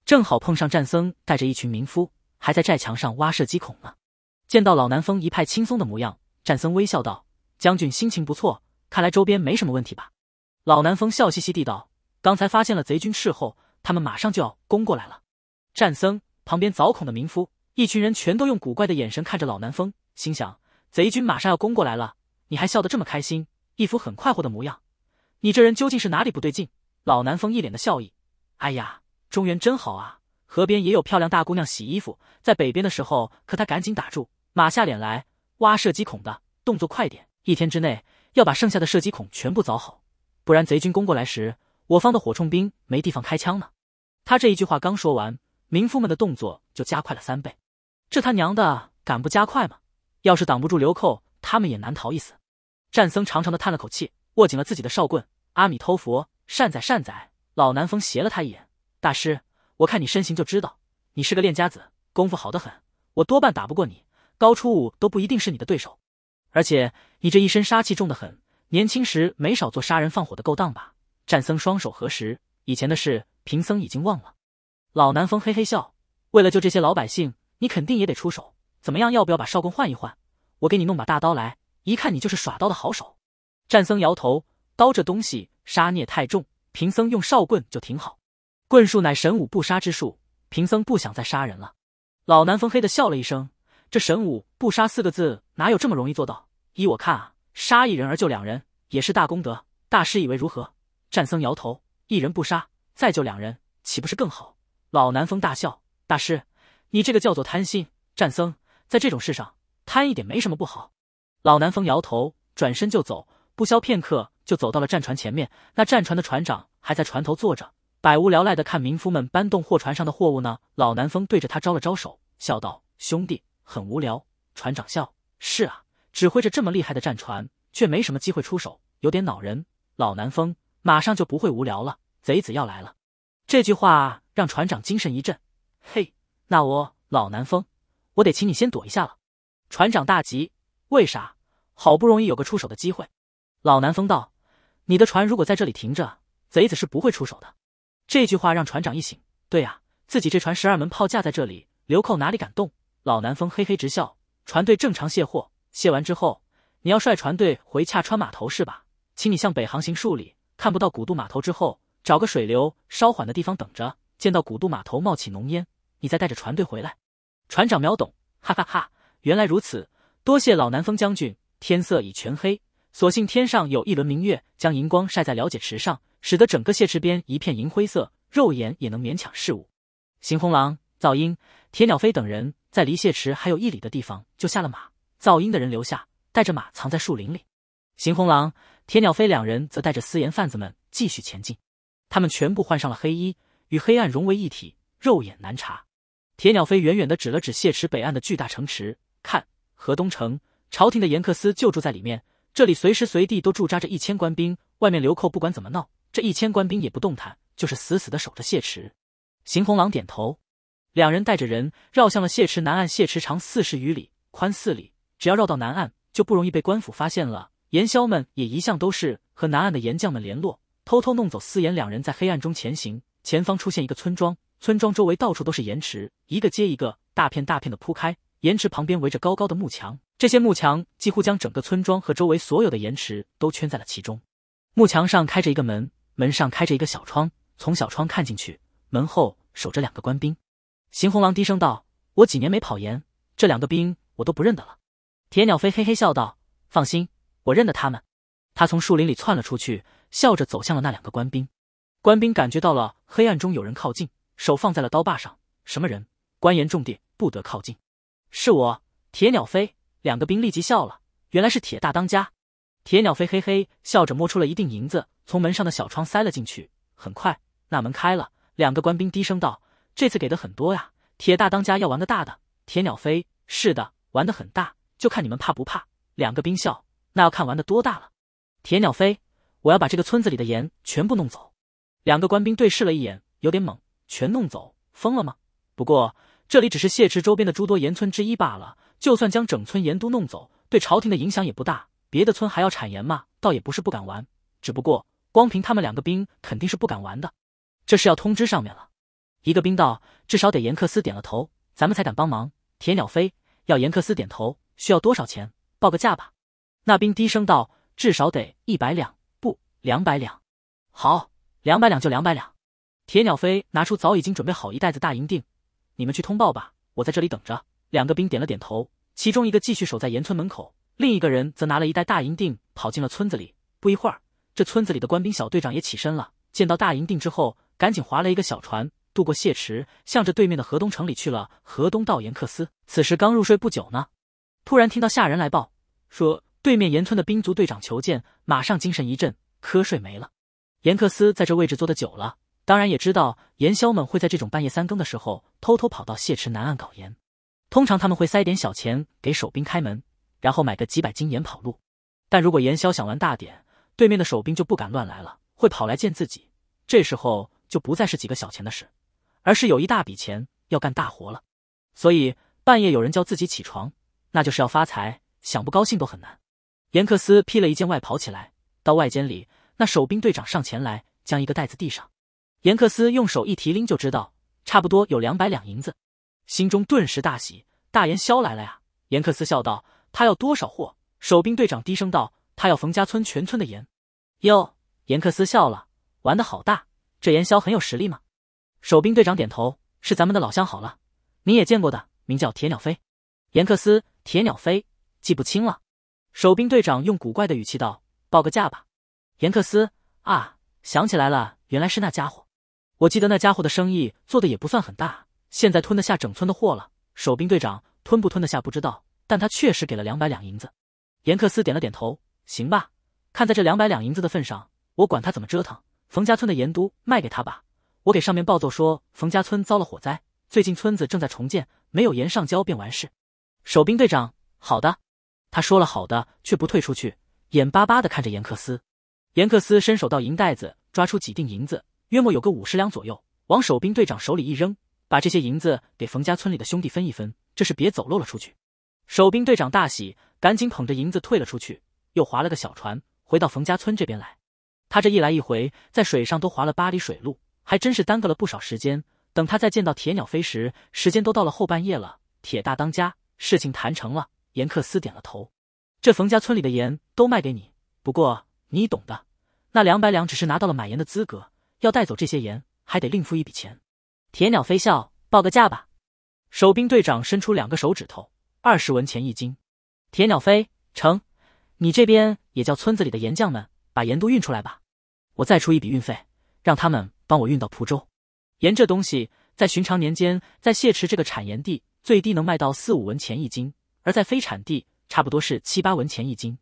正好碰上战僧带着一群民夫还在寨墙上挖射击孔呢。见到老南风一派轻松的模样，战僧微笑道，将军心情不错，看来周边没什么问题吧。老南风笑嘻嘻地道，刚才发现了贼军斥候，他们马上就要攻过来了。战僧旁边凿孔的民夫一群人全都用古怪的眼神看着老南风，心想，贼军马上要攻过来了，你还笑得这么开心，一副很快活的模样，你这人究竟是哪里不对劲？老南风一脸的笑意，哎呀，中原真好啊，河边也有漂亮大姑娘洗衣服，在北边的时候可他赶紧打住，马下脸来，挖射击孔的动作快点，一天之内要把剩下的射击孔全部凿好，不然贼军攻过来时，我方的火铳兵没地方开枪呢。他这一句话刚说完，民夫们的动作就加快了三倍，这他娘的敢不加快吗？要是挡不住流寇，他们也难逃一死。战僧长长的叹了口气，握紧了自己的哨棍，阿弥陀佛，善宰善宰。老南风斜了他一眼，大师，我看你身形就知道，你是个练家子，功夫好得很，我多半打不过你，高出五都不一定是你的对手。而且你这一身杀气重得很，年轻时没少做杀人放火的勾当吧？战僧双手合十，以前的事贫僧已经忘了。老南风嘿嘿笑，为了救这些老百姓，你肯定也得出手，怎么样，要不要把哨棍换一换？我给你弄把大刀来，一看你就是耍刀的好手。战僧摇头，刀这东西杀孽太重，贫僧用哨棍就挺好，棍术乃神武不杀之术，贫僧不想再杀人了。老南风黑的笑了一声，这神武不杀四个字哪有这么容易做到？依我看啊，杀一人而救两人也是大功德，大师以为如何？战僧摇头，一人不杀，再救两人，岂不是更好？老南风大笑，大师，你这个叫做贪心。战僧，在这种事上贪一点没什么不好。老南风摇头，转身就走，不消片刻就走到了战船前面，那战船的船长还在船头坐着，百无聊赖地看民夫们搬动货船上的货物呢。老南风对着他招了招手，笑道，兄弟，很无聊。船长笑，是啊，指挥着这么厉害的战船，却没什么机会出手，有点恼人。老南风，马上就不会无聊了，贼子要来了。这句话让船长精神一振，嘿，那我老南风，我得请你先躲一下了。船长大急，为啥？好不容易有个出手的机会。老南风道，你的船如果在这里停着，贼子是不会出手的。这句话让船长一醒，对啊，自己这船十二门炮架在这里，流寇哪里敢动？老南风嘿嘿直笑，船队正常卸货，卸完之后，你要率船队回洽川码头是吧？请你向北航行数里，看不到古渡码头之后，找个水流稍缓的地方等着，见到古渡码头冒起浓烟，你再带着船队回来。船长秒懂，哈哈哈，原来如此，多谢老南风将军。天色已全黑，所幸天上有一轮明月，将银光晒在了解池上，使得整个蟹池边一片银灰色，肉眼也能勉强视物。邢红狼、噪音、铁鸟飞等人在离蟹池还有一里的地方就下了马，噪音的人留下，带着马藏在树林里。邢红狼、铁鸟飞两人则带着私盐贩子们继续前进，他们全部换上了黑衣，与黑暗融为一体，肉眼难查。铁鸟飞远远地指了指蟹池北岸的巨大城池，看，河东城，朝廷的严克司就住在里面，这里随时随地都驻扎着一千官兵。外面流寇不管怎么闹，这一千官兵也不动弹，就是死死的守着谢池。邢洪郎点头，两人带着人绕向了谢池南岸。谢池长四十余里，宽四里，只要绕到南岸，就不容易被官府发现了。盐枭们也一向都是和南岸的盐将们联络，偷偷弄走私盐。两人在黑暗中前行，前方出现一个村庄，村庄周围到处都是盐池，一个接一个，大片大片的铺开。盐池旁边围着高高的木墙，这些木墙几乎将整个村庄和周围所有的盐池都圈在了其中。木墙上开着一个门，门上开着一个小窗，从小窗看进去，门后守着两个官兵。邢洪郎低声道：“我几年没跑盐，这两个兵我都不认得了。”铁鸟飞嘿嘿笑道：“放心，我认得他们。”他从树林里窜了出去，笑着走向了那两个官兵。官兵感觉到了黑暗中有人靠近，手放在了刀把上：“什么人？官盐重地，不得靠近。”“是我，铁鸟飞。”两个兵立即笑了，原来是铁大当家。铁鸟飞嘿嘿笑着摸出了一锭银子，从门上的小窗塞了进去。很快那门开了，两个官兵低声道：“这次给的很多呀，铁大当家要玩个大的。”铁鸟飞：“是的，玩得很大，就看你们怕不怕。”两个兵笑：“那要看玩得多大了。”铁鸟飞：“我要把这个村子里的盐全部弄走。”两个官兵对视了一眼，有点猛：“全弄走？疯了吗？不过这里只是谢池周边的诸多盐村之一罢了，就算将整村盐都弄走，对朝廷的影响也不大。别的村还要产盐嘛，倒也不是不敢玩，只不过光凭他们两个兵肯定是不敢玩的，这是要通知上面了。”一个兵道：“至少得严克司点了头，咱们才敢帮忙。”铁鸟飞：“要严克司点头，需要多少钱？报个价吧。”那兵低声道：“至少得一百两，不，两百两。”“好，两百两就两百两。”铁鸟飞拿出早已经准备好一袋子大银锭：“你们去通报吧，我在这里等着。”两个兵点了点头，其中一个继续守在盐村门口，另一个人则拿了一袋大银锭跑进了村子里。不一会儿，这村子里的官兵小队长也起身了，见到大银锭之后，赶紧划了一个小船，渡过谢池，向着对面的河东城里去了。河东到盐克司此时刚入睡不久呢，突然听到下人来报说对面盐村的兵卒队长求见，马上精神一振，瞌睡没了。盐克司在这位置坐得久了，当然也知道盐枭们会在这种半夜三更的时候偷偷跑到谢池南岸搞盐，通常他们会塞点小钱给守兵开门，然后买个几百金盐跑路。但如果盐枭想玩大点，对面的守兵就不敢乱来了，会跑来见自己，这时候就不再是几个小钱的事，而是有一大笔钱要干大活了。所以半夜有人叫自己起床，那就是要发财，想不高兴都很难。盐克司披了一件外袍起来，到外间里，那守兵队长上前来，将一个袋子递上。严克斯用手一提拎就知道，差不多有两百两银子，心中顿时大喜，大盐枭来了呀！严克斯笑道：“他要多少货？”守兵队长低声道：“他要冯家村全村的盐。”哟，严克斯笑了：“玩得好大，这盐枭很有实力嘛。”守兵队长点头：“是咱们的老乡好了，你也见过的，名叫铁鸟飞。”严克斯：“铁鸟飞，记不清了。”守兵队长用古怪的语气道：“报个价吧。”严克斯：“啊，想起来了，原来是那家伙。我记得那家伙的生意做的也不算很大，现在吞得下整村的货了。”守兵队长：“吞不吞得下不知道，但他确实给了两百两银子。”严克斯点了点头：“行吧，看在这两百两银子的份上，我管他怎么折腾，冯家村的盐都卖给他吧。我给上面报奏说，冯家村遭了火灾，最近村子正在重建，没有盐上交便完事。”守兵队长：“好的。”他说了好的，却不退出去，眼巴巴地看着严克斯。严克斯伸手到银袋子，抓出几锭银子，约莫有个五十两左右，往守兵队长手里一扔：“把这些银子给冯家村里的兄弟分一分，这是别走漏了出去。”守兵队长大喜，赶紧捧着银子退了出去，又划了个小船，回到冯家村这边来。他这一来一回，在水上都划了八里水路，还真是耽搁了不少时间。等他再见到铁鸟飞时，时间都到了后半夜了。铁大当家，事情谈成了。严克斯点了头：“这冯家村里的盐都卖给你，不过你懂的，那两百两只是拿到了买盐的资格。要带走这些盐，还得另付一笔钱。”铁鸟飞笑：“报个价吧。”守兵队长伸出两个手指头：“二十文钱一斤。”铁鸟飞：“成，你这边也叫村子里的盐匠们把盐都运出来吧，我再出一笔运费，让他们帮我运到蒲州。”盐这东西在寻常年间，在谢池这个产盐地最低能卖到四五文钱一斤，而在非产地差不多是七八文钱一斤。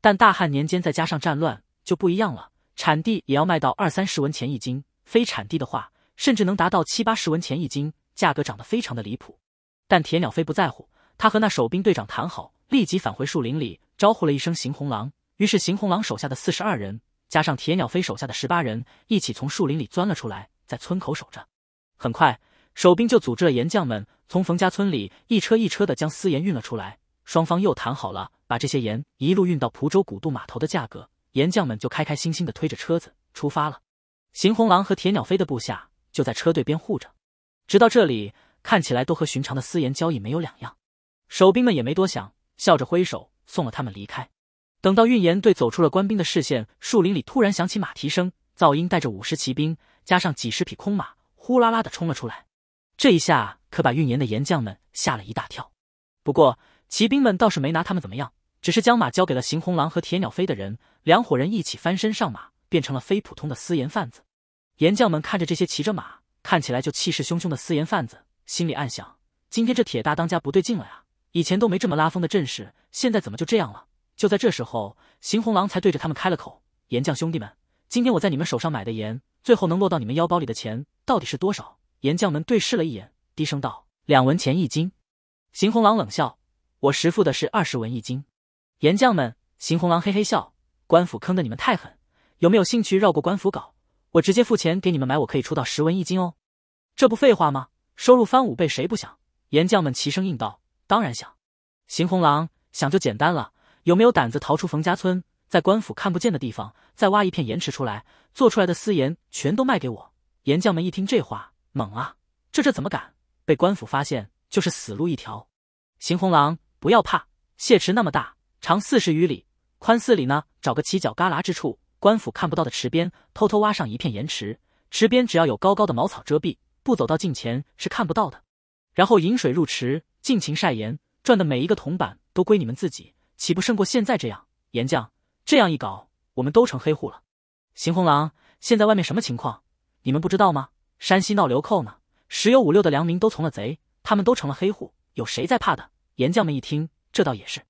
但大汉年间再加上战乱就不一样了，产地也要卖到二三十文钱一斤，非产地的话，甚至能达到七八十文钱一斤，价格涨得非常的离谱。但铁鸟飞不在乎，他和那守兵队长谈好，立即返回树林里，招呼了一声邢红狼。于是邢红狼手下的四十二人，加上铁鸟飞手下的十八人，一起从树林里钻了出来，在村口守着。很快，守兵就组织了盐匠们，从冯家村里一车一车的将私盐运了出来。双方又谈好了，把这些盐一路运到蒲州古渡码头的价格。盐匠们就开开心心的推着车子出发了。邢红狼和铁鸟飞的部下就在车队边护着。直到这里，看起来都和寻常的私盐交易没有两样。守兵们也没多想，笑着挥手送了他们离开。等到运盐队走出了官兵的视线，树林里突然响起马蹄声，噪音带着五十骑兵加上几十匹空马，呼啦啦的冲了出来。这一下可把运盐的盐匠们吓了一大跳。不过骑兵们倒是没拿他们怎么样，只是将马交给了邢红狼和铁鸟飞的人，两伙人一起翻身上马，变成了非普通的私盐贩子。盐匠们看着这些骑着马看起来就气势汹汹的私盐贩子，心里暗想，今天这铁大当家不对劲了呀，以前都没这么拉风的阵势，现在怎么就这样了。就在这时候，邢红狼才对着他们开了口，盐匠兄弟们，今天我在你们手上买的盐，最后能落到你们腰包里的钱到底是多少？盐匠们对视了一眼，低声道，两文钱一斤。邢红狼冷笑，我实付的是二十文一斤。盐匠们，邢红狼嘿嘿笑，官府坑的你们太狠，有没有兴趣绕过官府搞，我直接付钱给你们买，我可以出到十文一斤哦。这不废话吗？收入翻五倍谁不想？盐匠们齐声应道，当然想。邢红狼，想就简单了，有没有胆子逃出冯家村，在官府看不见的地方再挖一片盐池出来，做出来的私盐全都卖给我。盐匠们一听这话猛啊，这这怎么敢，被官府发现就是死路一条。邢红狼，不要怕，泄池那么大，长四十余里，宽四里呢，找个犄角旮旯之处，官府看不到的池边偷偷挖上一片盐池，池边只要有高高的茅草遮蔽，不走到近前是看不到的。然后引水入池，尽情晒盐，赚的每一个铜板都归你们自己，岂不胜过现在这样？盐匠，这样一搞，我们都成黑户了。邢红狼，现在外面什么情况？你们不知道吗？山西闹流寇呢，十有五六的良民都从了贼，他们都成了黑户，有谁在怕的？盐匠们一听，这倒也是。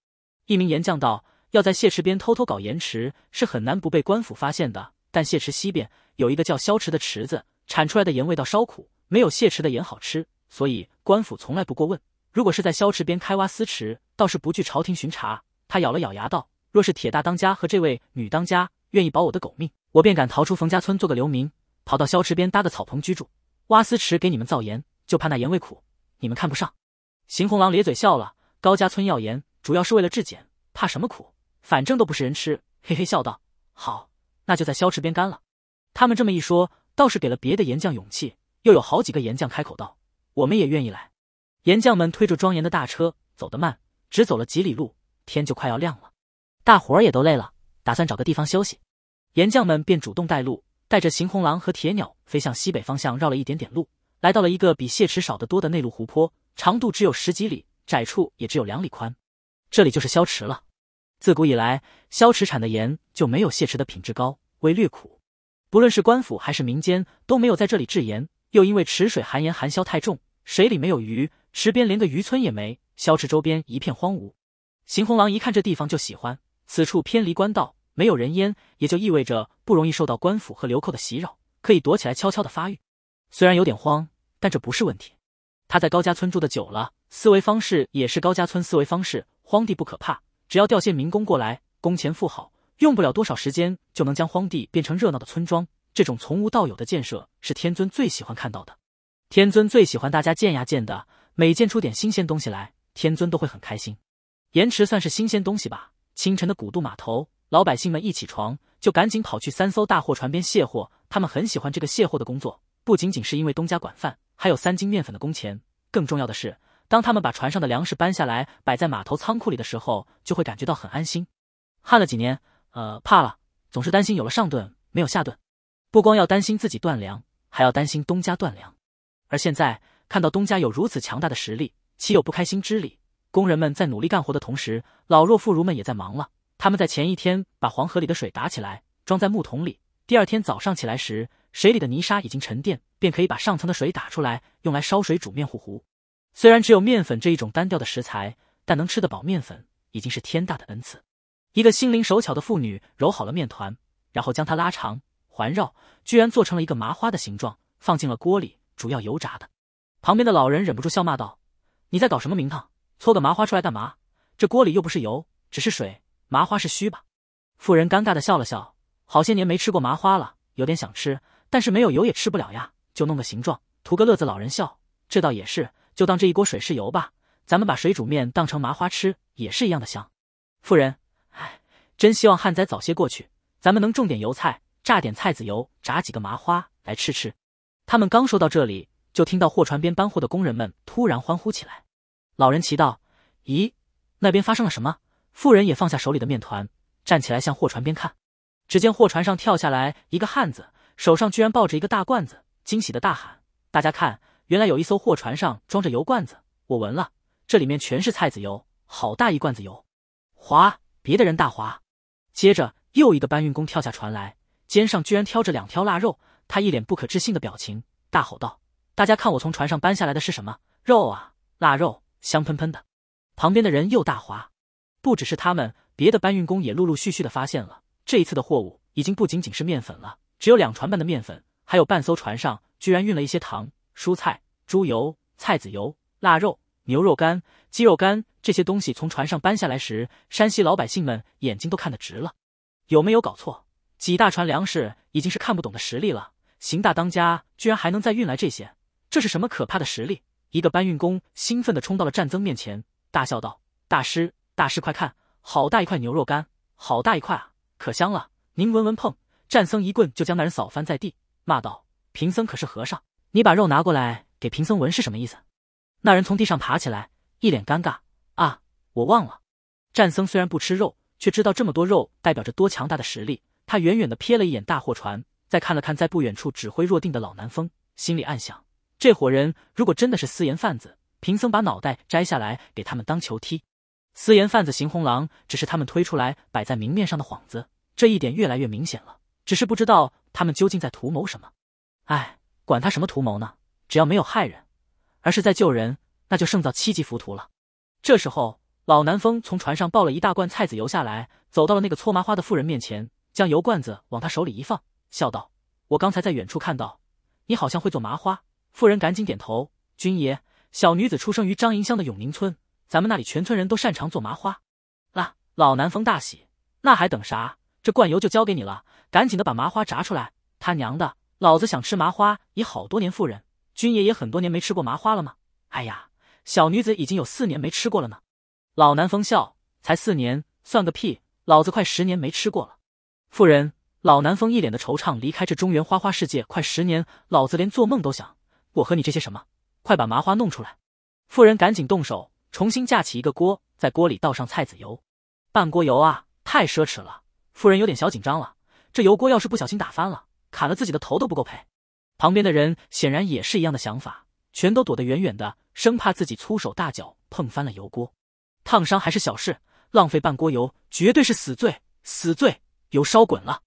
一名盐匠道，要在泄池边偷偷搞盐池是很难不被官府发现的，但泄池西边有一个叫萧池的池子，产出来的盐味道稍苦，没有泄池的盐好吃，所以官府从来不过问。如果是在萧池边开挖私池，倒是不惧朝廷巡查。他咬了咬牙道，若是铁大当家和这位女当家愿意保我的狗命，我便敢逃出冯家村做个流民，跑到萧池边搭个草棚居住，挖私池给你们造盐，就怕那盐味苦，你们看不上。邢红狼咧嘴笑了，高家村要盐主要是为了质检，怕什么苦，反正都不是人吃，嘿嘿笑道，好，那就在萧池边干了。他们这么一说，倒是给了别的盐匠勇气，又有好几个盐匠开口道，我们也愿意来。盐匠们推着装盐的大车走得慢，只走了几里路，天就快要亮了，大伙儿也都累了，打算找个地方休息。盐匠们便主动带路，带着邢红狼和铁鸟飞向西北方向，绕了一点点路，来到了一个比泄池少得多的内陆湖泊，长度只有十几里，窄处也只有两里宽。这里就是萧池了。自古以来，萧池产的盐就没有泄池的品质高，味略苦。不论是官府还是民间都没有在这里制盐，又因为池水含盐含硝太重，水里没有鱼，池边连个渔村也没，萧池周边一片荒芜。邢红狼一看这地方就喜欢，此处偏离官道，没有人烟，也就意味着不容易受到官府和流寇的袭扰，可以躲起来悄悄的发育。虽然有点慌，但这不是问题。他在高家村住的久了，思维方式也是高家村思维方式，荒地不可怕，只要调些民工过来，工钱付好，用不了多少时间就能将荒地变成热闹的村庄。这种从无到有的建设是天尊最喜欢看到的。天尊最喜欢大家建呀建的，每建出点新鲜东西来，天尊都会很开心。盐池算是新鲜东西吧。清晨的古渡码头，老百姓们一起床就赶紧跑去三艘大货船边卸货，他们很喜欢这个卸货的工作，不仅仅是因为东家管饭，还有三斤面粉的工钱，更重要的是，当他们把船上的粮食搬下来摆在码头仓库里的时候，就会感觉到很安心。旱了几年，呃，怕了，总是担心有了上顿没有下顿，不光要担心自己断粮，还要担心东家断粮。而现在看到东家有如此强大的实力，岂有不开心之理？工人们在努力干活的同时，老弱妇孺们也在忙了。他们在前一天把黄河里的水打起来，装在木桶里，第二天早上起来时，水里的泥沙已经沉淀，便可以把上层的水打出来，用来烧水煮面糊糊。虽然只有面粉这一种单调的食材，但能吃得饱面粉已经是天大的恩赐。一个心灵手巧的妇女揉好了面团，然后将它拉长环绕，居然做成了一个麻花的形状，放进了锅里，主要油炸的。旁边的老人忍不住笑骂道，你在搞什么名堂，搓个麻花出来干嘛？这锅里又不是油，只是水，麻花是虚吧？妇人尴尬的笑了笑，好些年没吃过麻花了，有点想吃，但是没有油也吃不了呀，就弄个形状，图个乐子。老人笑，这倒也是，就当这一锅水是油吧，咱们把水煮面当成麻花吃，也是一样的香。妇人，唉，真希望旱灾早些过去，咱们能种点油菜，榨点菜籽油，炸几个麻花来吃吃。他们刚说到这里，就听到货船边搬货的工人们突然欢呼起来。老人奇道：咦，那边发生了什么？妇人也放下手里的面团，站起来向货船边看。只见货船上跳下来一个汉子，手上居然抱着一个大罐子，惊喜的大喊：大家看，原来有一艘货船上装着油罐子，我闻了，这里面全是菜籽油，好大一罐子油，滑，别的人大滑。接着又一个搬运工跳下船来，肩上居然挑着两条腊肉，他一脸不可置信的表情，大吼道：大家看我从船上搬下来的是什么？肉啊，腊肉，香喷喷的。旁边的人又大滑。不只是他们，别的搬运工也陆陆续续的发现了，这一次的货物已经不仅仅是面粉了，只有两船半的面粉，还有半艘船上居然运了一些糖、蔬菜、猪油、菜籽油、腊肉、牛肉干、鸡肉干，这些东西从船上搬下来时，山西老百姓们眼睛都看得直了。有没有搞错？几大船粮食已经是看不懂的实力了，邢大当家居然还能再运来这些，这是什么可怕的实力？一个搬运工兴奋地冲到了战增面前，大笑道：大师，大师快看，好大一块牛肉干，好大一块啊，可香了，您闻闻碰。战僧一棍就将那人扫翻在地，骂道：贫僧可是和尚，你把肉拿过来给贫僧闻是什么意思？那人从地上爬起来，一脸尴尬：啊，我忘了。战僧虽然不吃肉，却知道这么多肉代表着多强大的实力，他远远地瞥了一眼大货船，再看了看在不远处指挥若定的老南风，心里暗想：这伙人如果真的是私盐贩子，贫僧把脑袋摘下来给他们当球踢。私盐贩子邢红郎只是他们推出来摆在明面上的幌子，这一点越来越明显了，只是不知道他们究竟在图谋什么。唉，管他什么图谋呢，只要没有害人，而是在救人，那就胜造七级浮屠了。这时候老南风从船上抱了一大罐菜籽油下来，走到了那个搓麻花的妇人面前，将油罐子往他手里一放，笑道：我刚才在远处看到，你好像会做麻花。妇人赶紧点头：君爷，小女子出生于张营乡的永宁村，咱们那里全村人都擅长做麻花。啊，老南风大喜：那还等啥，这罐油就交给你了，赶紧的把麻花炸出来，他娘的，老子想吃麻花已好多年。妇人，君爷也很多年没吃过麻花了吗？哎呀，小女子已经有四年没吃过了呢。老南风笑：才四年，算个屁，老子快十年没吃过了。妇人，老南风一脸的惆怅，离开这中原花花世界快十年，老子连做梦都想，我和你这些什么，快把麻花弄出来。妇人赶紧动手，重新架起一个锅，在锅里倒上菜籽油。半锅油啊，太奢侈了，妇人有点小紧张了，这油锅要是不小心打翻了，砍了自己的头都不够赔。旁边的人显然也是一样的想法，全都躲得远远的，生怕自己粗手大脚碰翻了油锅。烫伤还是小事，浪费半锅油绝对是死罪，死罪。油烧滚了，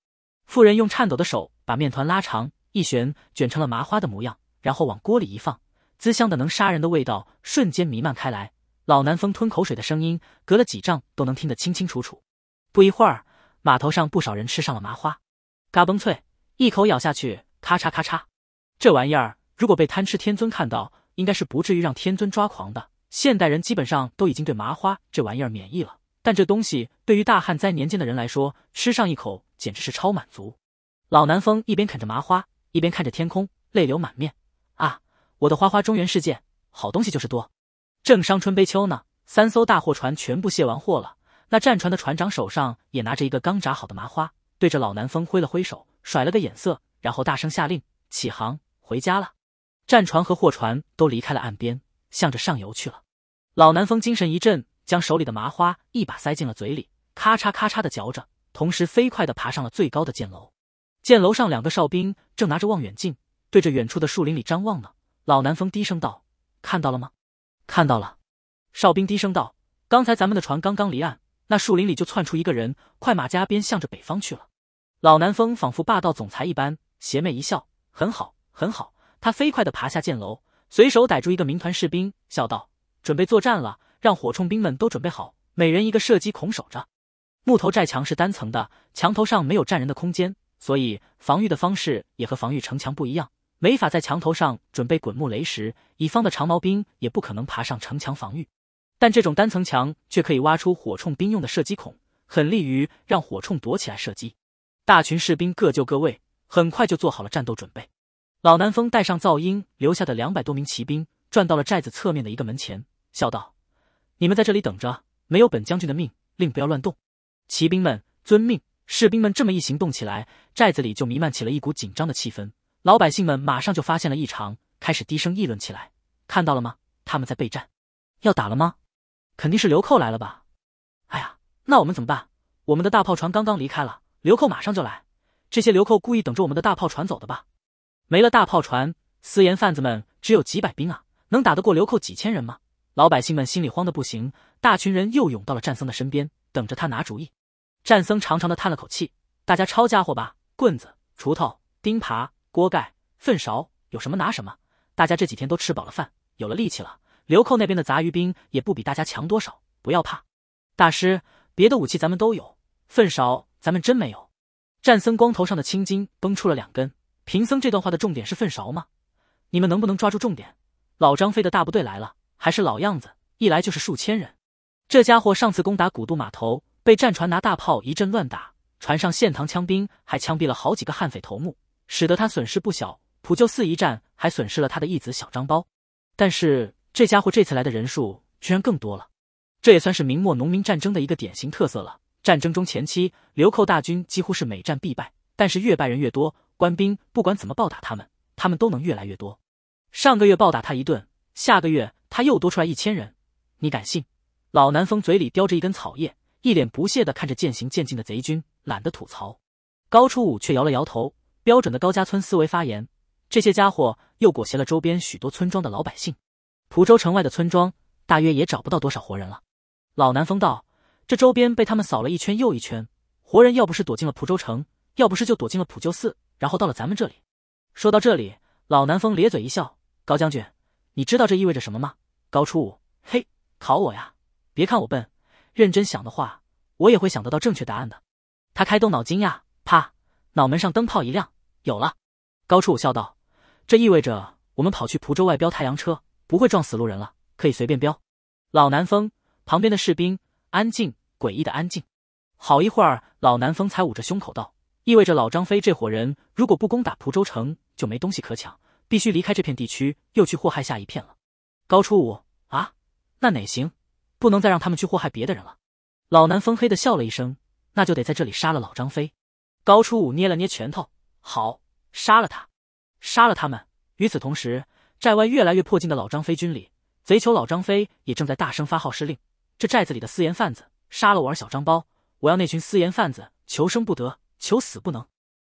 妇人用颤抖的手把面团拉长一旋，卷成了麻花的模样，然后往锅里一放，滋香的能杀人的味道瞬间弥漫开来，老南风吞口水的声音隔了几丈都能听得清清楚楚。不一会儿，码头上不少人吃上了麻花，嘎嘣脆，一口咬下去，咔嚓咔嚓。这玩意儿如果被贪吃天尊看到，应该是不至于让天尊抓狂的。现代人基本上都已经对麻花这玩意儿免疫了，但这东西对于大旱灾年间的人来说，吃上一口简直是超满足。老南风一边啃着麻花，一边看着天空，泪流满面。啊，我的花花中原世界，好东西就是多。正伤春悲秋呢，三艘大货船全部卸完货了，那战船的船长手上也拿着一个刚炸好的麻花，对着老南风挥了挥手，甩了个眼色，然后大声下令：起航，回家了。战船和货船都离开了岸边，向着上游去了。老南风精神一振，将手里的麻花一把塞进了嘴里，咔嚓咔嚓地嚼着，同时飞快地爬上了最高的箭楼。箭楼上两个哨兵正拿着望远镜对着远处的树林里张望呢。老南风低声道：看到了吗？看到了。哨兵低声道：刚才咱们的船刚刚离岸，那树林里就窜出一个人，快马加鞭向着北方去了。老南风仿佛霸道总裁一般，邪魅一笑：很好很好。他飞快地爬下箭楼，随手逮住一个民团士兵，笑道：准备作战了，让火铳兵们都准备好，每人一个射击孔守着。木头寨墙是单层的，墙头上没有站人的空间，所以防御的方式也和防御城墙不一样，没法在墙头上准备滚木雷石，以方的长矛兵也不可能爬上城墙防御。但这种单层墙却可以挖出火铳兵用的射击孔，很利于让火铳躲起来射击。大群士兵各就各位，很快就做好了战斗准备。老南风带上噪音留下的两百多名骑兵，转到了寨子侧面的一个门前，笑道：“你们在这里等着，没有本将军的命，令不要乱动。”骑兵们遵命。士兵们这么一行动起来，寨子里就弥漫起了一股紧张的气氛。老百姓们马上就发现了异常，开始低声议论起来：“看到了吗？他们在备战，要打了吗？肯定是流寇来了吧？哎呀，那我们怎么办？我们的大炮船刚刚离开了，流寇马上就来。这些流寇故意等着我们的大炮船走的吧？没了大炮船，私盐贩子们只有几百兵啊，能打得过流寇几千人吗？”老百姓们心里慌得不行，大群人又涌到了战僧的身边，等着他拿主意。战僧长长的叹了口气：“大家抄家伙吧，棍子、锄头、钉耙、锅盖、粪勺，有什么拿什么。大家这几天都吃饱了饭，有了力气了。流寇那边的杂鱼兵也不比大家强多少，不要怕。大师，别的武器咱们都有，粪勺咱们真没有。”战僧光头上的青筋崩出了两根。贫僧这段话的重点是粪勺吗？你们能不能抓住重点？老张飞的大部队来了，还是老样子，一来就是数千人。这家伙上次攻打古渡码头，被战船拿大炮一阵乱打，船上现塘枪兵还枪毙了好几个悍匪头目，使得他损失不小。普救寺一战还损失了他的义子小张苞。但是这家伙这次来的人数居然更多了，这也算是明末农民战争的一个典型特色了。战争中前期，流寇大军几乎是每战必败，但是越败人越多，官兵不管怎么暴打他们，他们都能越来越多。上个月暴打他一顿，下个月他又多出来一千人，你敢信？老南风嘴里叼着一根草叶，一脸不屑地看着渐行渐近的贼军，懒得吐槽。高初武却摇了摇头，标准的高家村思维发言：这些家伙又裹挟了周边许多村庄的老百姓。蒲州城外的村庄大约也找不到多少活人了。老南风道：这周边被他们扫了一圈又一圈，活人要不是躲进了蒲州城，要不是就躲进了普救寺，然后到了咱们这里。说到这里，老南风咧嘴一笑：高将军，你知道这意味着什么吗？高初武，嘿，考我呀？别看我笨，认真想的话，我也会想得到正确答案的。他开动脑筋呀，啪，脑门上灯泡一亮，有了。高处笑道：这意味着我们跑去蒲州外飙太阳车，不会撞死路人了，可以随便飙。老南风旁边的士兵安静，诡异的安静。好一会儿，老南风才捂着胸口道：意味着老张飞这伙人如果不攻打蒲州城，就没东西可抢，必须离开这片地区，又去祸害下一片了。高处武啊，那哪行？不能再让他们去祸害别的人了。老南风黑的笑了一声：那就得在这里杀了老张飞。高初武捏了捏拳头：好，杀了他，杀了他们。与此同时，寨外越来越迫近的老张飞军里，贼酋老张飞也正在大声发号施令：这寨子里的私盐贩子，杀了我儿小张苞，我要那群私盐贩子求生不得，求死不能。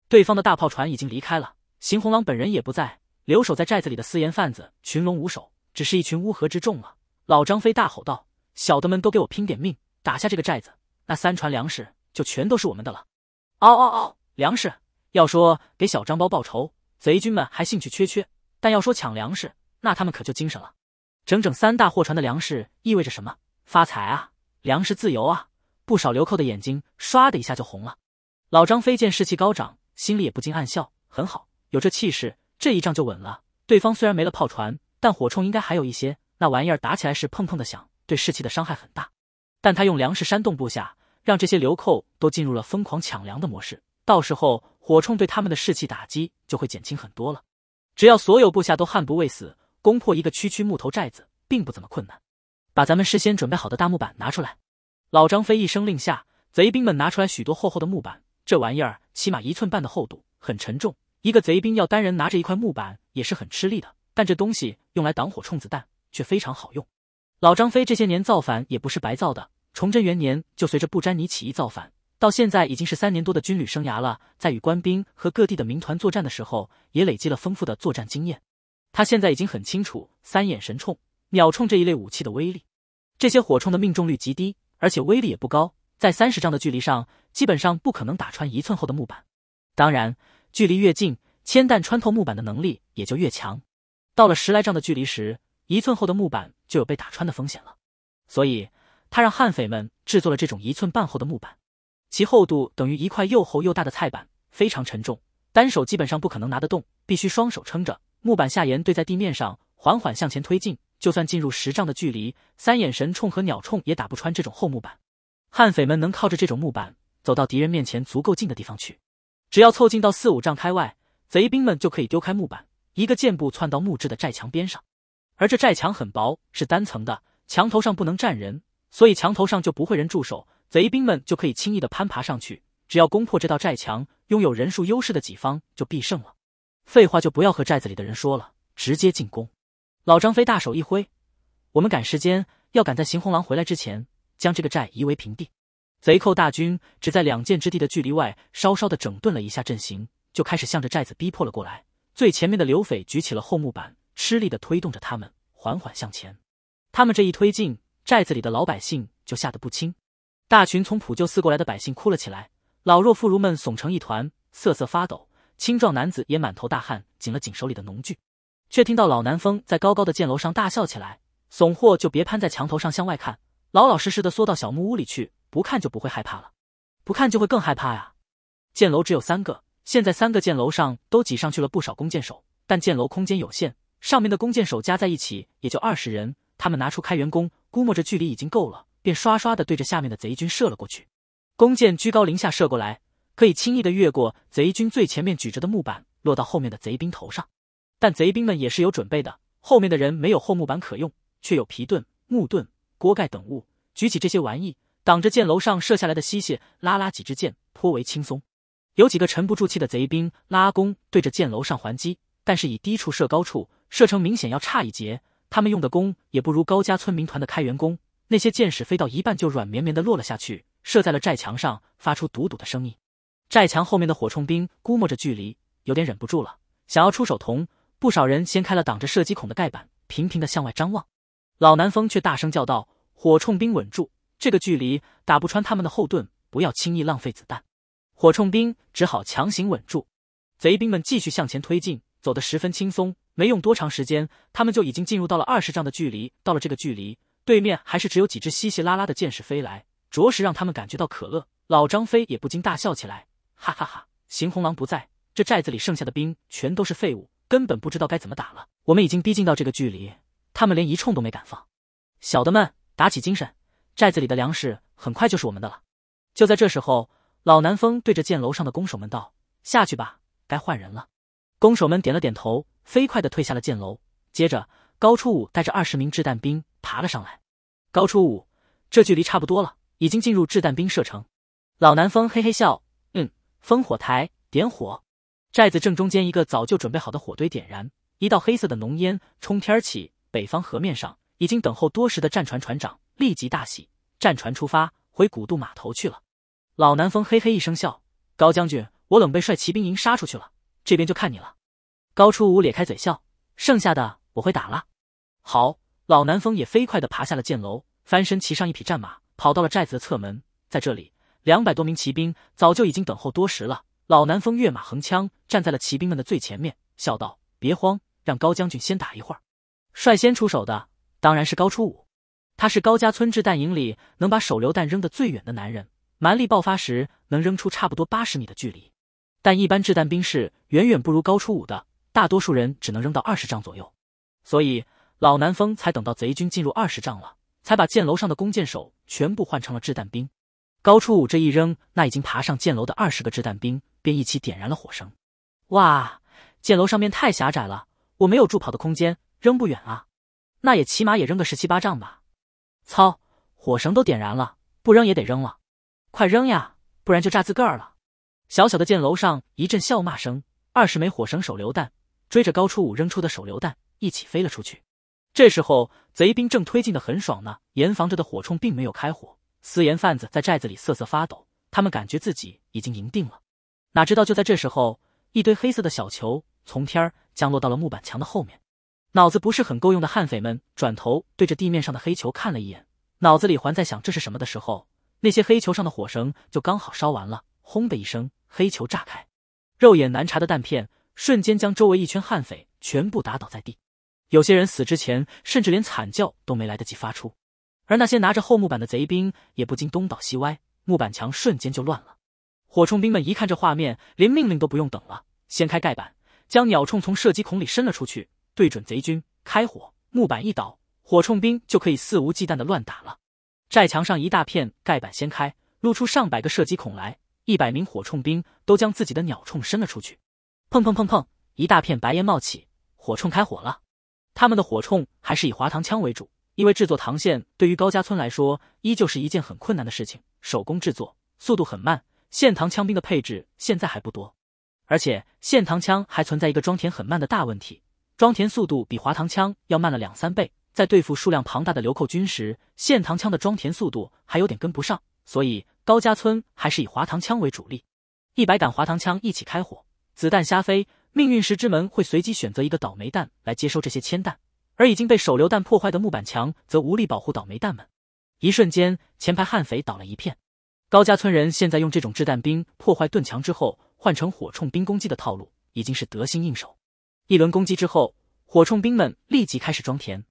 对方的大炮船已经离开了，邢红郎本人也不在，留守在寨子里的私盐贩子群龙无首，只是一群乌合之众了。老张飞大吼道：小的们都给我拼点命，打下这个寨子，那三船粮食就全都是我们的了。嗷嗷嗷，粮食！要说给小张苞报仇，贼军们还兴趣缺缺，但要说抢粮食，那他们可就精神了。整整三大货船的粮食意味着什么？发财啊，粮食自由啊！不少流寇的眼睛唰的一下就红了。老张飞见士气高涨，心里也不禁暗笑：很好，有这气势，这一仗就稳了。对方虽然没了炮船，但火铳应该还有一些，那玩意儿打起来是砰砰的响，对士气的伤害很大。但他用粮食煽动部下，让这些流寇都进入了疯狂抢粮的模式，到时候火铳对他们的士气打击就会减轻很多了。只要所有部下都悍不畏死，攻破一个区区木头寨子并不怎么困难。把咱们事先准备好的大木板拿出来。老张飞一声令下，贼兵们拿出来许多厚厚的木板，这玩意儿起码一寸半的厚度，很沉重，一个贼兵要单人拿着一块木板也是很吃力的，但这东西用来挡火铳子弹却非常好用。老张飞这些年造反也不是白造的，崇祯元年就随着不沾泥起义造反，到现在已经是三年多的军旅生涯了，在与官兵和各地的民团作战的时候，也累积了丰富的作战经验。他现在已经很清楚三眼神铳、鸟铳这一类武器的威力。这些火铳的命中率极低，而且威力也不高，在三十丈的距离上，基本上不可能打穿一寸厚的木板。当然，距离越近，铅弹穿透木板的能力也就越强。到了十来丈的距离时，一寸厚的木板就有被打穿的风险了，所以他让悍匪们制作了这种一寸半厚的木板，其厚度等于一块又厚又大的菜板，非常沉重，单手基本上不可能拿得动，必须双手撑着。木板下沿对在地面上缓缓向前推进，就算进入十丈的距离，三眼神冲和鸟冲也打不穿这种厚木板。悍匪们能靠着这种木板走到敌人面前足够近的地方去，只要凑近到四五丈开外，贼兵们就可以丢开木板，一个箭步窜到木质的寨墙边上。而这寨墙很薄，是单层的，墙头上不能站人，所以墙头上就不会人驻守，贼兵们就可以轻易的攀爬上去。只要攻破这道寨墙，拥有人数优势的几方就必胜了。废话就不要和寨子里的人说了，直接进攻。老张飞大手一挥，我们赶时间，要赶在邢红狼回来之前将这个寨夷为平地。贼寇大军只在两箭之地的距离外稍稍的整顿了一下阵型，就开始向着寨子逼迫了过来。最前面的刘匪举起了厚木板，吃力的推动着他们缓缓向前。他们这一推进，寨子里的老百姓就吓得不轻。大群从普救寺过来的百姓哭了起来，老弱妇孺们耸成一团，瑟瑟发抖，青壮男子也满头大汗，紧了紧手里的农具。却听到老南风在高高的箭楼上大笑起来，怂货就别攀在墙头上向外看，老老实实的缩到小木屋里去，不看就不会害怕了，不看就会更害怕呀。箭楼只有三个，现在三个箭楼上都挤上去了不少弓箭手，但箭楼空间有限，上面的弓箭手加在一起也就二十人，他们拿出开元弓，估摸着距离已经够了，便刷刷的对着下面的贼军射了过去。弓箭居高临下射过来，可以轻易的越过贼军最前面举着的木板，落到后面的贼兵头上。但贼兵们也是有准备的，后面的人没有厚木板可用，却有皮盾、木盾、锅盖等物，举起这些玩意，挡着箭楼上射下来的西屑，拉拉几支箭，颇为轻松。有几个沉不住气的贼兵拉弓对着箭楼上还击，但是以低处射高处，射程明显要差一截。他们用的弓也不如高家村民团的开元弓，那些箭矢飞到一半就软绵绵的落了下去，射在了寨墙上，发出笃笃的声音。寨墙后面的火铳兵估摸着距离，有点忍不住了，想要出手同，不少人掀开了挡着射击孔的盖板，频频的向外张望。老南风却大声叫道：火铳兵稳住，这个距离打不穿他们的后盾，不要轻易浪费子弹。火铳兵只好强行稳住。贼兵们继续向前推进，走得十分轻松，没用多长时间，他们就已经进入到了二十丈的距离。到了这个距离，对面还是只有几只稀稀拉拉的箭矢飞来，着实让他们感觉到可乐。老张飞也不禁大笑起来，哈哈哈，邢红狼不在，这寨子里剩下的兵全都是废物，根本不知道该怎么打了。我们已经逼近到这个距离，他们连一冲都没敢放。小的们，打起精神，寨子里的粮食很快就是我们的了。就在这时候，老南风对着箭楼上的弓手们道：下去吧，该换人了。弓手们点了点头，飞快地退下了箭楼。接着高初武带着二十名掷弹兵爬了上来。高初武，这距离差不多了，已经进入掷弹兵射程。老南风嘿嘿笑，嗯，烽火台点火。寨子正中间一个早就准备好的火堆点燃，一道黑色的浓烟冲天起。北方河面上已经等候多时的战船船长立即大喜，战船出发，回古渡码头去了。老南风嘿嘿一声笑，高将军，我冷被率骑兵营杀出去了，这边就看你了。高初武咧开嘴笑，剩下的我会打了。好。老南风也飞快地爬下了箭楼，翻身骑上一匹战马，跑到了寨子的侧门。在这里，两百多名骑兵早就已经等候多时了。老南风跃马横枪，站在了骑兵们的最前面，笑道：别慌，让高将军先打一会儿。率先出手的当然是高初武，他是高家村掷弹营里能把手榴弹扔得最远的男人，蛮力爆发时能扔出差不多八十米的距离。但一般掷弹兵是远远不如高初武的，大多数人只能扔到二十丈左右。所以老南风才等到贼军进入二十丈了，才把箭楼上的弓箭手全部换成了掷弹兵。高初武这一扔，那已经爬上箭楼的二十个掷弹兵便一起点燃了火绳。哇，箭楼上面太狭窄了，我没有助跑的空间，扔不远啊，那也起码也扔个十七八丈吧。操，火绳都点燃了，不扔也得扔了，快扔呀，不然就炸自个儿了。小小的箭楼上一阵笑骂声，二十枚火绳手榴弹追着高初武扔出的手榴弹一起飞了出去。这时候贼兵正推进得很爽呢，严防着的火铳并没有开火，私盐贩子在寨子里瑟瑟发抖，他们感觉自己已经赢定了。哪知道就在这时候，一堆黑色的小球从天儿降落到了木板墙的后面。脑子不是很够用的悍匪们转头对着地面上的黑球看了一眼，脑子里还在想这是什么的时候，那些黑球上的火绳就刚好烧完了，轰的一声，黑球炸开，肉眼难查的弹片瞬间将周围一圈悍匪全部打倒在地。有些人死之前甚至连惨叫都没来得及发出，而那些拿着厚木板的贼兵也不禁东倒西歪，木板墙瞬间就乱了。火铳兵们一看这画面，连命令都不用等了，掀开盖板，将鸟铳从射击孔里伸了出去，对准贼军开火，木板一倒，火铳兵就可以肆无忌惮的乱打了。寨墙上一大片盖板掀开，露出上百个射击孔来，一百名火铳兵都将自己的鸟铳伸了出去。砰砰砰砰，一大片白烟冒起，火铳开火了。他们的火铳还是以滑膛枪为主，因为制作膛线对于高家村来说依旧是一件很困难的事情，手工制作，速度很慢，线膛枪兵的配置现在还不多。而且线膛枪还存在一个装填很慢的大问题，装填速度比滑膛枪要慢了两三倍，在对付数量庞大的流寇军时，线膛枪的装填速度还有点跟不上，所以高家村还是以滑膛枪为主力。一百杆滑膛枪一起开火，子弹瞎飞，命运石之门会随机选择一个倒霉蛋来接收这些铅弹，而已经被手榴弹破坏的木板墙则无力保护倒霉蛋们。一瞬间，前排悍匪倒了一片。高家村人现在用这种掷弹兵破坏盾墙之后，换成火铳兵攻击的套路，已经是得心应手。一轮攻击之后，火铳兵们立即开始装填。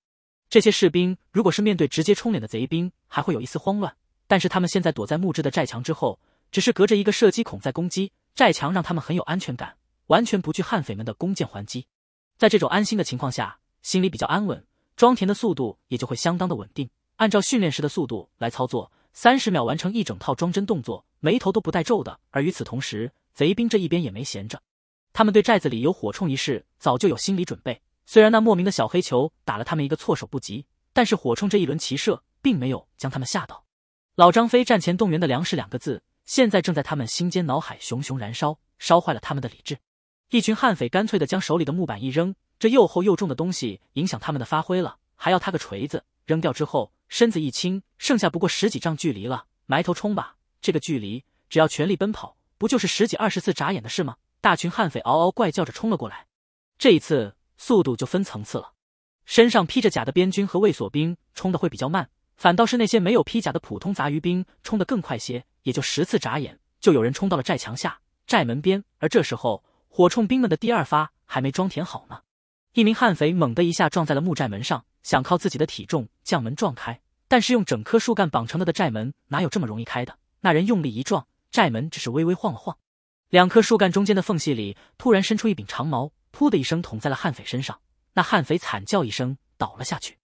这些士兵如果是面对直接冲脸的贼兵，还会有一丝慌乱，但是他们现在躲在木质的寨墙之后，只是隔着一个射击孔在攻击，寨墙让他们很有安全感，完全不惧悍匪们的弓箭还击。在这种安心的情况下，心里比较安稳，装填的速度也就会相当的稳定。按照训练时的速度来操作，三十秒完成一整套装帧动作，眉头都不带皱的。而与此同时，贼兵这一边也没闲着，他们对寨子里有火铳一事早就有心理准备，虽然那莫名的小黑球打了他们一个措手不及，但是火铳这一轮齐射并没有将他们吓到。老张飞战前动员的粮食两个字，现在正在他们心间脑海熊熊燃烧，烧坏了他们的理智。一群悍匪干脆的将手里的木板一扔，这又厚又重的东西影响他们的发挥了，还要他个锤子，扔掉之后身子一轻，剩下不过十几丈距离了，埋头冲吧，这个距离只要全力奔跑，不就是十几二十次眨眼的事吗？大群悍匪嗷嗷怪叫着冲了过来，这一次速度就分层次了。身上披着甲的边军和卫所兵冲的会比较慢，反倒是那些没有披甲的普通杂鱼兵冲的更快些，也就十次眨眼，就有人冲到了寨墙下、寨门边。而这时候，火铳兵们的第二发还没装填好呢，一名悍匪猛地一下撞在了木寨门上，想靠自己的体重将门撞开，但是用整棵树干绑成了的寨门哪有这么容易开的？那人用力一撞，寨门只是微微晃了晃，两棵树干中间的缝隙里突然伸出一柄长矛，噗的一声捅在了悍匪身上，那悍匪惨叫一声倒了下去。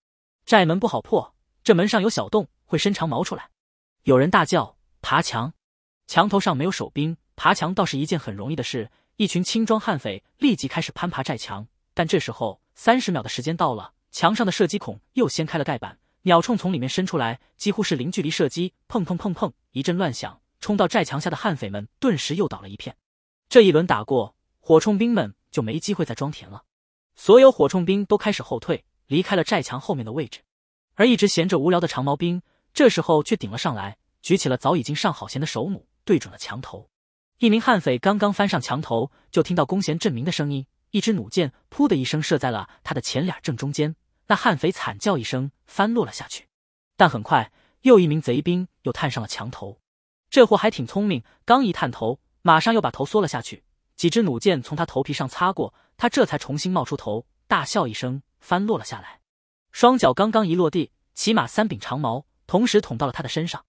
寨门不好破，这门上有小洞，会伸长矛出来。有人大叫爬墙，墙头上没有守兵，爬墙倒是一件很容易的事，一群轻装悍匪立即开始攀爬寨墙。但这时候三十秒的时间到了，墙上的射击孔又掀开了盖板，鸟铳从里面伸出来，几乎是零距离射击，砰砰砰砰一阵乱响，冲到寨墙下的悍匪们顿时又倒了一片。这一轮打过，火铳兵们就没机会再装填了，所有火铳兵都开始后退，离开了寨墙后面的位置。而一直闲着无聊的长矛兵这时候却顶了上来，举起了早已经上好弦的手弩，对准了墙头。一名悍匪刚刚翻上墙头，就听到弓弦震鸣的声音，一支弩箭噗的一声射在了他的前脸正中间，那悍匪惨叫一声翻落了下去。但很快又一名贼兵又探上了墙头，这货还挺聪明，刚一探头马上又把头缩了下去，几支弩箭从他头皮上擦过，他这才重新冒出头，大笑一声翻落了下来，双脚刚刚一落地，骑马三柄长矛同时捅到了他的身上。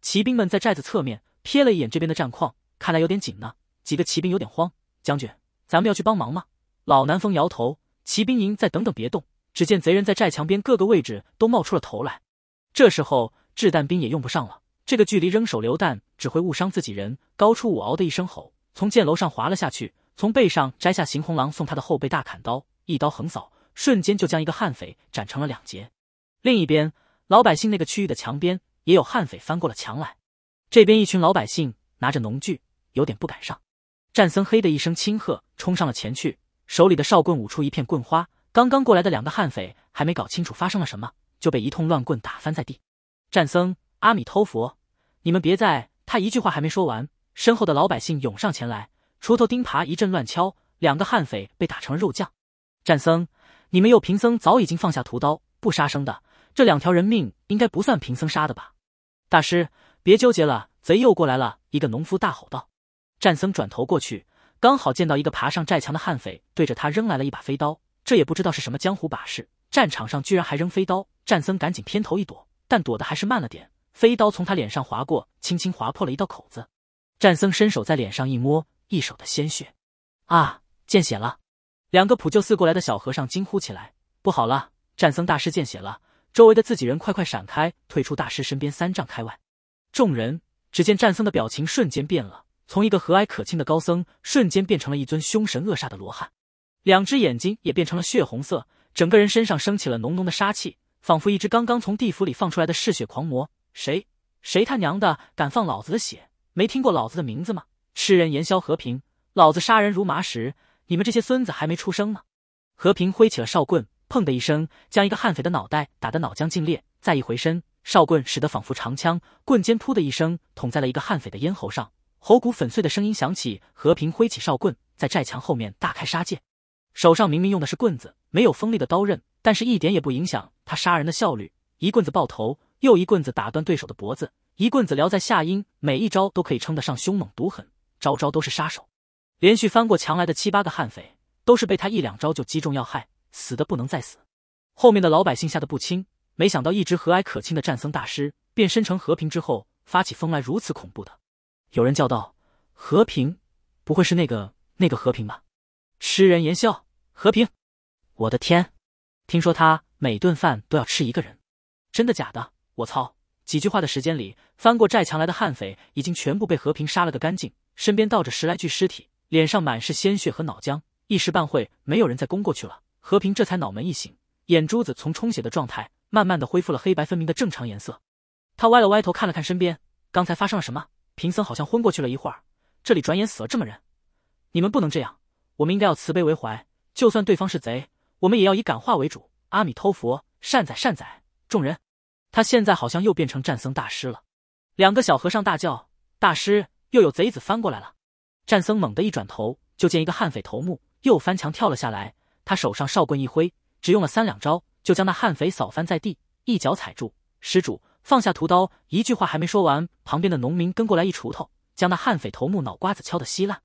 骑兵们在寨子侧面瞥了一眼这边的战况，看来有点紧呢，几个骑兵有点慌，将军咱们要去帮忙吗？老南风摇头，骑兵营再等等别动。只见贼人在寨墙边各个位置都冒出了头来，这时候掷弹兵也用不上了，这个距离扔手榴弹只会误伤自己人。高出我嗷的一声吼，从箭楼上滑了下去，从背上摘下邢红狼送他的后背大砍刀，一刀横扫，瞬间就将一个悍匪斩成了两截。另一边老百姓那个区域的墙边也有悍匪翻过了墙来，这边一群老百姓拿着农具有点不敢上。战僧黑的一声轻喝冲上了前去，手里的哨棍舞出一片棍花，刚刚过来的两个悍匪还没搞清楚发生了什么，就被一通乱棍打翻在地。战僧，阿弥陀佛，你们别在，他一句话还没说完，身后的老百姓涌上前来，锄头钉耙一阵乱敲，两个悍匪被打成了肉酱。战僧，你们又贫僧早已经放下屠刀不杀生的，这两条人命应该不算贫僧杀的吧？大师别纠结了，贼又过来了，一个农夫大吼道。战僧转头过去，刚好见到一个爬上寨墙的悍匪对着他扔来了一把飞刀，这也不知道是什么江湖把式，战场上居然还扔飞刀。战僧赶紧偏头一躲，但躲得还是慢了点，飞刀从他脸上划过，轻轻划破了一道口子。战僧伸手在脸上一摸，一手的鲜血，啊，见血了！两个普救寺过来的小和尚惊呼起来，不好了，战僧大师见血了，周围的自己人快快闪开，退出大师身边三丈开外。众人只见战僧的表情瞬间变了，从一个和蔼可亲的高僧瞬间变成了一尊凶神恶煞的罗汉，两只眼睛也变成了血红色，整个人身上升起了浓浓的杀气，仿佛一只刚刚从地府里放出来的嗜血狂魔。谁谁他娘的敢放老子的血，没听过老子的名字吗？吃人言消和平，老子杀人如麻石，你们这些孙子还没出生吗？和平挥起了哨棍，砰的一声将一个悍匪的脑袋打得脑浆尽裂，再一回身，哨棍使得仿佛长枪，棍尖突的一声捅在了一个悍匪的咽喉上，喉骨粉碎的声音响起。和平挥起哨棍，在寨墙后面大开杀戒，手上明明用的是棍子，没有锋利的刀刃，但是一点也不影响他杀人的效率。一棍子爆头，又一棍子打断对手的脖子，一棍子撩在下阴，每一招都可以称得上凶猛毒狠，招招都是杀手。连续翻过墙来的七八个悍匪都是被他一两招就击中要害，死的不能再死。后面的老百姓吓得不轻，没想到一直和蔼可亲的战僧大师变身成和平之后发起疯来如此恐怖的。有人叫道：和平不会是那个那个和平吧？吃人言笑和平，我的天，听说他每顿饭都要吃一个人，真的假的？我操！几句话的时间里，翻过寨墙来的悍匪已经全部被和平杀了个干净，身边倒着十来具尸体，脸上满是鲜血和脑浆，一时半会没有人再攻过去了。和平这才脑门一醒，眼珠子从充血的状态慢慢的恢复了黑白分明的正常颜色。他歪了歪头看了看身边，刚才发生了什么？贫僧好像昏过去了一会儿，这里转眼死了这么人。你们不能这样，我们应该要慈悲为怀，就算对方是贼，我们也要以感化为主。阿弥陀佛，善宰善宰，众人。他现在好像又变成战僧大师了。两个小和尚大叫：大师，又有贼子翻过来了。战僧猛地一转头，就见一个悍匪头目又翻墙跳了下来，他手上哨棍一挥，只用了三两招就将那悍匪扫翻在地，一脚踩住。施主放下屠刀，一句话还没说完，旁边的农民跟过来一锄头，将那悍匪头目脑瓜子敲得稀烂。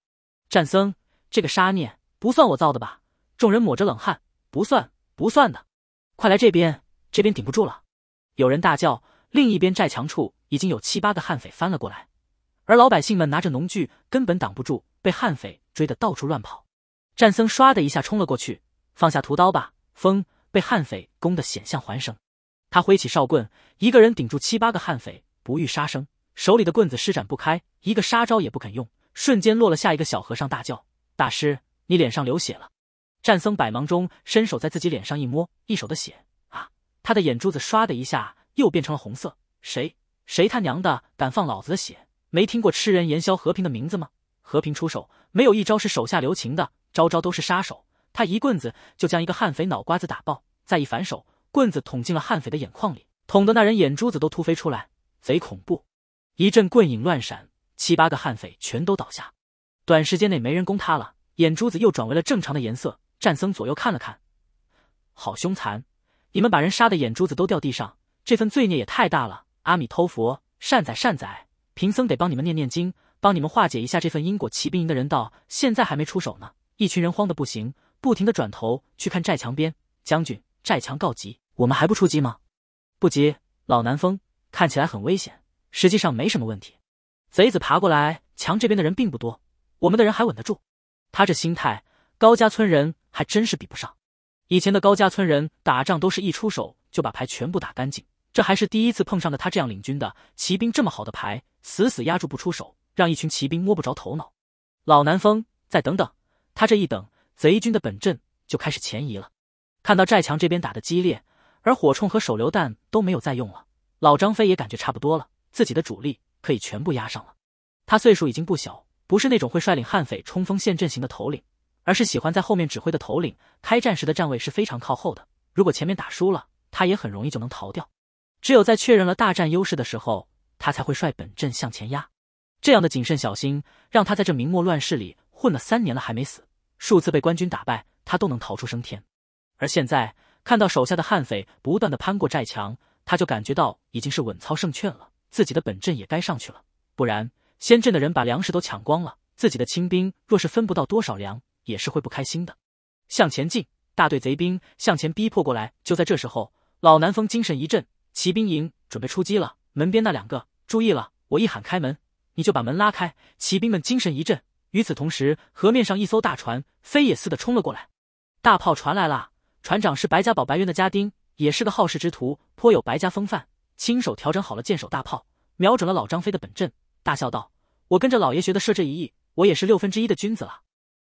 战僧，这个杀孽不算我造的吧？众人抹着冷汗：不算不算的，快来这边，这边顶不住了。有人大叫。另一边寨墙处已经有七八个悍匪翻了过来，而老百姓们拿着农具根本挡不住，被悍匪追得到处乱跑。战僧唰的一下冲了过去：放下屠刀吧！风被悍匪攻得险象环生，他挥起哨棍，一个人顶住七八个悍匪，不欲杀生，手里的棍子施展不开，一个杀招也不肯用，瞬间落了下。一个小和尚大叫：大师，你脸上流血了。战僧百忙中伸手在自己脸上一摸，一手的血啊！他的眼珠子唰的一下又变成了红色。谁谁他娘的敢放老子的血，没听过吃人言消和平的名字吗？和平出手没有一招是手下留情的，招招都是杀手。他一棍子就将一个悍匪脑瓜子打爆，再一反手，棍子捅进了悍匪的眼眶里，捅得那人眼珠子都突飞出来，贼恐怖。一阵棍影乱闪，七八个悍匪全都倒下。短时间内没人攻他了，眼珠子又转为了正常的颜色。战僧左右看了看，好凶残，你们把人杀的眼珠子都掉地上，这份罪孽也太大了。阿弥陀佛，善宰善宰，贫僧得帮你们念念经，帮你们化解一下这份因果。骑兵营的人到现在还没出手呢，一群人慌得不行，不停地转头去看寨墙边。将军，寨墙告急，我们还不出击吗？不急，老南风，看起来很危险，实际上没什么问题。贼子爬过来，墙这边的人并不多，我们的人还稳得住。他这心态，高家村人还真是比不上。以前的高家村人打仗都是一出手就把牌全部打干净，这还是第一次碰上的他这样领军的骑兵这么好的牌，死死压住不出手，让一群骑兵摸不着头脑。老南风，再等等！他这一等，贼军的本阵就开始前移了。看到寨墙这边打得激烈，而火铳和手榴弹都没有再用了，老张飞也感觉差不多了，自己的主力可以全部压上了。他岁数已经不小，不是那种会率领悍匪冲锋陷阵型的头领，而是喜欢在后面指挥的头领。开战时的站位是非常靠后的，如果前面打输了，他也很容易就能逃掉。只有在确认了大战优势的时候，他才会率本阵向前压。这样的谨慎小心，让他在这明末乱世里混了三年了还没死，数次被官军打败，他都能逃出升天。而现在看到手下的悍匪不断的攀过寨墙，他就感觉到已经是稳操胜券了，自己的本阵也该上去了。不然先阵的人把粮食都抢光了，自己的清兵若是分不到多少粮，也是会不开心的。向前进，大队贼兵向前逼迫过来。就在这时候，老南风精神一振，骑兵营准备出击了。门边那两个，注意了，我一喊开门，你就把门拉开。骑兵们精神一振，与此同时，河面上一艘大船飞也似的冲了过来。大炮传来了，船长是白家堡白渊的家丁，也是个好事之徒，颇有白家风范，亲手调整好了箭手大炮，瞄准了老张飞的本阵，大笑道：“我跟着老爷学的射这一役，我也是六分之一的君子了。”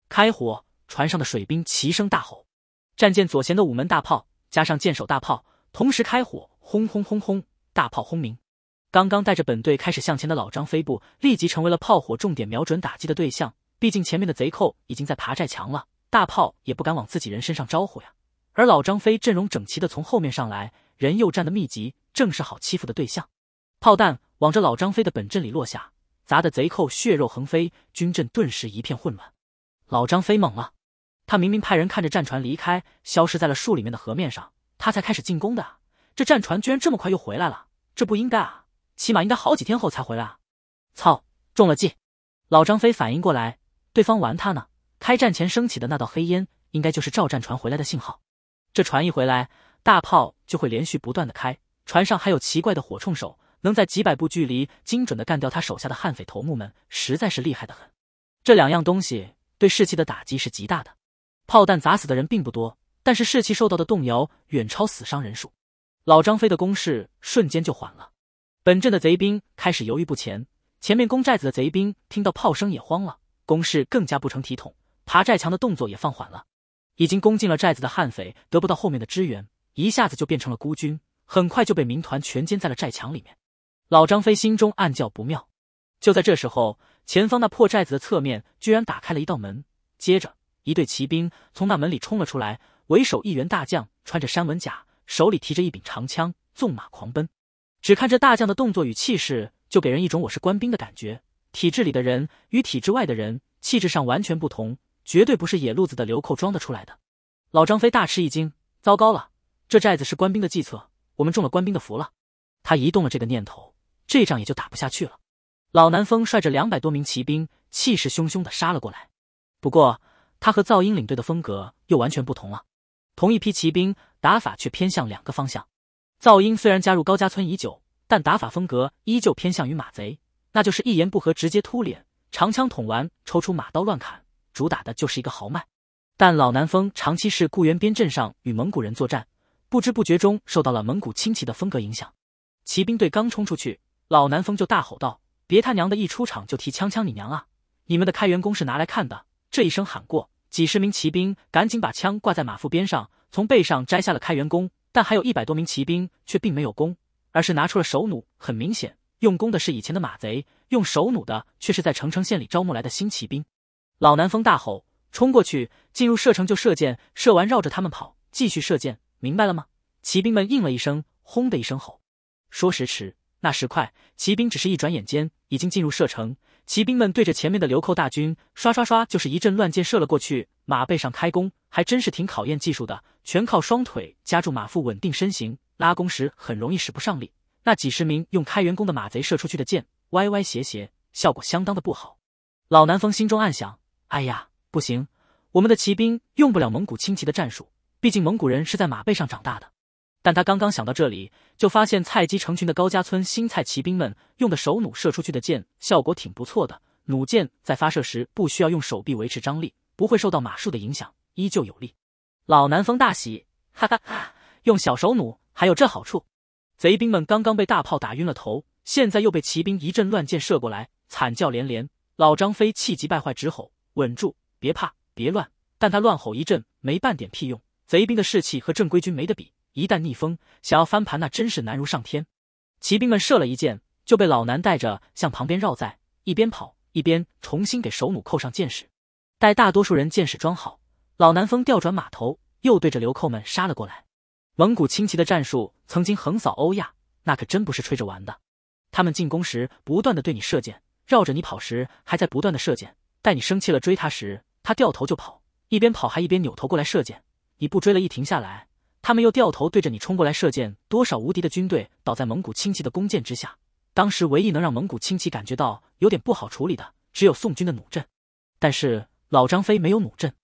开火，船上的水兵齐声大吼。战舰左舷的五门大炮加上箭手大炮同时开火，轰轰轰轰，大炮轰鸣。刚刚带着本队开始向前的老张飞部立即成为了炮火重点瞄准打击的对象，毕竟前面的贼寇已经在爬寨墙了，大炮也不敢往自己人身上招呼呀。而老张飞阵容整齐的从后面上来，人又站得密集，正是好欺负的对象。炮弹往着老张飞的本阵里落下，砸得贼寇血肉横飞，军阵顿时一片混乱。老张飞懵了，他明明派人看着战船离开，消失在了树里面的河面上，他才开始进攻的，这战船居然这么快又回来了，这不应该啊，起码应该好几天后才回来啊！操，中了计！老张飞反应过来，对方玩他呢，开战前升起的那道黑烟，应该就是赵战船回来的信号。这船一回来，大炮就会连续不断的开，船上还有奇怪的火铳手，能在几百步距离精准的干掉他手下的悍匪头目们，实在是厉害的很。这两样东西对士气的打击是极大的。炮弹砸死的人并不多，但是士气受到的动摇远超死伤人数。老张飞的攻势瞬间就缓了。本阵的贼兵开始犹豫不前，前面攻寨子的贼兵听到炮声也慌了，攻势更加不成体统，爬寨墙的动作也放缓了。已经攻进了寨子的悍匪得不到后面的支援，一下子就变成了孤军，很快就被民团全歼在了寨墙里面。老张飞心中暗叫不妙。就在这时候，前方那破寨子的侧面居然打开了一道门，接着一队骑兵从那门里冲了出来，为首一员大将穿着山纹甲，手里提着一柄长枪，纵马狂奔。只看这大将的动作与气势，就给人一种我是官兵的感觉。体制里的人与体制外的人气质上完全不同，绝对不是野路子的流寇装得出来的。老张飞大吃一惊，糟糕了，这寨子是官兵的计策，我们中了官兵的福了。他一动了这个念头，这仗也就打不下去了。老南风率着两百多名骑兵，气势汹汹地杀了过来。不过他和噪音领队的风格又完全不同了，同一批骑兵打法却偏向两个方向。噪音虽然加入高家村已久，但打法风格依旧偏向于马贼，那就是一言不合直接突脸，长枪捅完，抽出马刀乱砍，主打的就是一个豪迈。但老南风长期是固原边镇上与蒙古人作战，不知不觉中受到了蒙古轻骑的风格影响。骑兵队刚冲出去，老南风就大吼道：“别他娘的一出场就提枪枪你娘啊！你们的开元功是拿来看的！”这一声喊过，几十名骑兵赶紧把枪挂在马腹边上，从背上摘下了开元弓，但还有一百多名骑兵却并没有弓，而是拿出了手弩。很明显，用弓的是以前的马贼，用手弩的却是在澄城县里招募来的新骑兵。老南风大吼冲过去，进入射程就射箭，射完绕着他们跑，继续射箭，明白了吗？骑兵们应了一声，轰的一声吼。说时迟，那时快，骑兵只是一转眼间已经进入射程。骑兵们对着前面的流寇大军刷刷刷就是一阵乱箭射了过去，马背上开弓还真是挺考验技术的，全靠双腿夹住马腹稳定身形，拉弓时很容易使不上力。那几十名用开元弓的马贼射出去的箭歪歪斜斜，效果相当的不好。老南风心中暗想：哎呀，不行，我们的骑兵用不了蒙古轻骑的战术，毕竟蒙古人是在马背上长大的。但他刚刚想到这里，就发现菜鸡成群的高家村新菜骑兵们用的手弩射出去的箭效果挺不错的，弩箭在发射时不需要用手臂维持张力，不会受到马术的影响，依旧有力。老南风大喜，哈哈哈，用小手弩还有这好处。贼兵们刚刚被大炮打晕了头，现在又被骑兵一阵乱箭射过来，惨叫连连。老张飞气急败坏，直吼：稳住，别怕，别乱。但他乱吼一阵没半点屁用，贼兵的士气和正规军没得比，一旦逆风，想要翻盘那真是难如上天。骑兵们射了一箭，就被老南带着向旁边绕在，一边跑一边重新给手弩扣上箭矢。待大多数人箭矢装好，老南风调转马头，又对着流寇们杀了过来。蒙古轻骑的战术曾经横扫欧亚，那可真不是吹着玩的。他们进攻时不断的对你射箭，绕着你跑时还在不断的射箭，待你生气了追他时，他掉头就跑，一边跑还一边扭头过来射箭，你不追了一停下来，他们又掉头对着你冲过来射箭。多少无敌的军队倒在蒙古轻骑的弓箭之下，当时唯一能让蒙古轻骑感觉到有点不好处理的，只有宋军的弩阵。但是老张飞没有弩阵，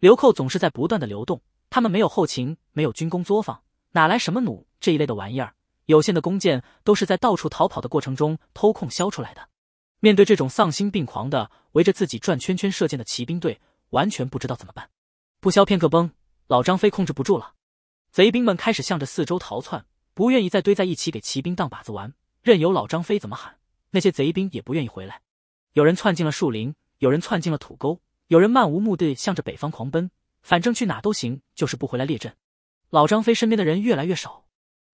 流寇总是在不断的流动，他们没有后勤，没有军工作坊，哪来什么弩这一类的玩意儿，有限的弓箭都是在到处逃跑的过程中偷空削出来的。面对这种丧心病狂的围着自己转圈圈射箭的骑兵队，完全不知道怎么办。不消片刻崩，老张飞控制不住了。贼兵们开始向着四周逃窜，不愿意再堆在一起给骑兵当靶子玩，任由老张飞怎么喊，那些贼兵也不愿意回来。有人窜进了树林，有人窜进了土沟，有人漫无目的向着北方狂奔，反正去哪都行，就是不回来列阵。老张飞身边的人越来越少，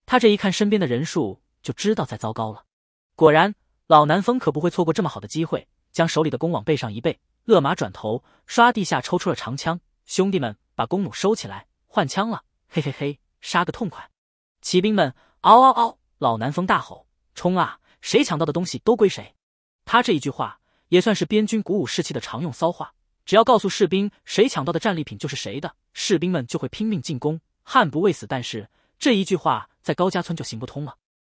他这一看身边的人数，就知道再糟糕了。果然，老南风可不会错过这么好的机会，将手里的弓往背上一背，勒马转头，刷地下抽出了长枪。兄弟们，把弓弩收起来，换枪了，嘿嘿嘿，杀个痛快！骑兵们，嗷嗷嗷！老南风大吼：“冲啊！谁抢到的东西都归谁！”他这一句话，也算是边军鼓舞士气的常用骚话。只要告诉士兵谁抢到的战利品就是谁的，士兵们就会拼命进攻，悍不畏死。但是这一句话在高家村就行不通了。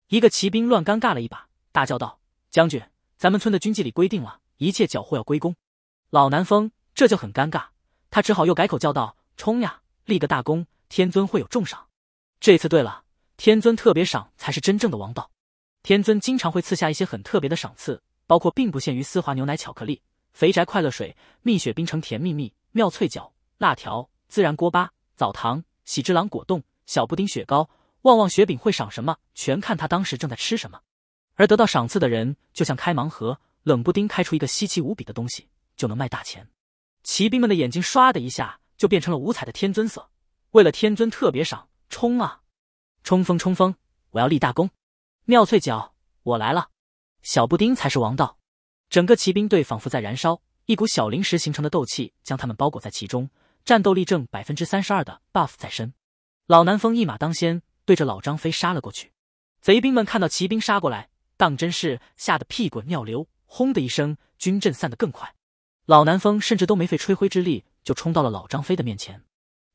一个骑兵乱尴尬了一把，大叫道：“将军，咱们村的军纪里规定了，一切缴获要归公。”老南风这就很尴尬，他只好又改口叫道：“冲呀，立个大功，天尊会有重赏。”这次对了，天尊特别赏才是真正的王道。天尊经常会赐下一些很特别的赏赐，包括并不限于丝滑牛奶巧克力、肥宅快乐水、蜜雪冰城甜蜜蜜、妙脆角、辣条、孜然锅巴、枣糖、喜之郎果冻、小布丁雪糕、旺旺雪饼，会赏什么全看他当时正在吃什么。而得到赏赐的人就像开盲盒，冷不丁开出一个稀奇无比的东西就能卖大钱。骑兵们的眼睛刷的一下就变成了五彩的天尊色，为了天尊特别赏，冲啊！冲锋冲锋，我要立大功！妙脆角，我来了！小布丁才是王道！整个骑兵队仿佛在燃烧，一股小零食形成的斗气将他们包裹在其中，战斗力正 百分之三十二 的 buff 在身。老南风一马当先，对着老张飞杀了过去。贼兵们看到骑兵杀过来，当真是吓得屁滚尿流，轰的一声，军阵散得更快。老南风甚至都没费吹灰之力，就冲到了老张飞的面前。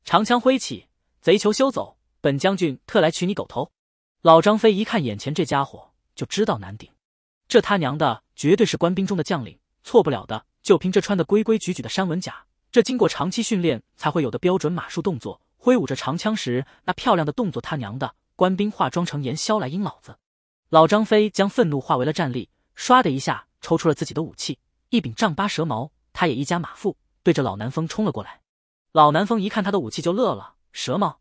长枪挥起，贼球休走，本将军特来取你狗头。老张飞一看眼前这家伙，就知道难顶。这他娘的绝对是官兵中的将领，错不了的。就凭这穿的规规矩矩的山文甲，这经过长期训练才会有的标准马术动作，挥舞着长枪时那漂亮的动作，他娘的官兵化妆成严萧来阴老子。老张飞将愤怒化为了战力，唰的一下抽出了自己的武器，一柄丈八蛇矛。他也一夹马腹，对着老南风冲了过来。老南风一看他的武器就乐了：“蛇矛，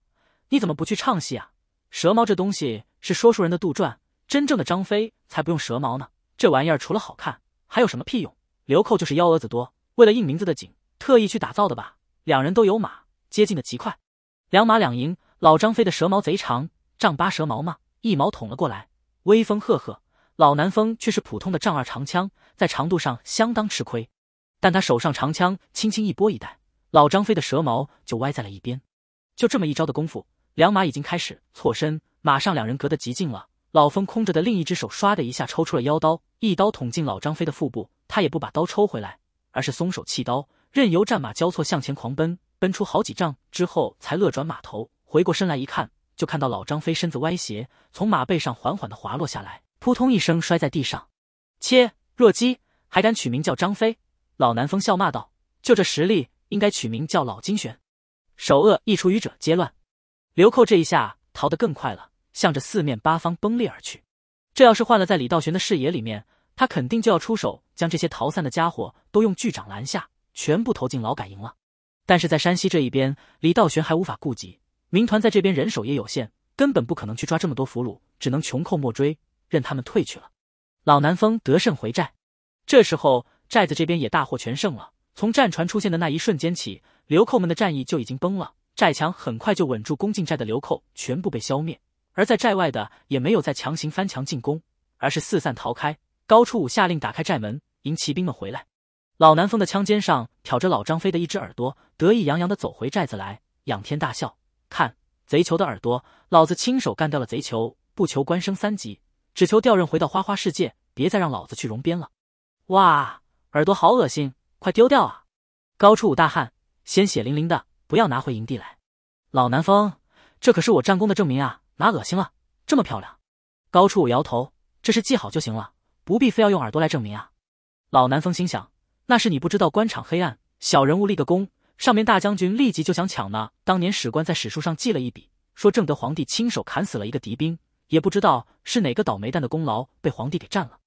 你怎么不去唱戏啊？蛇矛这东西是说书人的杜撰，真正的张飞才不用蛇矛呢。这玩意儿除了好看，还有什么屁用？流寇就是幺蛾子多，为了应名字的景，特意去打造的吧？”两人都有马，接近的极快，两马两赢。老张飞的蛇矛贼长，丈八蛇矛嘛，一矛捅了过来，威风赫赫。老南风却是普通的丈二长枪，在长度上相当吃亏。但他手上长枪轻轻一拨一带，老张飞的蛇矛就歪在了一边。就这么一招的功夫，两马已经开始错身，马上两人隔得极近了。老风空着的另一只手唰的一下抽出了腰刀，一刀捅进老张飞的腹部。他也不把刀抽回来，而是松手弃刀，任由战马交错向前狂奔，奔出好几丈之后才勒转马头，回过身来一看，就看到老张飞身子歪斜，从马背上缓缓地滑落下来，扑通一声摔在地上。切，弱鸡，还敢取名叫张飞！老南风笑骂道：“就这实力，应该取名叫老金旋。首恶一出，愚者皆乱。”流寇这一下逃得更快了，向着四面八方崩裂而去。这要是换了在李道玄的视野里面，他肯定就要出手将这些逃散的家伙都用巨掌拦下，全部投进劳改营了。但是在山西这一边，李道玄还无法顾及，民团在这边人手也有限，根本不可能去抓这么多俘虏，只能穷寇莫追，任他们退去了。老南风得胜回寨，这时候寨子这边也大获全胜了。从战船出现的那一瞬间起，流寇们的战役就已经崩了，寨墙很快就稳住，攻进寨的流寇全部被消灭，而在寨外的也没有再强行翻墙进攻，而是四散逃开。高初武下令打开寨门，迎骑兵们回来。老南风的枪尖上挑着老张飞的一只耳朵，得意洋洋地走回寨子来，仰天大笑：“看，贼球的耳朵，老子亲手干掉了贼球，不求官升三级，只求调任回到花花世界，别再让老子去戎边了。”哇，耳朵好恶心，快丢掉啊！高初武大汉：“鲜血淋淋的，不要拿回营地来。”老南风：“这可是我战功的证明啊，哪恶心了？这么漂亮。”高初武摇头：“这是记好就行了，不必非要用耳朵来证明啊。”老南风心想，那是你不知道官场黑暗，小人物立个功，上面大将军立即就想抢呢。当年史官在史书上记了一笔，说正德皇帝亲手砍死了一个敌兵，也不知道是哪个倒霉蛋的功劳被皇帝给占了。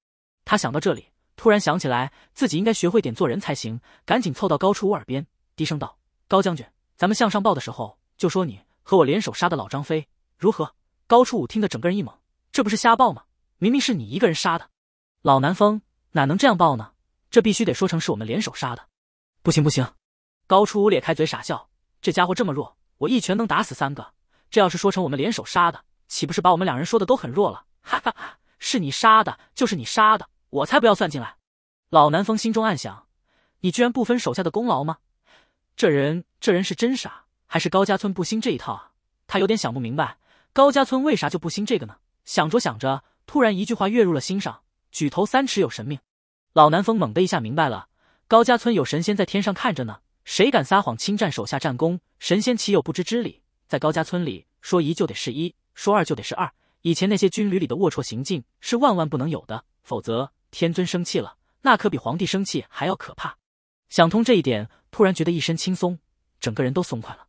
他想到这里，突然想起来，自己应该学会点做人才行，赶紧凑到高初武耳边，低声道：“高将军，咱们向上报的时候，就说你和我联手杀的老张飞，如何？”高处武听得整个人一懵，这不是瞎报吗？明明是你一个人杀的。老南风哪能这样报呢？这必须得说成是我们联手杀的。不行不行！高处武咧开嘴傻笑，这家伙这么弱，我一拳能打死三个，这要是说成我们联手杀的，岂不是把我们两人说的都很弱了？哈哈哈！是你杀的，就是你杀的，我才不要算进来。老南风心中暗想，你居然不分手下的功劳吗？这人这人是真傻，还是高家村不兴这一套啊？他有点想不明白，高家村为啥就不兴这个呢？想着想着，突然一句话跃入了心上，举头三尺有神明。老南风猛地一下明白了，高家村有神仙在天上看着呢，谁敢撒谎侵占手下战功，神仙岂有不知之理？在高家村里，说一就得是一，说二就得是二，以前那些军旅里的龌龊行径是万万不能有的，否则天尊生气了，那可比皇帝生气还要可怕。想通这一点，突然觉得一身轻松，整个人都松快了。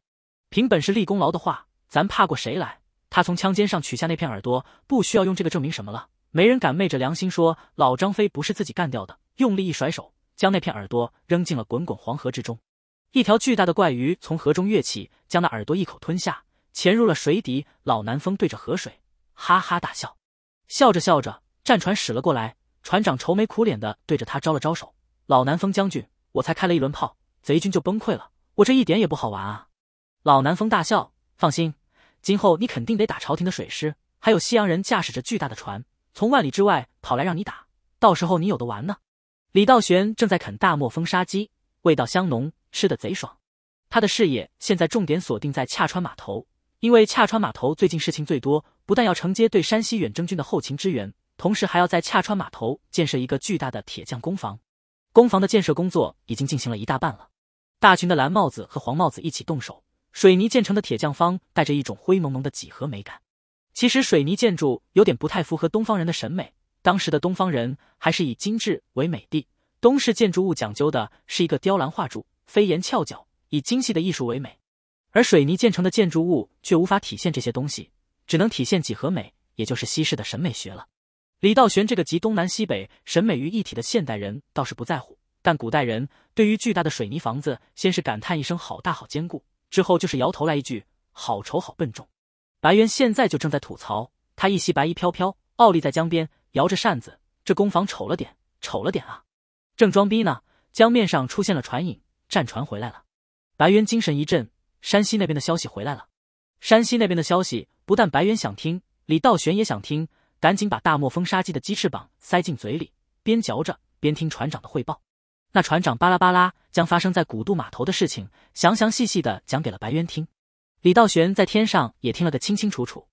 凭本事立功劳的话，咱怕过谁来？他从枪尖上取下那片耳朵，不需要用这个证明什么了，没人敢昧着良心说老张飞不是自己干掉的。用力一甩手，将那片耳朵扔进了滚滚黄河之中。一条巨大的怪鱼从河中跃起，将那耳朵一口吞下，潜入了水底。老南风对着河水哈哈大笑，笑着笑着，战船驶了过来，船长愁眉苦脸的对着他招了招手。老南风将军，我才开了一轮炮，贼军就崩溃了，我这一点也不好玩啊。老南风大笑，放心，今后你肯定得打朝廷的水师，还有西洋人驾驶着巨大的船从万里之外跑来让你打，到时候你有得玩呢。李道玄正在啃大漠风沙鸡，味道香浓，吃得贼爽。他的视野现在重点锁定在恰川码头，因为恰川码头最近事情最多，不但要承接对山西远征军的后勤支援，同时还要在恰川码头建设一个巨大的铁匠工坊。工房的建设工作已经进行了一大半了，大群的蓝帽子和黄帽子一起动手，水泥建成的铁匠坊带着一种灰蒙蒙的几何美感。其实水泥建筑有点不太符合东方人的审美，当时的东方人还是以精致为美的，东式建筑物讲究的是一个雕栏画柱，飞檐翘角，以精细的艺术为美，而水泥建成的建筑物却无法体现这些东西，只能体现几何美，也就是西式的审美学了。李道玄这个集东南西北审美于一体的现代人倒是不在乎，但古代人对于巨大的水泥房子，先是感叹一声好大好坚固，之后就是摇头来一句好丑好笨重。白猿现在就正在吐槽，他一袭白衣飘飘，傲立在江边，摇着扇子，这工房丑了点，丑了点啊！正装逼呢，江面上出现了船影，战船回来了。白猿精神一振，山西那边的消息回来了。山西那边的消息不但白猿想听，李道玄也想听，赶紧把大漠风沙鸡的鸡翅膀塞进嘴里，边嚼着边听船长的汇报。那船长巴拉巴拉将发生在古渡码头的事情详详细细的讲给了白渊听。李道玄在天上也听了个清清楚楚。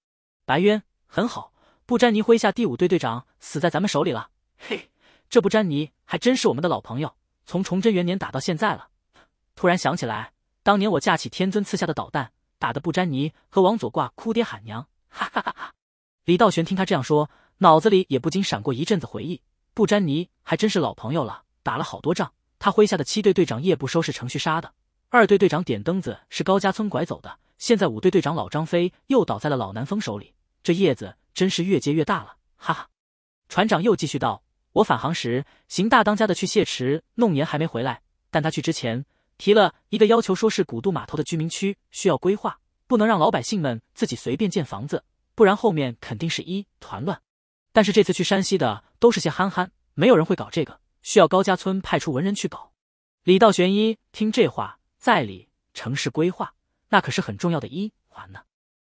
白渊，很好，布詹尼麾下第五队队长死在咱们手里了。嘿，这布詹尼还真是我们的老朋友，从崇祯元年打到现在了。突然想起来，当年我架起天尊赐下的导弹，打得布詹尼和王左挂哭爹喊娘，哈哈哈哈。李道玄听他这样说，脑子里也不禁闪过一阵子回忆，布詹尼还真是老朋友了，打了好多仗，他麾下的七队队长叶不收是程旭杀的，二队队长点灯子是高家村拐走的，现在五队队长老张飞又倒在了老南风手里，这叶子真是越结越大了，哈哈。船长又继续道，我返航时，邢大当家的去谢池弄盐还没回来，但他去之前提了一个要求，说是古渡码头的居民区需要规划，不能让老百姓们自己随便建房子，不然后面肯定是一团乱。但是这次去山西的都是些憨憨，没有人会搞这个，需要高家村派出文人去搞。李道玄一听这话，在理，城市规划那可是很重要的一环呢。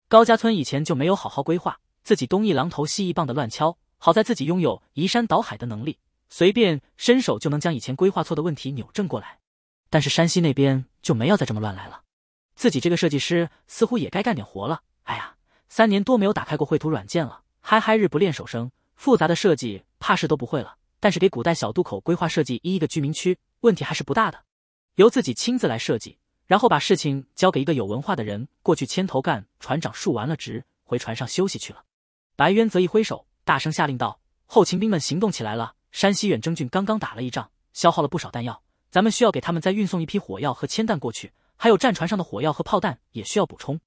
高家村以前就没有好好规划，自己东一榔头西一棒的乱敲，好在自己拥有移山倒海的能力，随便伸手就能将以前规划错的问题扭正过来。但是山西那边就没有再这么乱来了，自己这个设计师似乎也该干点活了。哎呀，三年多没有打开过绘图软件了，嗨嗨，日不练手生，复杂的设计怕是都不会了，但是给古代小渡口规划设计一一个居民区，问题还是不大的。由自己亲自来设计，然后把事情交给一个有文化的人过去牵头干。船长述完了职，回船上休息去了。白渊则一挥手，大声下令道，后勤兵们行动起来了，山西远征军刚刚打了一仗，消耗了不少弹药，咱们需要给他们再运送一批火药和铅弹过去，还有战船上的火药和炮弹也需要补充。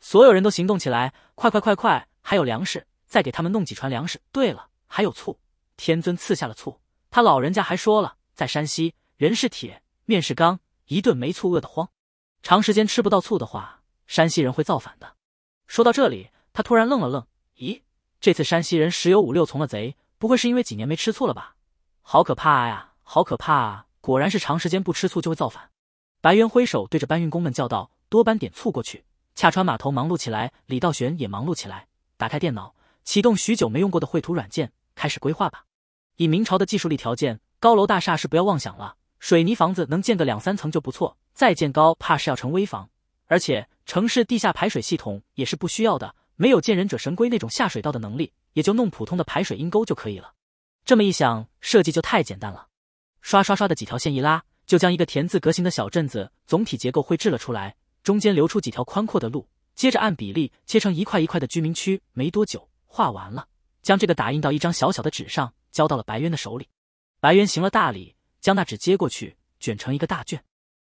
所有人都行动起来，快快快快！还有粮食，再给他们弄几船粮食。对了，还有醋，天尊赐下了醋，他老人家还说了，在山西人是铁，面是钢，一顿没醋饿得慌。长时间吃不到醋的话，山西人会造反的。说到这里，他突然愣了愣，咦，这次山西人十有五六从了贼，不会是因为几年没吃醋了吧？好可怕呀，好可怕啊！果然是长时间不吃醋就会造反。白猿挥手对着搬运工们叫道：“多搬点醋过去。”恰川码头忙碌起来，李道玄也忙碌起来，打开电脑，启动许久没用过的绘图软件，开始规划吧。以明朝的技术力条件，高楼大厦是不要妄想了，水泥房子能建个两三层就不错，再建高怕是要成危房。而且城市地下排水系统也是不需要的，没有见忍者神龟那种下水道的能力，也就弄普通的排水阴沟就可以了。这么一想，设计就太简单了。刷刷刷的几条线一拉，就将一个田字格形的小镇子总体结构绘制了出来，中间留出几条宽阔的路，接着按比例切成一块一块的居民区。没多久画完了，将这个打印到一张小小的纸上，交到了白渊的手里。白渊行了大礼，将那纸接过去，卷成一个大卷。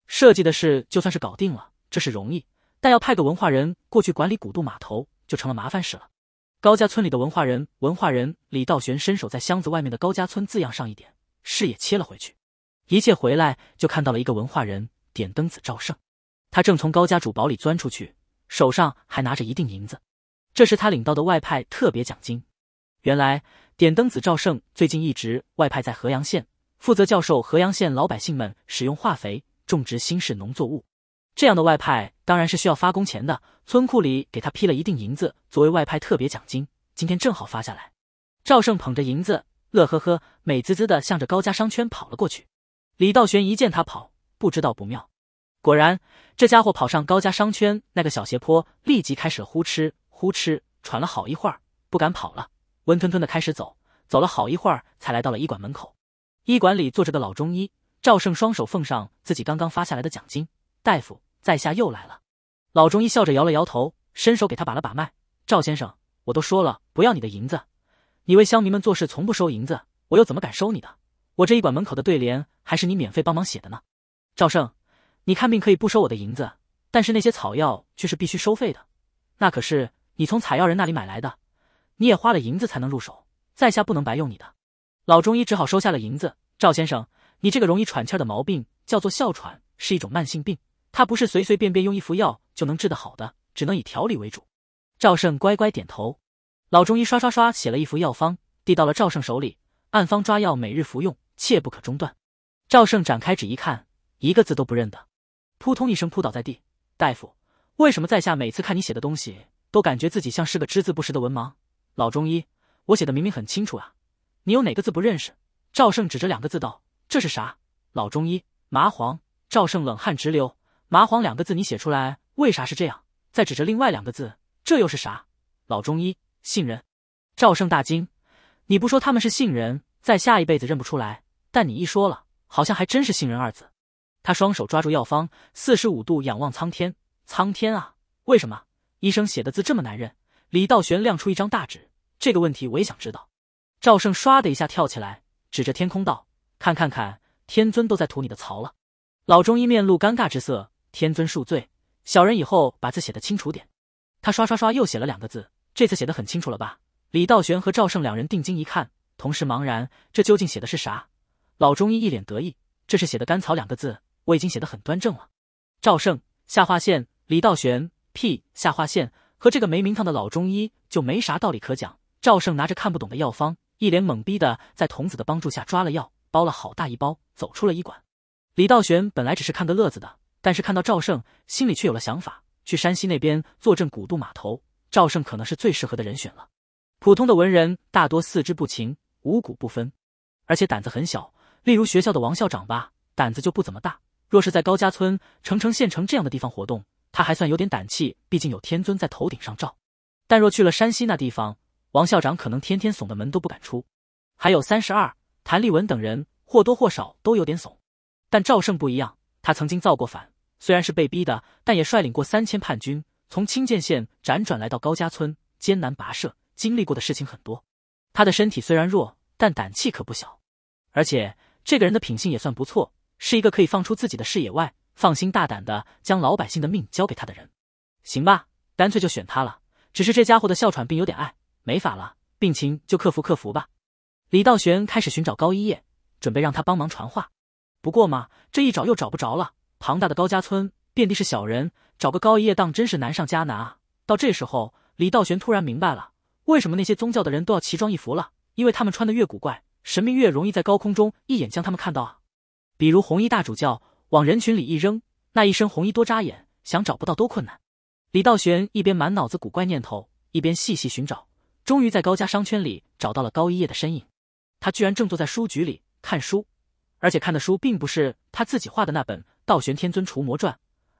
设计的事就算是搞定了，这是容易，但要派个文化人过去管理古渡码头就成了麻烦事了。高家村里的文化人，文化人李道玄伸手在箱子外面的高家村字样上一点，视野切了回去，一切回来就看到了一个文化人点灯子赵胜，他正从高家主堡里钻出去，手上还拿着一锭银子，这是他领到的外派特别奖金。原来点灯子赵胜最近一直外派在河阳县，负责教授河阳县老百姓们使用化肥种植新式农作物。这样的外派当然是需要发工钱的，村库里给他批了一锭银子作为外派特别奖金，今天正好发下来。赵胜捧着银子乐呵呵美滋滋地向着高家商圈跑了过去。李道玄一见他跑，不知道不妙，果然这家伙跑上高家商圈那个小斜坡，立即开始呼哧呼哧喘了好一会儿，不敢跑了，温吞吞地开始走，走了好一会儿才来到了医馆门口。医馆里坐着个老中医，赵胜双手奉上自己刚刚发下来的奖金，大夫，在下又来了。老中医笑着摇了摇头，伸手给他把了把脉。赵先生，我都说了不要你的银子，你为乡民们做事从不收银子，我又怎么敢收你的？我这医馆门口的对联还是你免费帮忙写的呢。赵胜，你看病可以不收我的银子，但是那些草药却是必须收费的，那可是你从采药人那里买来的，你也花了银子才能入手，在下不能白用你的。老中医只好收下了银子。赵先生，你这个容易喘气儿的毛病叫做哮喘，是一种慢性病，他不是随随便便用一服药就能治得好的，只能以调理为主。赵胜乖乖点头。老中医刷刷刷写了一副药方，递到了赵胜手里，按方抓药每日服用，切不可中断。赵胜展开纸一看，一个字都不认得，扑通一声扑倒在地。大夫，为什么在下每次看你写的东西都感觉自己像是个只字不识的文盲？老中医，我写的明明很清楚啊，你有哪个字不认识？赵胜指着两个字道，这是啥？老中医，麻黄。赵胜冷汗直流，麻黄两个字你写出来为啥是这样？再指着另外两个字，这又是啥？老中医，杏仁。赵胜大惊，你不说他们是杏仁，在下一辈子认不出来，但你一说了，好像还真是杏仁二字。他双手抓住药方，四十五度仰望苍天，苍天啊，为什么医生写的字这么难认？李道玄亮出一张大纸，这个问题我也想知道。赵胜唰的一下跳起来，指着天空道，看看看，天尊都在吐你的槽了。老中医面露尴尬之色，天尊恕罪，小人以后把字写得清楚点。他刷刷刷又写了两个字，这次写得很清楚了吧？李道玄和赵胜两人定睛一看，同时茫然，这究竟写的是啥？老中医一脸得意，这是写的甘草两个字，我已经写得很端正了。赵胜，下划线。李道玄，屁，下划线。和这个没名堂的老中医就没啥道理可讲。赵胜拿着看不懂的药方，一脸懵逼的在童子的帮助下抓了药，包了好大一包，走出了医馆。李道玄本来只是看个乐子的，但是看到赵胜，心里却有了想法，去山西那边坐镇古渡码头，赵胜可能是最适合的人选了。普通的文人大多四肢不勤，五谷不分，而且胆子很小，例如学校的王校长吧，胆子就不怎么大。若是在高家村、澄城县城这样的地方活动，他还算有点胆气，毕竟有天尊在头顶上照。但若去了山西那地方，王校长可能天天怂的门都不敢出。还有三十二、谭立文等人，或多或少都有点怂。但赵胜不一样，他曾经造过反。虽然是被逼的，但也率领过三千叛军，从清涧县辗转来到高家村，艰难跋涉，经历过的事情很多。他的身体虽然弱，但胆气可不小。而且这个人的品性也算不错，是一个可以放出自己的视野外，放心大胆的将老百姓的命交给他的人。行吧，干脆就选他了。只是这家伙的哮喘病有点碍，没法了，病情就克服克服吧。李道玄开始寻找高一叶，准备让他帮忙传话。不过嘛，这一找又找不着了。庞大的高家村遍地是小人，找个高一夜当真是难上加难啊！到这时候，李道玄突然明白了，为什么那些宗教的人都要奇装异服了，因为他们穿的越古怪，神明越容易在高空中一眼将他们看到啊。比如红衣大主教往人群里一扔，那一身红衣多扎眼，想找不到都困难。李道玄一边满脑子古怪念头，一边细细寻找，终于在高家商圈里找到了高一夜的身影。他居然正坐在书局里看书，而且看的书并不是他自己画的那本《道玄天尊除魔传》，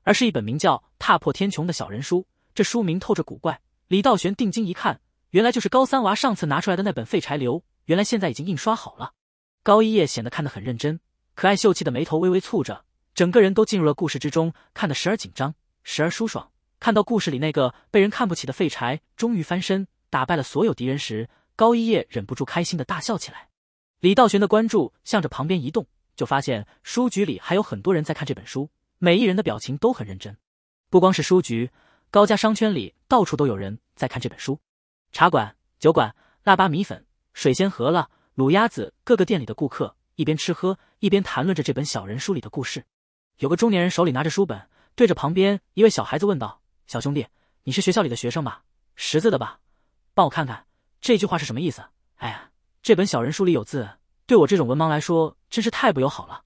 而是一本名叫《踏破天穹》的小人书。这书名透着古怪，李道玄定睛一看，原来就是高三娃上次拿出来的那本废柴流，原来现在已经印刷好了。高一夜显得看得很认真，可爱秀气的眉头微微蹙着，整个人都进入了故事之中，看得时而紧张，时而舒爽。看到故事里那个被人看不起的废柴终于翻身，打败了所有敌人时，高一夜忍不住开心的大笑起来。李道玄的关注向着旁边移动，就发现书局里还有很多人在看这本书，每一人的表情都很认真。不光是书局，高家商圈里到处都有人在看这本书。茶馆、酒馆、腊八米粉、水仙饸饹、卤鸭子，各个店里的顾客一边吃喝一边谈论着这本小人书里的故事。有个中年人手里拿着书本，对着旁边一位小孩子问道：“小兄弟，你是学校里的学生吧？识字的吧？帮我看看这句话是什么意思？”“哎呀，这本小人书里有字，对我这种文盲来说真是太不友好了。”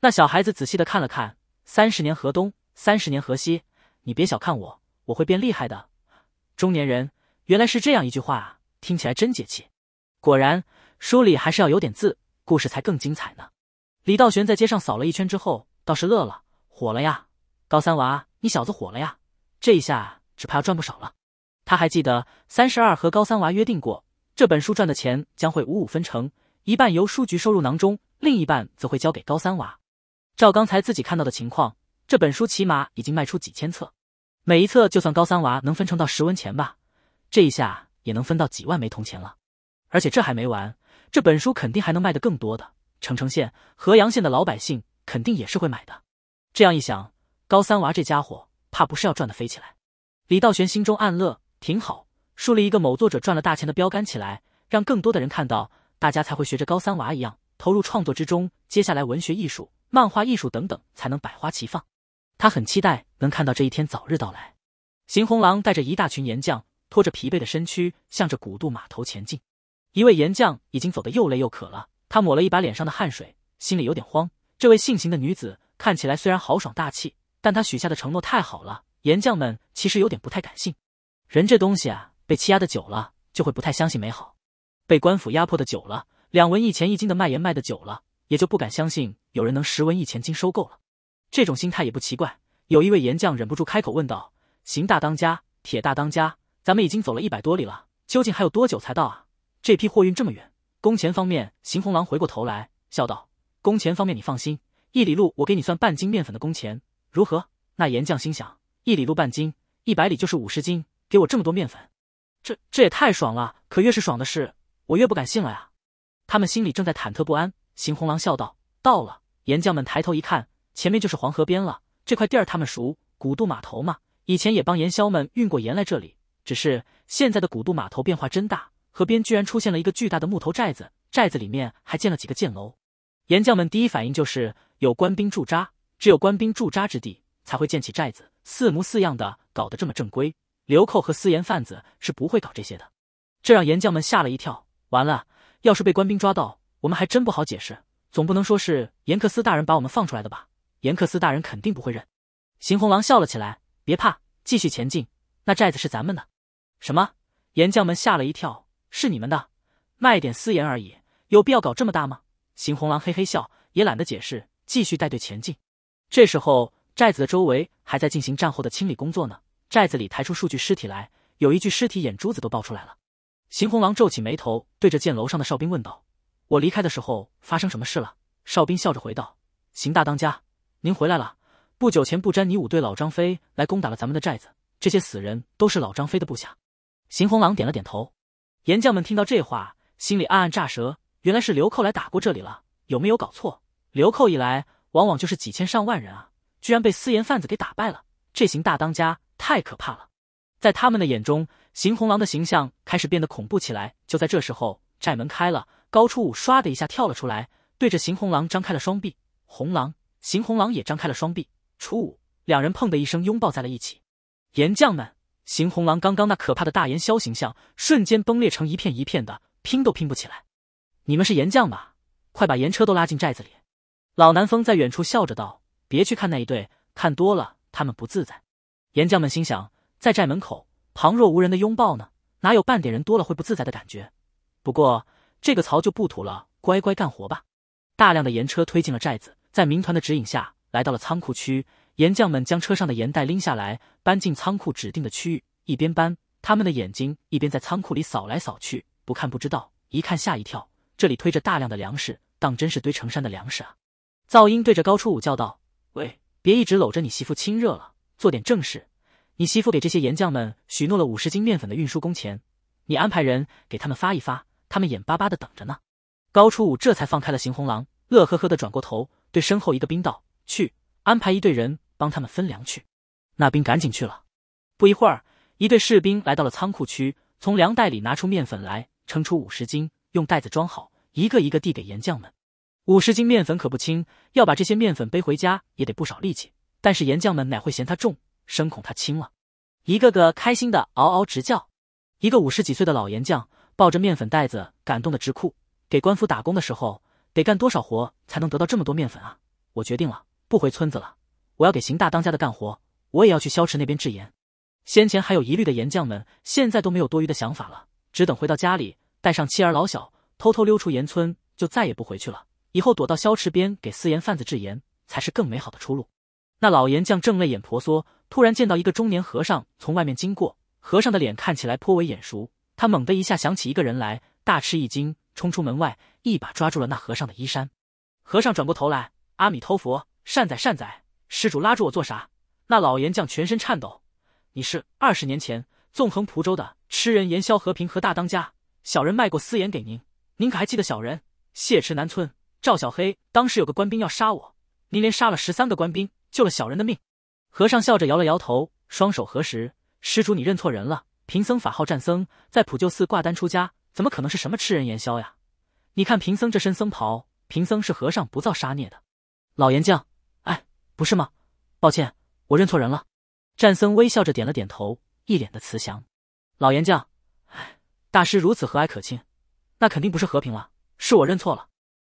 那小孩子仔细的看了看，“三十年河东，三十年河西，你别小看我，我会变厉害的。”中年人，原来是这样一句话啊，听起来真解气。果然，书里还是要有点字，故事才更精彩呢。李道玄在街上扫了一圈之后，倒是乐了，火了呀！高三娃，你小子火了呀！这一下只怕要赚不少了。他还记得三十二和高三娃约定过，这本书赚的钱将会五五分成，一半由书局收入囊中，另一半则会交给高三娃。照刚才自己看到的情况，这本书起码已经卖出几千册，每一册就算高三娃能分成到十文钱吧，这一下也能分到几万枚铜钱了。而且这还没完，这本书肯定还能卖得更多的，澄城县、河阳县的老百姓肯定也是会买的。这样一想，高三娃这家伙怕不是要赚得飞起来。李道玄心中暗乐，挺好，树立一个某作者赚了大钱的标杆起来，让更多的人看到，大家才会学着高三娃一样投入创作之中，接下来文学艺术、漫画艺术等等才能百花齐放。他很期待能看到这一天早日到来。邢红郎带着一大群盐匠，拖着疲惫的身躯，向着古渡码头前进。一位盐匠已经走得又累又渴了，他抹了一把脸上的汗水，心里有点慌。这位姓邢的女子看起来虽然豪爽大气，但她许下的承诺太好了，盐匠们其实有点不太敢信。人这东西啊，被欺压的久了，就会不太相信美好。被官府压迫的久了，两文一钱一斤的卖盐卖的久了，也就不敢相信有人能十文一钱斤收购了。这种心态也不奇怪。有一位盐匠忍不住开口问道：“邢大当家，铁大当家，咱们已经走了一百多里了，究竟还有多久才到啊？这批货运这么远。”工钱方面，邢红郎回过头来笑道：“工钱方面你放心，一里路我给你算半斤面粉的工钱，如何？”那盐匠心想，一里路半斤，一百里就是五十斤，给我这么多面粉，这这也太爽了。可越是爽的事，我越不敢信了呀。他们心里正在忐忑不安，邢红郎笑道：“到了。”盐匠们抬头一看，前面就是黄河边了。这块地儿他们熟，古渡码头嘛，以前也帮盐枭们运过盐来这里。只是现在的古渡码头变化真大，河边居然出现了一个巨大的木头寨子，寨子里面还建了几个箭楼。盐匠们第一反应就是有官兵驻扎，只有官兵驻扎之地才会建起寨子，四模四样的搞得这么正规。流寇和私盐贩子是不会搞这些的，这让盐匠们吓了一跳。完了，要是被官兵抓到，我们还真不好解释，总不能说是严克斯大人把我们放出来的吧？严克斯大人肯定不会认。邢红郎笑了起来：“别怕，继续前进，那寨子是咱们的。”“什么？”盐匠们吓了一跳，“是你们的？卖点私盐而已，有必要搞这么大吗？”邢红郎嘿嘿笑，也懒得解释，继续带队前进。这时候，寨子的周围还在进行战后的清理工作呢。寨子里抬出数具尸体来，有一具尸体眼珠子都爆出来了。邢红郎皱起眉头，对着箭楼上的哨兵问道：“我离开的时候发生什么事了？”哨兵笑着回道：“邢大当家，您回来了。不久前不沾泥五队老张飞来攻打了咱们的寨子，这些死人都是老张飞的部下。”邢红郎点了点头。盐匠们听到这话，心里暗暗炸舌，原来是流寇来打过这里了，有没有搞错？流寇一来，往往就是几千上万人啊，居然被私盐贩子给打败了，这邢大当家太可怕了。在他们的眼中，邢红郎的形象开始变得恐怖起来。就在这时候，寨门开了，高初武唰的一下跳了出来，对着邢红郎张开了双臂。红狼，邢红郎也张开了双臂。初武，两人砰的一声拥抱在了一起。岩匠们，邢红狼刚刚那可怕的大岩枭形象瞬间崩裂成一片一片的，拼都拼不起来。你们是岩匠吧？快把岩车都拉进寨子里。老南风在远处笑着道：“别去看那一对，看多了他们不自在。”岩匠们心想，在寨门口旁若无人的拥抱呢，哪有半点人多了会不自在的感觉？不过这个槽就不吐了，乖乖干活吧。大量的岩车推进了寨子，在民团的指引下来到了仓库区。岩匠们将车上的岩带拎下来，搬进仓库指定的区域。一边搬，他们的眼睛一边在仓库里扫来扫去，不看不知道，一看吓一跳，这里推着大量的粮食，当真是堆成山的粮食啊！噪音对着高初五叫道：“喂，别一直搂着你媳妇亲热了，做点正事。你媳妇给这些岩匠们许诺了五十斤面粉的运输工钱，你安排人给他们发一发，他们眼巴巴的等着呢。”高初五这才放开了邢红狼，乐呵呵的转过头，对身后一个兵道：“去，安排一队人。”帮他们分粮去。那兵赶紧去了。不一会儿，一队士兵来到了仓库区，从粮袋里拿出面粉来，称出五十斤，用袋子装好，一个一个递给岩匠们。五十斤面粉可不轻，要把这些面粉背回家也得不少力气，但是岩匠们乃会嫌它重，深恐它轻了。一个个开心的嗷嗷直叫。一个五十几岁的老岩匠抱着面粉袋子感动的直哭，给官府打工的时候得干多少活才能得到这么多面粉啊？我决定了，不回村子了。我要给邢大当家的干活，我也要去萧池那边制盐。先前还有疑虑的岩匠们，现在都没有多余的想法了，只等回到家里，带上妻儿老小，偷偷溜出盐村，就再也不回去了。以后躲到萧池边给私盐贩子制盐，才是更美好的出路。那老岩匠正泪眼婆娑，突然见到一个中年和尚从外面经过，和尚的脸看起来颇为眼熟，他猛地一下想起一个人来，大吃一惊，冲出门外，一把抓住了那和尚的衣衫。和尚转过头来：“阿弥陀佛，善宰善宰。施主拉住我做啥？”那老岩匠全身颤抖：“你是二十年前纵横蒲州的吃人盐枭和平和大当家，小人卖过私盐给您，您可还记得小人？谢池南村赵小黑当时有个官兵要杀我，您连杀了十三个官兵，救了小人的命。”和尚笑着摇了摇头，双手合十：“施主你认错人了，贫僧法号战僧，在普救寺挂单出家，怎么可能是什么吃人盐枭呀？你看贫僧这身僧袍，贫僧是和尚，不造杀孽的。”老岩匠：“不是吗？抱歉，我认错人了。”战僧微笑着点了点头，一脸的慈祥。老岩匠：“哎，大师如此和蔼可亲，那肯定不是和平了，是我认错了。”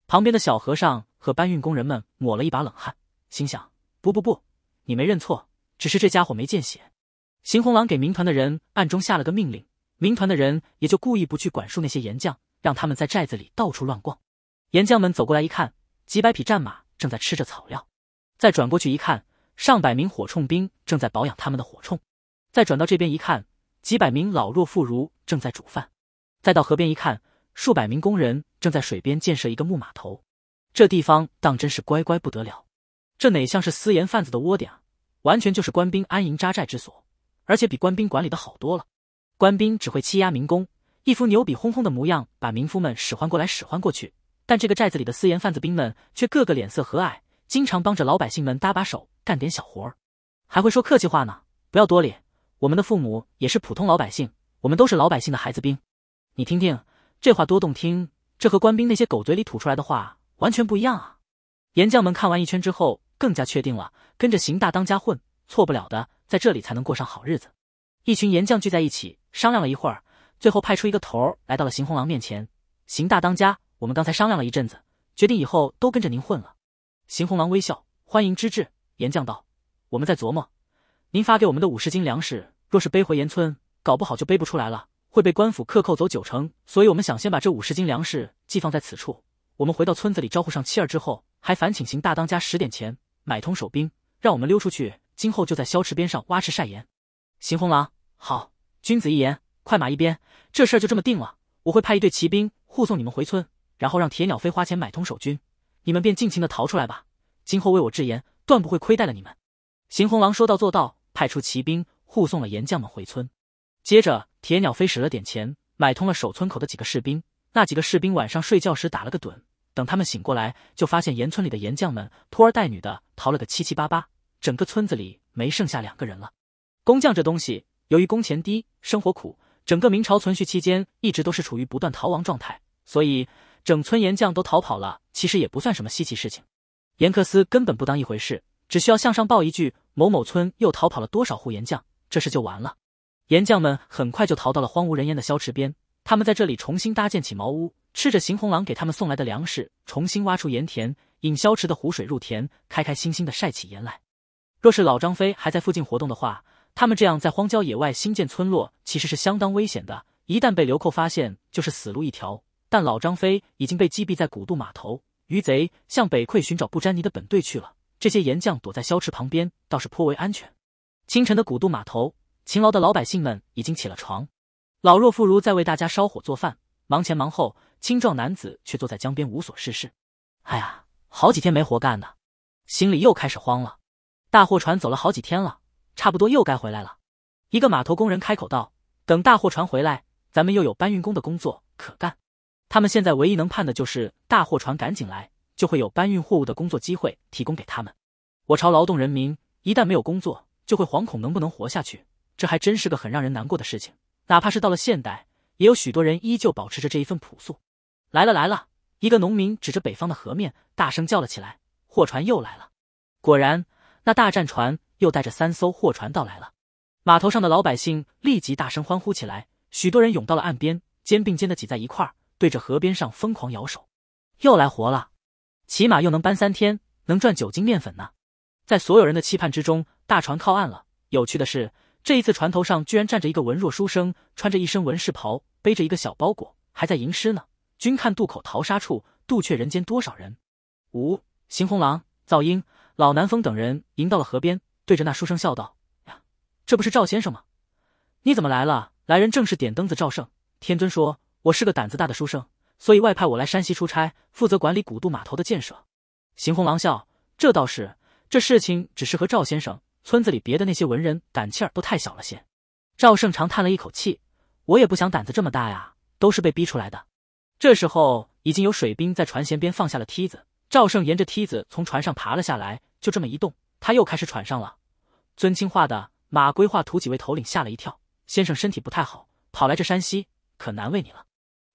旁边的小和尚和搬运工人们抹了一把冷汗，心想：“不不不，你没认错，只是这家伙没见血。”邢红狼给民团的人暗中下了个命令，民团的人也就故意不去管束那些岩匠，让他们在寨子里到处乱逛。岩匠们走过来一看，几百匹战马正在吃着草料。再转过去一看，上百名火铳兵正在保养他们的火铳。再转到这边一看，几百名老弱妇孺正在煮饭。再到河边一看，数百名工人正在水边建设一个木码头。这地方当真是乖乖不得了，这哪像是私盐贩子的窝点啊，完全就是官兵安营扎寨之所，而且比官兵管理的好多了。官兵只会欺压民工，一副牛比哄哄的模样，把民夫们使唤过来使唤过去，但这个寨子里的私盐贩子兵们却个个脸色和蔼，经常帮着老百姓们搭把手，干点小活儿，还会说客气话呢。不要多礼，我们的父母也是普通老百姓，我们都是老百姓的孩子兵。你听听，这话多动听，这和官兵那些狗嘴里吐出来的话完全不一样啊！岩匠们看完一圈之后，更加确定了，跟着邢大当家混，错不了的，在这里才能过上好日子。一群岩匠聚在一起，商量了一会儿，最后派出一个头儿来到了邢红狼面前：“邢大当家，我们刚才商量了一阵子，决定以后都跟着您混了。”邢红狼微笑，欢迎之至。岩匠道：“我们在琢磨，您发给我们的五十斤粮食，若是背回盐村，搞不好就背不出来了，会被官府克扣走九成。所以我们想先把这五十斤粮食寄放在此处。我们回到村子里招呼上妻儿之后，还烦请邢大当家十点前买通守兵，让我们溜出去，今后就在萧池边上挖池晒盐。”邢红狼：“好，君子一言，快马一鞭，这事儿就这么定了。我会派一队骑兵护送你们回村，然后让铁鸟飞花钱买通守军。你们便尽情的逃出来吧，今后为我制盐，断不会亏待了你们。”邢红狼说到做到，派出骑兵护送了岩匠们回村。接着，铁鸟飞使了点钱，买通了守村口的几个士兵。那几个士兵晚上睡觉时打了个盹，等他们醒过来，就发现盐村里的岩匠们拖儿带女的逃了个七七八八，整个村子里没剩下两个人了。工匠这东西，由于工钱低，生活苦，整个明朝存续期间一直都是处于不断逃亡状态，所以整村岩匠都逃跑了，其实也不算什么稀奇事情。严克斯根本不当一回事，只需要向上报一句某某村又逃跑了多少户盐匠，这事就完了。盐匠们很快就逃到了荒无人烟的萧池边，他们在这里重新搭建起茅屋，吃着邢红郎给他们送来的粮食，重新挖出盐田，引萧池的湖水入田，开开心心地晒起盐来。若是老张飞还在附近活动的话，他们这样在荒郊野外新建村落其实是相当危险的，一旦被流寇发现就是死路一条。但老张飞已经被击毙在古渡码头，余贼向北溃寻找布詹尼的本队去了，这些盐匠躲在萧池旁边倒是颇为安全。清晨的古渡码头，勤劳的老百姓们已经起了床，老弱妇孺在为大家烧火做饭，忙前忙后，青壮男子却坐在江边无所事事。哎呀，好几天没活干呢，心里又开始慌了。大货船走了好几天了，差不多又该回来了。一个码头工人开口道，等大货船回来，咱们又有搬运工的工作可干。他们现在唯一能盼的就是大货船赶紧来，就会有搬运货物的工作机会提供给他们。我朝劳动人民一旦没有工作，就会惶恐能不能活下去，这还真是个很让人难过的事情。哪怕是到了现代，也有许多人依旧保持着这一份朴素。来了来了，一个农民指着北方的河面大声叫了起来，货船又来了。果然，那大战船又带着三艘货船到来了。码头上的老百姓立即大声欢呼起来，许多人涌到了岸边，肩并肩的挤在一块儿，对着河边上疯狂摇手。又来活了，起码又能搬三天，能赚九斤面粉呢。在所有人的期盼之中，大船靠岸了。有趣的是，这一次船头上居然站着一个文弱书生，穿着一身文士袍，背着一个小包裹，还在吟诗呢。君看渡口淘沙处，渡却人间多少人。吴、邢红郎、赵英、老南风等人迎到了河边，对着那书生笑道，呀，这不是赵先生吗？你怎么来了？来人正是点灯子赵胜。天尊说，我是个胆子大的书生，所以外派我来山西出差，负责管理古渡码头的建设。邢红郎笑，这倒是，这事情只是和赵先生，村子里别的那些文人胆气儿都太小了些。赵胜长叹了一口气，我也不想胆子这么大呀，都是被逼出来的。这时候已经有水兵在船舷边放下了梯子，赵胜沿着梯子从船上爬了下来，就这么一动，他又开始喘上了。尊清化的马归化土几位头领吓了一跳，先生身体不太好，跑来这山西，可难为你了。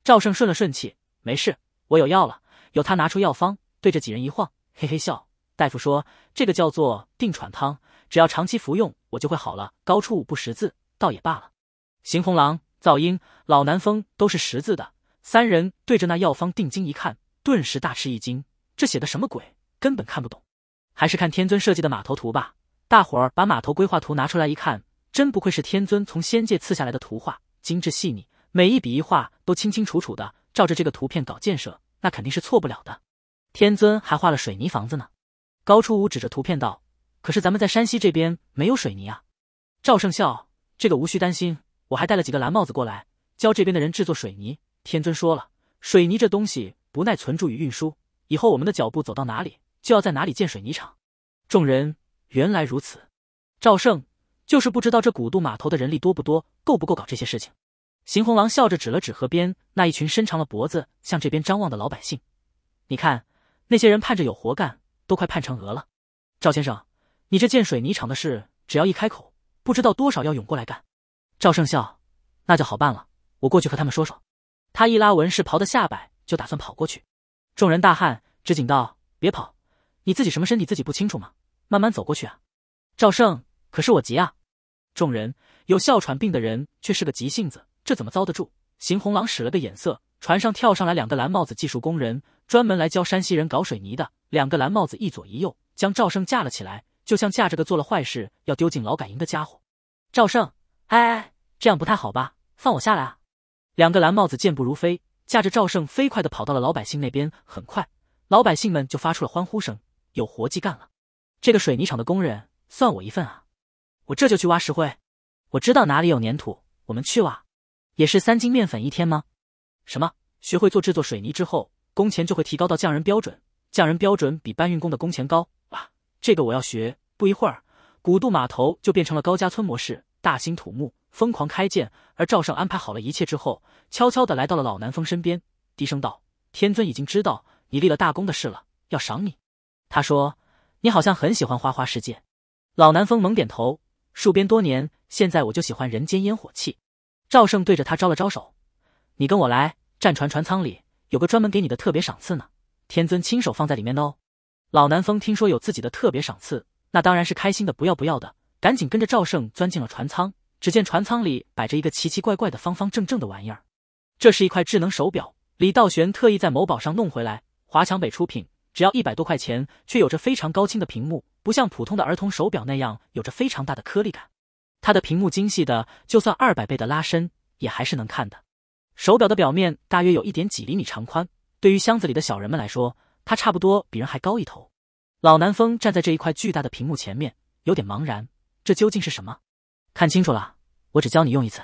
赵胜顺了顺气，没事，我有药了。有他拿出药方，对着几人一晃，嘿嘿笑。大夫说，这个叫做定喘汤，只要长期服用，我就会好了。高出五步识字，倒也罢了。邢红郎、赵英、老南风都是识字的，三人对着那药方定睛一看，顿时大吃一惊，这写的什么鬼，根本看不懂。还是看天尊设计的码头图吧。大伙儿把码头规划图拿出来一看，真不愧是天尊从仙界赐下来的图画，精致细腻。每一笔一画都清清楚楚的，照着这个图片搞建设，那肯定是错不了的。天尊还画了水泥房子呢。高初武指着图片道，可是咱们在山西这边没有水泥啊。赵胜笑，这个无需担心，我还带了几个蓝帽子过来，教这边的人制作水泥。天尊说了，水泥这东西不耐存住与运输，以后我们的脚步走到哪里，就要在哪里建水泥厂。众人，原来如此。赵胜，就是不知道这古渡码头的人力多不多，够不够搞这些事情。邢红郎笑着指了指河边那一群伸长了脖子向这边张望的老百姓，你看那些人盼着有活干，都快盼成鹅了。赵先生，你这建水泥厂的事，只要一开口，不知道多少要涌过来干。赵胜笑，那就好办了，我过去和他们说说。他一拉文士袍的下摆，就打算跑过去。众人大汉直警道，别跑，你自己什么身体自己不清楚吗？慢慢走过去啊。赵胜，可是我急啊。众人，有哮喘病的人却是个急性子，这怎么遭得住？邢红郎使了个眼色，船上跳上来两个蓝帽子技术工人，专门来教山西人搞水泥的。两个蓝帽子一左一右将赵胜架了起来，就像架着个做了坏事要丢进劳改营的家伙。赵胜，哎哎，这样不太好吧，放我下来啊。两个蓝帽子健步如飞，架着赵胜飞快地跑到了老百姓那边。很快老百姓们就发出了欢呼声，有活计干了。这个水泥厂的工人算我一份啊，我这就去挖石灰。我知道哪里有粘土，我们去挖。也是三斤面粉一天吗？什么？学会做制作水泥之后，工钱就会提高到匠人标准，匠人标准比搬运工的工钱高啊！这个我要学。不一会儿，古渡码头就变成了高家村模式，大兴土木，疯狂开建。而赵胜安排好了一切之后，悄悄地来到了老南风身边，低声道：“天尊已经知道你立了大功的事了，要赏你。”他说：“你好像很喜欢花花世界。”老南风猛点头：“戍边多年，现在我就喜欢人间烟火气。”赵胜对着他招了招手，你跟我来，战船船舱里有个专门给你的特别赏赐呢，天尊亲手放在里面的哦。老南风听说有自己的特别赏赐，那当然是开心的不要不要的，赶紧跟着赵胜钻进了船舱。只见船舱里摆着一个奇奇怪怪的方方正正的玩意儿，这是一块智能手表，李道玄特意在某宝上弄回来，华强北出品，只要一百多块钱，却有着非常高清的屏幕，不像普通的儿童手表那样有着非常大的颗粒感。它的屏幕精细的，就算二百倍的拉伸，也还是能看的。手表的表面大约有一点几厘米长宽，对于箱子里的小人们来说，它差不多比人还高一头。老南风站在这一块巨大的屏幕前面，有点茫然，这究竟是什么？看清楚了，我只教你用一次。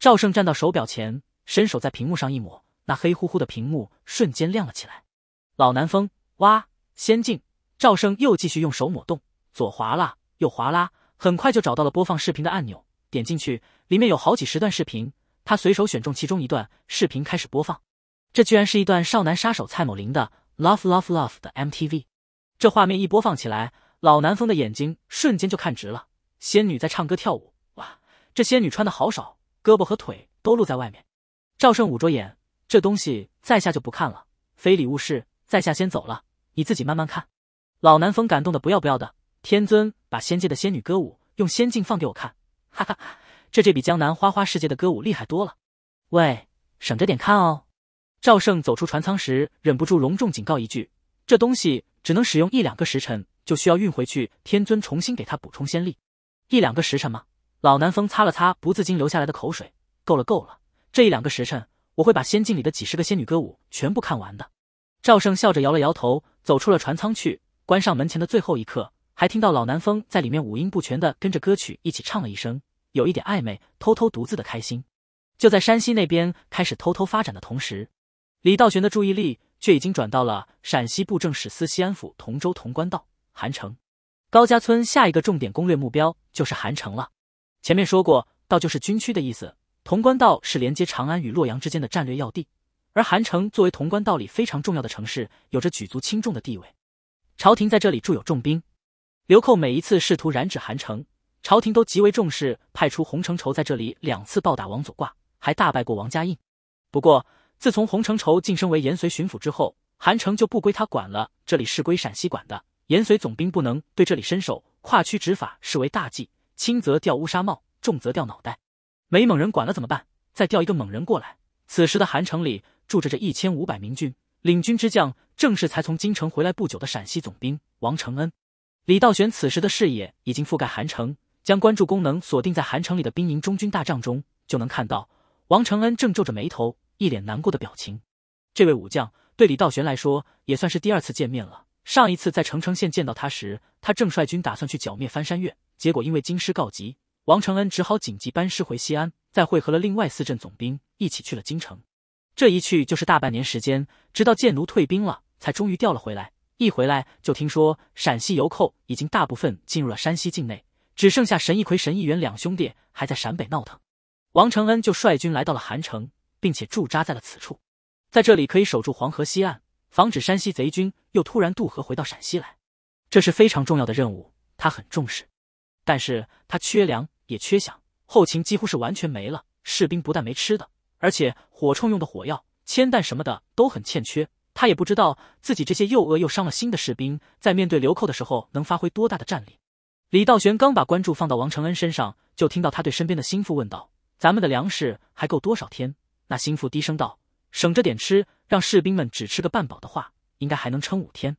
赵胜站到手表前，伸手在屏幕上一抹，那黑乎乎的屏幕瞬间亮了起来。老南风，哇，先进！赵胜又继续用手抹动，左滑啦，右滑啦，很快就找到了播放视频的按钮，点进去，里面有好几十段视频，他随手选中其中一段，视频开始播放。这居然是一段少男杀手蔡某林的 Love Love Love 的 M T V。这画面一播放起来，老南风的眼睛瞬间就看直了，仙女在唱歌跳舞，哇，这仙女穿的好少，胳膊和腿都露在外面。赵胜捂着眼，这东西在下就不看了，非礼勿视，在下先走了，你自己慢慢看。老南风感动的不要不要的，天尊，把仙界的仙女歌舞用仙境放给我看，哈哈，这这比江南花花世界的歌舞厉害多了。喂，省着点看哦。赵胜走出船舱时，忍不住隆重警告一句，这东西只能使用一两个时辰，就需要运回去，天尊重新给他补充仙力。一两个时辰吗？老南风擦了擦不自禁流下来的口水，够了够了，这一两个时辰，我会把仙境里的几十个仙女歌舞全部看完的。赵胜笑着摇了摇头，走出了船舱去，关上门前的最后一刻，还听到老南风在里面五音不全的跟着歌曲一起唱了一声，有一点暧昧，偷偷独自的开心。就在山西那边开始偷偷发展的同时，李道玄的注意力却已经转到了陕西布政使司西安府同州潼关道韩城高家村。下一个重点攻略目标就是韩城了。前面说过，道就是军区的意思，潼关道是连接长安与洛阳之间的战略要地，而韩城作为潼关道里非常重要的城市，有着举足轻重的地位。朝廷在这里驻有重兵，流寇每一次试图染指韩城，朝廷都极为重视，派出洪承畴在这里两次暴打王左挂，还大败过王家印。不过自从洪承畴晋升为延绥巡抚之后，韩城就不归他管了，这里是归陕西管的，延绥总兵不能对这里伸手，跨区执法视为大忌，轻则掉乌纱帽，重则掉脑袋。没猛人管了怎么办？再调一个猛人过来。此时的韩城里住着这一千五百名军，领军之将正是才从京城回来不久的陕西总兵王承恩。李道玄此时的视野已经覆盖韩城，将关注功能锁定在韩城里的兵营中军大帐中，就能看到王承恩正皱着眉头，一脸难过的表情。这位武将对李道玄来说也算是第二次见面了，上一次在澄城县见到他时，他正率军打算去剿灭翻山越，结果因为京师告急，王承恩只好紧急班师回西安，再会合了另外四镇总兵一起去了京城。这一去就是大半年时间，直到建奴退兵了，才终于调了回来。一回来就听说陕西游寇已经大部分进入了山西境内，只剩下沈一奎、沈一元两兄弟还在陕北闹腾。王承恩就率军来到了韩城，并且驻扎在了此处，在这里可以守住黄河西岸，防止山西贼军又突然渡河回到陕西来。这是非常重要的任务，他很重视。但是他缺粮也缺饷，后勤几乎是完全没了，士兵不但没吃的，而且火铳用的火药、铅弹什么的都很欠缺。他也不知道自己这些又饿又伤了心的士兵，在面对流寇的时候能发挥多大的战力。李道玄刚把关注放到王承恩身上，就听到他对身边的心腹问道，咱们的粮食还够多少天？那心腹低声道，省着点吃，让士兵们只吃个半饱的话，应该还能撑五天。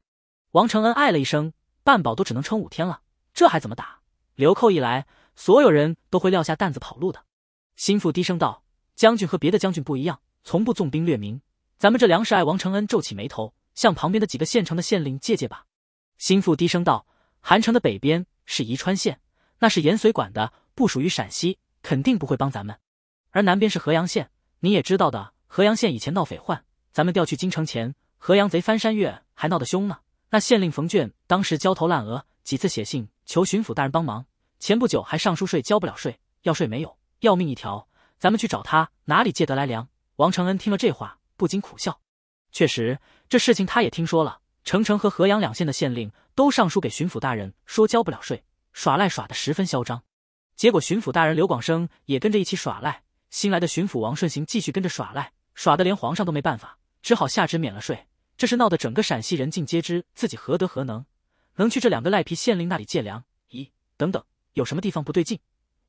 王承恩哎了一声，半饱都只能撑五天了，这还怎么打？流寇一来，所有人都会撂下担子跑路的。心腹低声道，将军和别的将军不一样，从不纵兵掠民，咱们这粮食爱。王承恩皱起眉头，向旁边的几个县城的县令借借吧。心腹低声道，韩城的北边是宜川县，那是延绥管的，不属于陕西，肯定不会帮咱们。而南边是河阳县，你也知道的，河阳县以前闹匪患，咱们调去京城前，河阳贼翻山越还闹得凶呢。那县令冯卷当时焦头烂额，几次写信求巡抚大人帮忙，前不久还上书税交不了税，要税没有，要命一条，咱们去找他，哪里借得来粮？王承恩听了这话不禁苦笑，确实这事情他也听说了，澄城和河阳两县的县令都上书给巡抚大人，说交不了税，耍赖耍得十分嚣张。结果巡抚大人刘广生也跟着一起耍赖，新来的巡抚王顺行继续跟着耍赖，耍得连皇上都没办法，只好下旨免了税。这是闹得整个陕西人尽皆知自己何德何能，能去这两个赖皮县令那里借粮？咦，等等，有什么地方不对劲？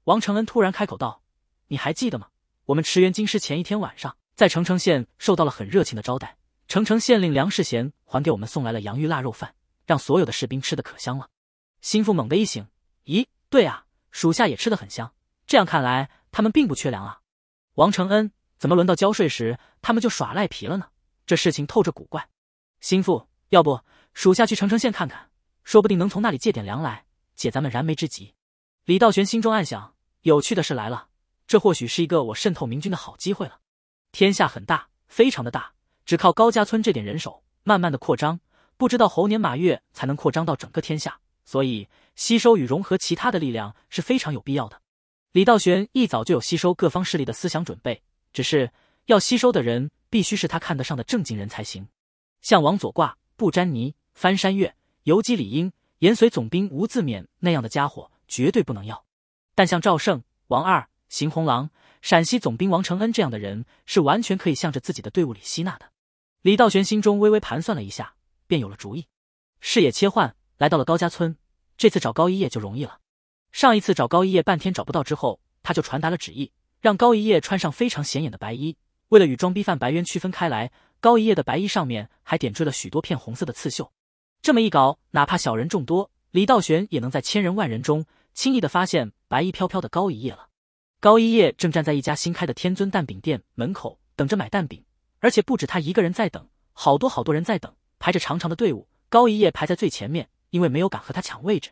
王承恩突然开口道：“你还记得吗？我们驰援京师前一天晚上，在澄城县受到了很热情的招待。澄城县令梁世贤还给我们送来了洋芋腊肉饭，让所有的士兵吃得可香了。”心腹猛地一醒：“咦，对啊，属下也吃得很香。这样看来，他们并不缺粮啊。”王承恩，怎么轮到交税时他们就耍赖皮了呢？这事情透着古怪。心腹，要不属下去澄城县看看，说不定能从那里借点粮来，解咱们燃眉之急。李道玄心中暗想，有趣的事来了，这或许是一个我渗透明军的好机会了。天下很大，非常的大，只靠高家村这点人手，慢慢的扩张，不知道猴年马月才能扩张到整个天下，所以吸收与融合其他的力量是非常有必要的。李道玄一早就有吸收各方势力的思想准备，只是要吸收的人必须是他看得上的正经人才行。像王佐挂、布詹尼、翻山岳、游击李英、延绥总兵吴自勉那样的家伙绝对不能要。但像赵胜、王二、邢洪郎、陕西总兵王承恩这样的人是完全可以向着自己的队伍里吸纳的。李道玄心中微微盘算了一下，便有了主意。视野切换，来到了高家村，这次找高一夜就容易了。上一次找高一夜半天找不到之后，他就传达了旨意，让高一夜穿上非常显眼的白衣。为了与装逼犯白渊区分开来，高一夜的白衣上面还点缀了许多片红色的刺绣。这么一搞，哪怕小人众多，李道玄也能在千人万人中轻易地发现白衣飘飘的高一夜了。高一夜正站在一家新开的天尊蛋饼店门口等着买蛋饼，而且不止他一个人在等，好多好多人在等，排着长长的队伍，高一夜排在最前面，因为没有敢和他抢位置。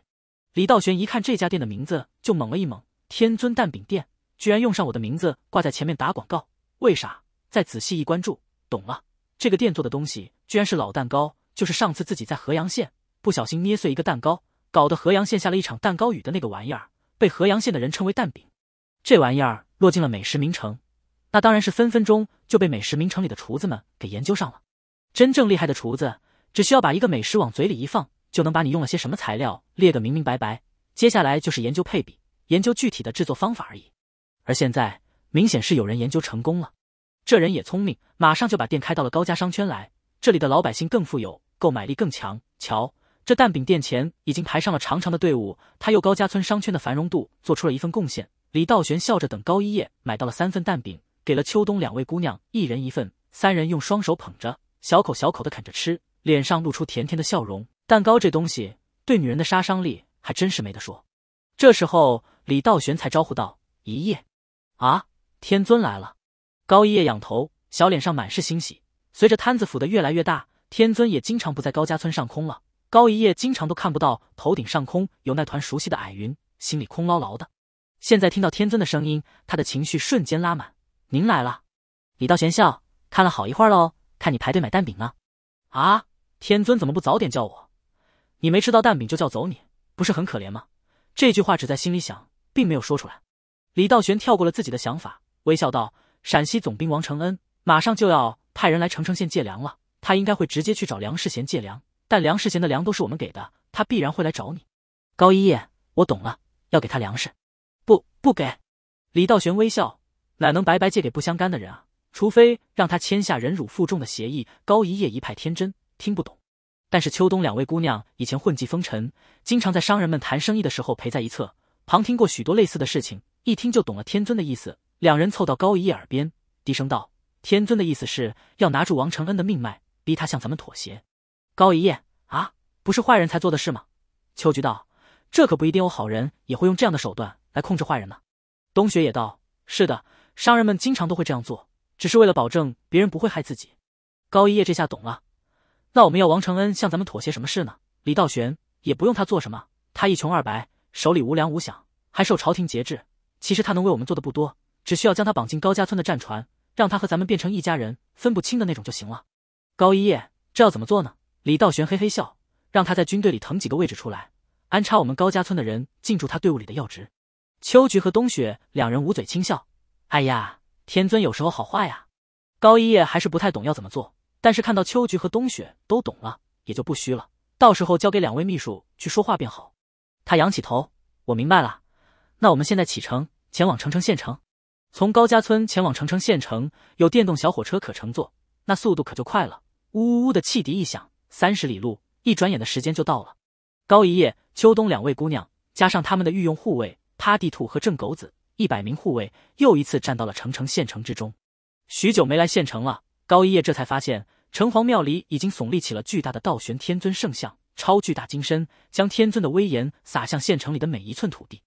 李道玄一看这家店的名字就猛了一猛，天尊蛋饼店，居然用上我的名字挂在前面打广告，为啥？再仔细一关注，懂了，这个店做的东西居然是老蛋糕，就是上次自己在河阳县不小心捏碎一个蛋糕，搞得河阳县下了一场蛋糕雨的那个玩意儿，被河阳县的人称为蛋饼。这玩意儿落进了美食名城，那当然是分分钟就被美食名城里的厨子们给研究上了。真正厉害的厨子，只需要把一个美食往嘴里一放，就能把你用了些什么材料列个明明白白，接下来就是研究配比，研究具体的制作方法而已。而现在明显是有人研究成功了，这人也聪明，马上就把店开到了高家商圈来，这里的老百姓更富有，购买力更强。瞧，这蛋饼店前已经排上了长长的队伍，他又高家村商圈的繁荣度做出了一份贡献。李道玄笑着等高一夜买到了三份蛋饼，给了秋冬两位姑娘一人一份，三人用双手捧着，小口小口的啃着吃，脸上露出甜甜的笑容。蛋糕这东西对女人的杀伤力还真是没得说。这时候李道玄才招呼道：“一夜啊，天尊来了。”高一夜仰头，小脸上满是欣喜。随着摊子俯得越来越大，天尊也经常不在高家村上空了，高一夜经常都看不到头顶上空有那团熟悉的矮云，心里空牢牢的。现在听到天尊的声音，他的情绪瞬间拉满。“您来了。”李道玄笑，看了好一会儿喽，看你排队买蛋饼呢。“啊，天尊怎么不早点叫我？你没吃到蛋饼就叫走你，不是很可怜吗？”这句话只在心里想，并没有说出来。李道玄跳过了自己的想法，微笑道：“陕西总兵王承恩马上就要派人来澄城县借粮了，他应该会直接去找梁世贤借粮，但梁世贤的粮都是我们给的，他必然会来找你。”“高一夜，我懂了，要给他粮食。”“不，不给。”李道玄微笑，哪能白白借给不相干的人啊？除非让他签下忍辱负重的协议。高一夜一派天真，听不懂。但是秋冬两位姑娘以前混迹风尘，经常在商人们谈生意的时候陪在一侧，旁听过许多类似的事情，一听就懂了天尊的意思。两人凑到高一夜耳边低声道：“天尊的意思是要拿住王承恩的命脉，逼他向咱们妥协。”高一夜：“啊，不是坏人才做的事吗？”秋菊道：“这可不一定，有好人也会用这样的手段来控制坏人呢。”冬雪也道：“是的，商人们经常都会这样做，只是为了保证别人不会害自己。”高一夜这下懂了，那我们要王承恩向咱们妥协什么事呢？李道玄也不用他做什么，他一穷二白，手里无粮无饷，还受朝廷节制，其实他能为我们做的不多，只需要将他绑进高家村的战船，让他和咱们变成一家人，分不清的那种就行了。”高一夜：“这要怎么做呢？”李道玄嘿嘿笑，让他在军队里腾几个位置出来，安插我们高家村的人进驻他队伍里的要职。秋菊和冬雪两人捂嘴轻笑：“哎呀，天尊有时候好坏呀。”高一夜还是不太懂要怎么做，但是看到秋菊和冬雪都懂了，也就不虚了，到时候交给两位秘书去说话便好。他仰起头：“我明白了，那我们现在启程，前往澄城县城。”从高家村前往澄城县城，有电动小火车可乘坐，那速度可就快了。呜呜呜的汽笛一响，三十里路一转眼的时间就到了。高一夜、秋冬两位姑娘，加上他们的御用护卫趴地兔和郑狗子，一百名护卫又一次站到了澄城县城之中。许久没来县城了，高一夜这才发现，城隍庙里已经耸立起了巨大的倒悬天尊圣像，超巨大金身将天尊的威严洒向县城里的每一寸土地。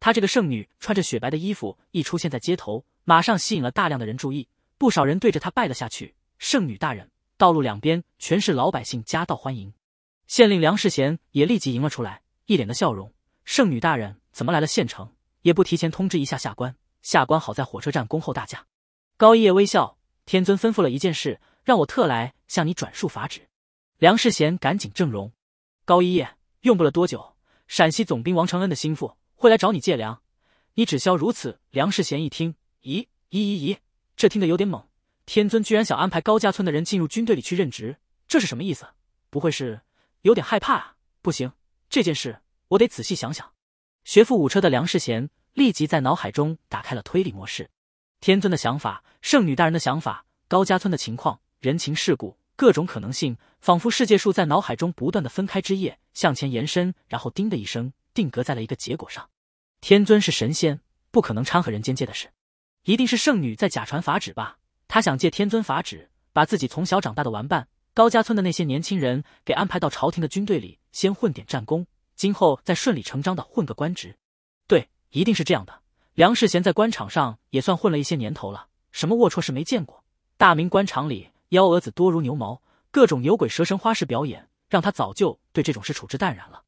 她这个圣女穿着雪白的衣服一出现在街头，马上吸引了大量的人注意，不少人对着她拜了下去。圣女大人，道路两边全是老百姓夹道欢迎。县令梁世贤也立即迎了出来，一脸的笑容。圣女大人怎么来了县城，也不提前通知一下下官，下官好在火车站恭候大驾。高一夜微笑，天尊吩咐了一件事，让我特来向你转述法旨。梁世贤赶紧正容。高一夜，用不了多久，陕西总兵王承恩的心腹会来找你借粮，你只消如此。梁世贤一听，咦咦咦咦，这听得有点猛，天尊居然想安排高家村的人进入军队里去任职，这是什么意思？不会是有点害怕啊？不行，这件事我得仔细想想。学富五车的梁世贤立即在脑海中打开了推理模式。天尊的想法，圣女大人的想法，高家村的情况，人情世故，各种可能性，仿佛世界树在脑海中不断的分开枝叶，向前延伸，然后叮的一声定格在了一个结果上。天尊是神仙，不可能掺和人间界的事，一定是圣女在假传法旨吧。她想借天尊法旨，把自己从小长大的玩伴高家村的那些年轻人给安排到朝廷的军队里，先混点战功，今后再顺理成章的混个官职。对，一定是这样的。梁世贤在官场上也算混了一些年头了，什么龌龊事没见过。大明官场里幺蛾子多如牛毛，各种牛鬼蛇神花式表演，让他早就对这种事处之淡然了。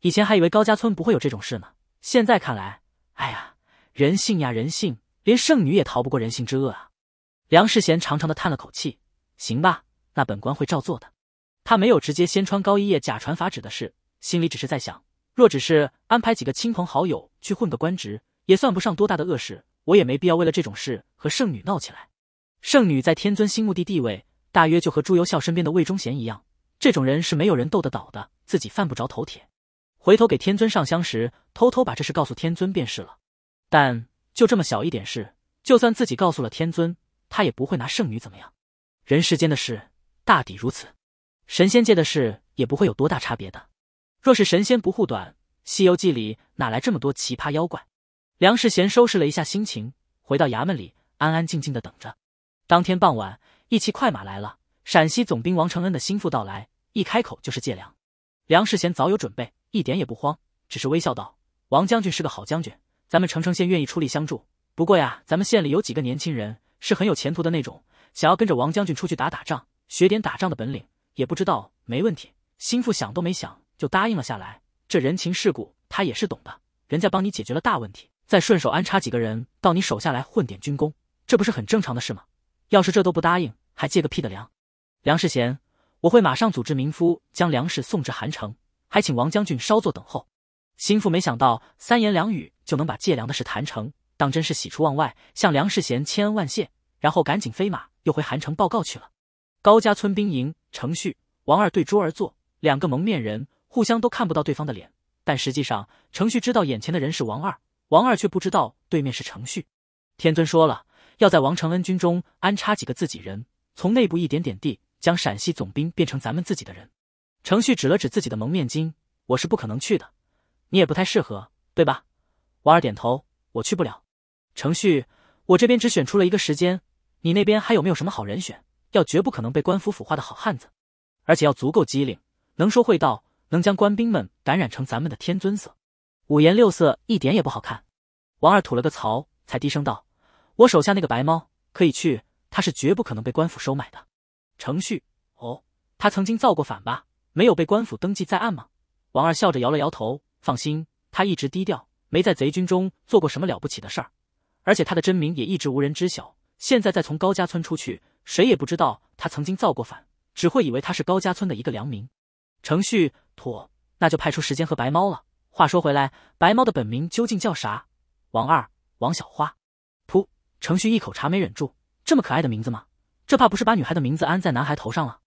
以前还以为高家村不会有这种事呢，现在看来，哎呀，人性呀人性，连圣女也逃不过人性之恶啊。梁世贤长长的叹了口气，行吧，那本官会照做的。他没有直接先穿高一夜假传法旨的事，心里只是在想，若只是安排几个亲朋好友去混个官职，也算不上多大的恶事，我也没必要为了这种事和圣女闹起来。圣女在天尊心目的地位，大约就和朱由校身边的魏忠贤一样，这种人是没有人斗得倒的，自己犯不着头铁。回头给天尊上香时，偷偷把这事告诉天尊便是了。但就这么小一点事，就算自己告诉了天尊，他也不会拿圣女怎么样。人世间的事大抵如此，神仙界的事也不会有多大差别的。若是神仙不护短，西游记里哪来这么多奇葩妖怪？梁世贤收拾了一下心情，回到衙门里安安静静的等着。当天傍晚，一骑快马来了，陕西总兵王承恩的心腹到来，一开口就是借粮。梁世贤早有准备，一点也不慌，只是微笑道，王将军是个好将军，咱们澄城县愿意出力相助，不过呀，咱们县里有几个年轻人是很有前途的那种，想要跟着王将军出去打打仗，学点打仗的本领，也不知道。没问题，心腹想都没想就答应了下来，这人情世故他也是懂的，人家帮你解决了大问题，再顺手安插几个人到你手下来混点军功，这不是很正常的事吗？要是这都不答应，还借个屁的粮。梁世贤，我会马上组织民夫将粮食送至韩城，还请王将军稍作等候。心腹没想到三言两语就能把借粮的事谈成，当真是喜出望外，向梁世贤千恩万谢，然后赶紧飞马又回韩城报告去了。高家村兵营，程旭、王二对桌而坐，两个蒙面人互相都看不到对方的脸，但实际上程旭知道眼前的人是王二，王二却不知道对面是程旭。天尊说了，要在王承恩军中安插几个自己人，从内部一点点地将陕西总兵变成咱们自己的人。程旭指了指自己的蒙面巾，我是不可能去的，你也不太适合，对吧？王二点头，我去不了。程旭，我这边只选出了一个时间，你那边还有没有什么好人选？要绝不可能被官府腐化的好汉子，而且要足够机灵，能说会道，能将官兵们感染成咱们的天尊色。五颜六色一点也不好看。王二吐了个槽，才低声道，我手下那个白猫可以去，他是绝不可能被官府收买的。程旭，哦，他曾经造过反吧？没有被官府登记在案吗？王二笑着摇了摇头，放心，他一直低调，没在贼军中做过什么了不起的事儿，而且他的真名也一直无人知晓，现在再从高家村出去，谁也不知道他曾经造过反，只会以为他是高家村的一个良民。程旭，妥，那就派出时间和白猫了。话说回来，白猫的本名究竟叫啥？王二，王小花。噗，程旭一口茶没忍住，这么可爱的名字吗？这怕不是把女孩的名字安在男孩头上了？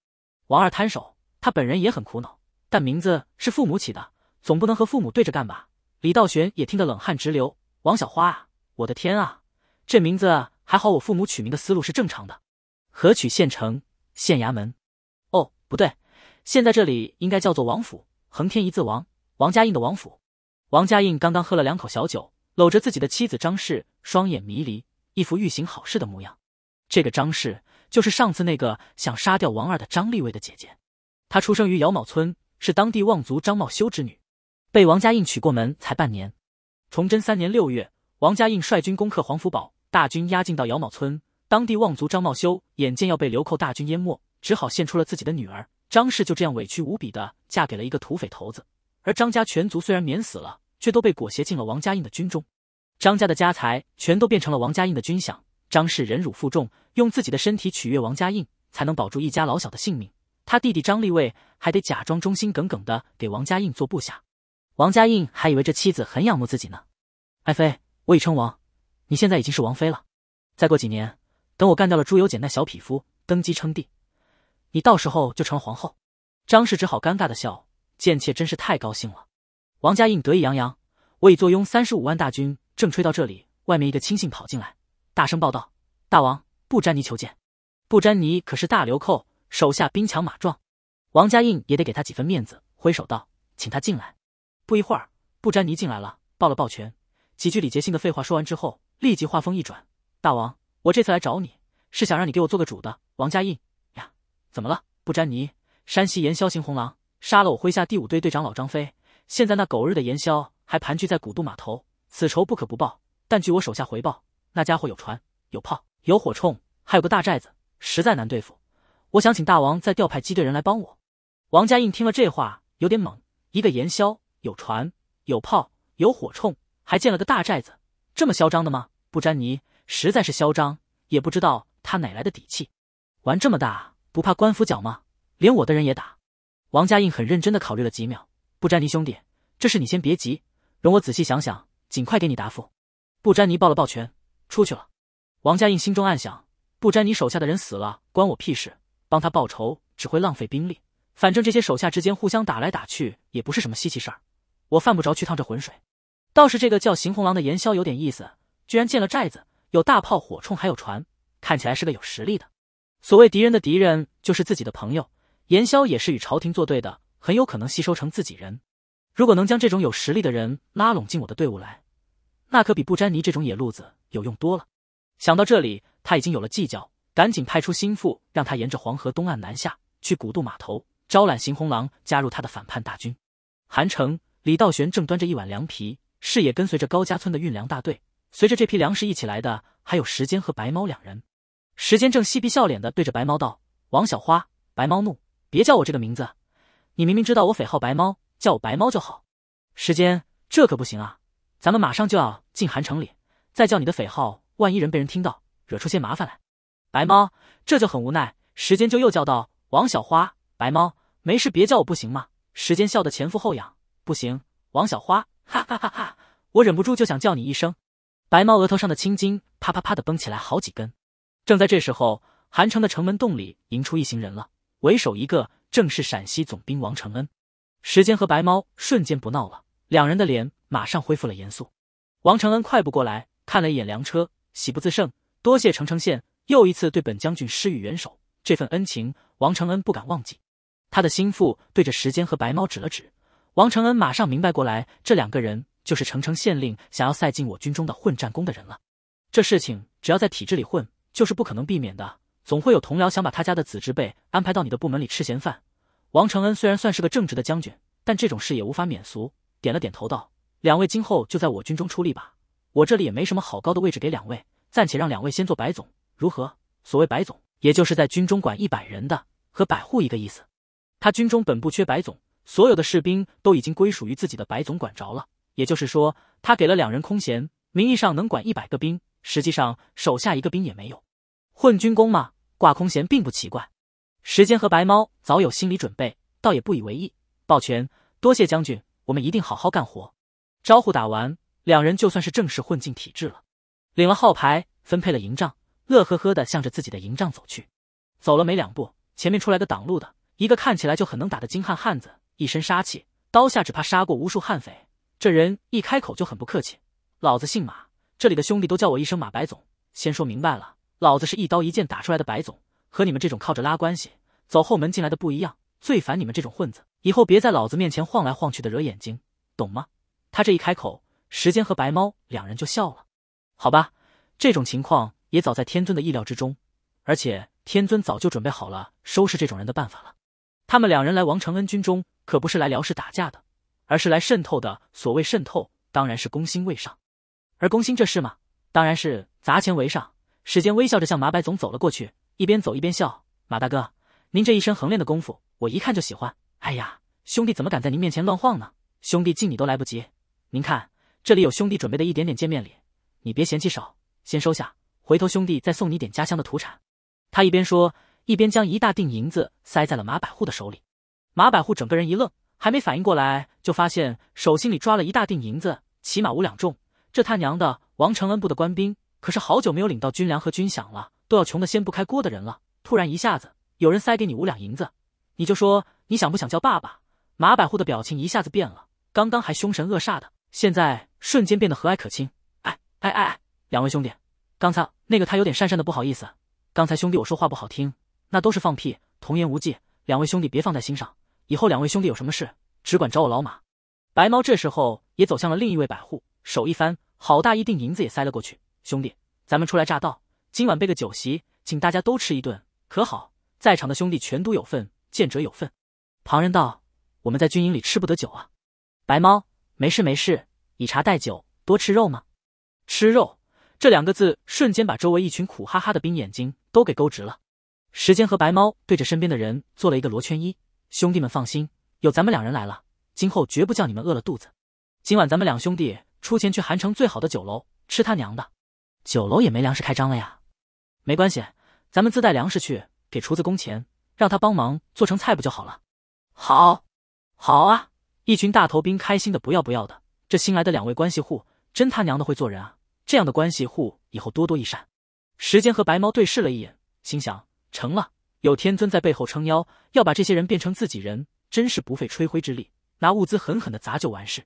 王二摊手，他本人也很苦恼，但名字是父母起的，总不能和父母对着干吧。李道玄也听得冷汗直流，王小花啊，我的天啊，这名字还好我父母取名的思路是正常的。何取县城县衙门？哦，不对，现在这里应该叫做王府，横天一字王，王家印的王府。王家印刚刚喝了两口小酒，搂着自己的妻子张氏，双眼迷离，一副欲行好事的模样。这个张氏就是上次那个想杀掉王二的张立卫的姐姐。她出生于姚卯村，是当地望族张茂修之女，被王家印娶过门才半年。崇祯三年六月，王家印率军攻克黄福堡，大军压境到姚卯村，当地望族张茂修眼见要被流寇大军淹没，只好献出了自己的女儿。张氏就这样委屈无比的嫁给了一个土匪头子。而张家全族虽然免死了，却都被裹挟进了王家印的军中。张家的家财全都变成了王家印的军饷。张氏忍辱负重，用自己的身体取悦王家印，才能保住一家老小的性命。他弟弟张立卫还得假装忠心耿耿的给王家印做部下。王家印还以为这妻子很仰慕自己呢。爱妃，我已称王，你现在已经是王妃了。再过几年，等我干掉了朱由检那小匹夫，登基称帝，你到时候就成了皇后。张氏只好尴尬的笑。贱妾真是太高兴了。王家印得意洋洋，我已坐拥三十五万大军。正吹到这里，外面一个亲信跑进来，大声报道：大王，布詹尼求见。布詹尼可是大流寇，手下兵强马壮，王家印也得给他几分面子，挥手道：请他进来。不一会儿，布詹尼进来了，抱了抱拳，几句礼节性的废话说完之后，立即话锋一转：大王，我这次来找你，是想让你给我做个主的。王家印呀，怎么了？布詹尼，山西盐枭邢红狼杀了我麾下第五队队长老张飞，现在那狗日的盐枭还盘踞在古渡码头，此仇不可不报。但据我手下回报，那家伙有船有炮有火铳，还有个大寨子，实在难对付。我想请大王再调派机队人来帮我。王家印听了这话有点猛，一个盐枭有船有炮有火铳，还建了个大寨子，这么嚣张的吗？布詹尼实在是嚣张，也不知道他哪来的底气，玩这么大不怕官府脚吗？连我的人也打。王家印很认真地考虑了几秒，布詹尼兄弟，这事你先别急，容我仔细想想，尽快给你答复。布詹尼抱了抱拳，出去了。王家印心中暗想，布詹尼手下的人死了，关我屁事，帮他报仇只会浪费兵力，反正这些手下之间互相打来打去也不是什么稀奇事儿，我犯不着去趟这浑水。倒是这个叫邢红狼的盐枭有点意思，居然建了寨子，有大炮火铳还有船，看起来是个有实力的。所谓敌人的敌人就是自己的朋友，盐枭也是与朝廷作对的，很有可能吸收成自己人。如果能将这种有实力的人拉拢进我的队伍来，那可比布詹尼这种野路子有用多了。想到这里，他已经有了计较，赶紧派出心腹，让他沿着黄河东岸南下，去古渡码头招揽邢红狼加入他的反叛大军。韩城，李道玄正端着一碗凉皮，视野跟随着高家村的运粮大队。随着这批粮食一起来的还有时间和白猫两人。时间正嬉皮笑脸地对着白猫道：王小花，白猫怒，别叫我这个名字，你明明知道我匪号白猫，叫我白猫就好。时间，这可不行啊，咱们马上就要进韩城里，再叫你的匪号，万一人被人听到，惹出些麻烦来。白猫这就很无奈，时间就又叫道：王小花，白猫，没事别叫我不行吗？时间笑得前俯后仰，不行，王小花，哈哈哈哈，我忍不住就想叫你一声。白猫额头上的青筋啪啪啪地蹦起来好几根。正在这时候，韩城的城门洞里迎出一行人了。为首一个正是陕西总兵王承恩。时间和白猫瞬间不闹了，两人的脸马上恢复了严肃。王承恩快步过来，看了一眼粮车，喜不自胜，多谢澄城县又一次对本将军施予援手，这份恩情王承恩不敢忘记。他的心腹对着时间和白猫指了指，王承恩马上明白过来，这两个人就是澄城县令想要塞进我军中的混战功的人了。这事情只要在体制里混，就是不可能避免的。总会有同僚想把他家的子侄辈安排到你的部门里吃闲饭。王承恩虽然算是个正直的将军，但这种事也无法免俗，点了点头道：两位今后就在我军中出力吧，我这里也没什么好高的位置给两位，暂且让两位先做白总，如何？所谓白总，也就是在军中管一百人的，和百户一个意思。他军中本不缺白总，所有的士兵都已经归属于自己的白总管着了，也就是说，他给了两人空闲，名义上能管一百个兵，实际上手下一个兵也没有。混军工嘛，挂空闲并不奇怪。时间和白猫早有心理准备，倒也不以为意，抱拳：多谢将军，我们一定好好干活。招呼打完，两人就算是正式混进体制了。领了号牌，分配了营帐，乐呵呵地向着自己的营帐走去。走了没两步，前面出来个挡路的，一个看起来就很能打的精悍汉子，一身杀气，刀下只怕杀过无数悍匪。这人一开口就很不客气：老子姓马，这里的兄弟都叫我一声马白总，先说明白了，老子是一刀一剑打出来的白总，和你们这种靠着拉关系走后门进来的不一样，最烦你们这种混子，以后别在老子面前晃来晃去的惹眼睛，懂吗？他这一开口，时间和白猫两人就笑了。好吧，这种情况也早在天尊的意料之中，而且天尊早就准备好了收拾这种人的办法了。他们两人来王承恩军中，可不是来聊事打架的，而是来渗透的。所谓渗透，当然是攻心位上。而攻心这事嘛，当然是砸钱为上。史坚微笑着向马白总走了过去，一边走一边笑：“马大哥，您这一身横练的功夫，我一看就喜欢。哎呀，兄弟怎么敢在您面前乱晃呢？兄弟敬你都来不及。您看，这里有兄弟准备的一点点见面礼，你别嫌弃少，先收下，回头兄弟再送你点家乡的土产。”他一边说，一边将一大锭银子塞在了马百户的手里。马百户整个人一愣，还没反应过来，就发现手心里抓了一大锭银子，起码五两重。这他娘的，王承恩部的官兵可是好久没有领到军粮和军饷了，都要穷得掀不开锅的人了。突然一下子有人塞给你五两银子，你就说你想不想叫爸爸？马百户的表情一下子变了，刚刚还凶神恶煞的，现在瞬间变得和蔼可亲。哎哎哎哎，两位兄弟，刚才那个他有点讪讪的不好意思，刚才兄弟我说话不好听，那都是放屁，童言无忌，两位兄弟别放在心上，以后两位兄弟有什么事只管找我老马。白猫这时候也走向了另一位百户，手一翻，好大一锭银子也塞了过去。兄弟，咱们初来乍到，今晚备个酒席，请大家都吃一顿，可好？在场的兄弟全都有份，见者有份。旁人道：“我们在军营里吃不得酒啊。”白猫：“没事没事，以茶代酒，多吃肉嘛。”吃肉这两个字瞬间把周围一群苦哈哈的兵眼睛都给勾直了。时间和白猫对着身边的人做了一个罗圈揖：“兄弟们放心，有咱们两人来了，今后绝不叫你们饿了肚子。今晚咱们两兄弟出钱去韩城最好的酒楼吃他娘的。”酒楼也没粮食开张了呀，没关系，咱们自带粮食去，给厨子工钱，让他帮忙做成菜不就好了？好，好啊！一群大头兵开心的不要不要的，这新来的两位关系户真他娘的会做人啊！这样的关系户以后多多益善。时间和白猫对视了一眼，心想：成了，有天尊在背后撑腰，要把这些人变成自己人，真是不费吹灰之力，拿物资狠狠的砸就完事。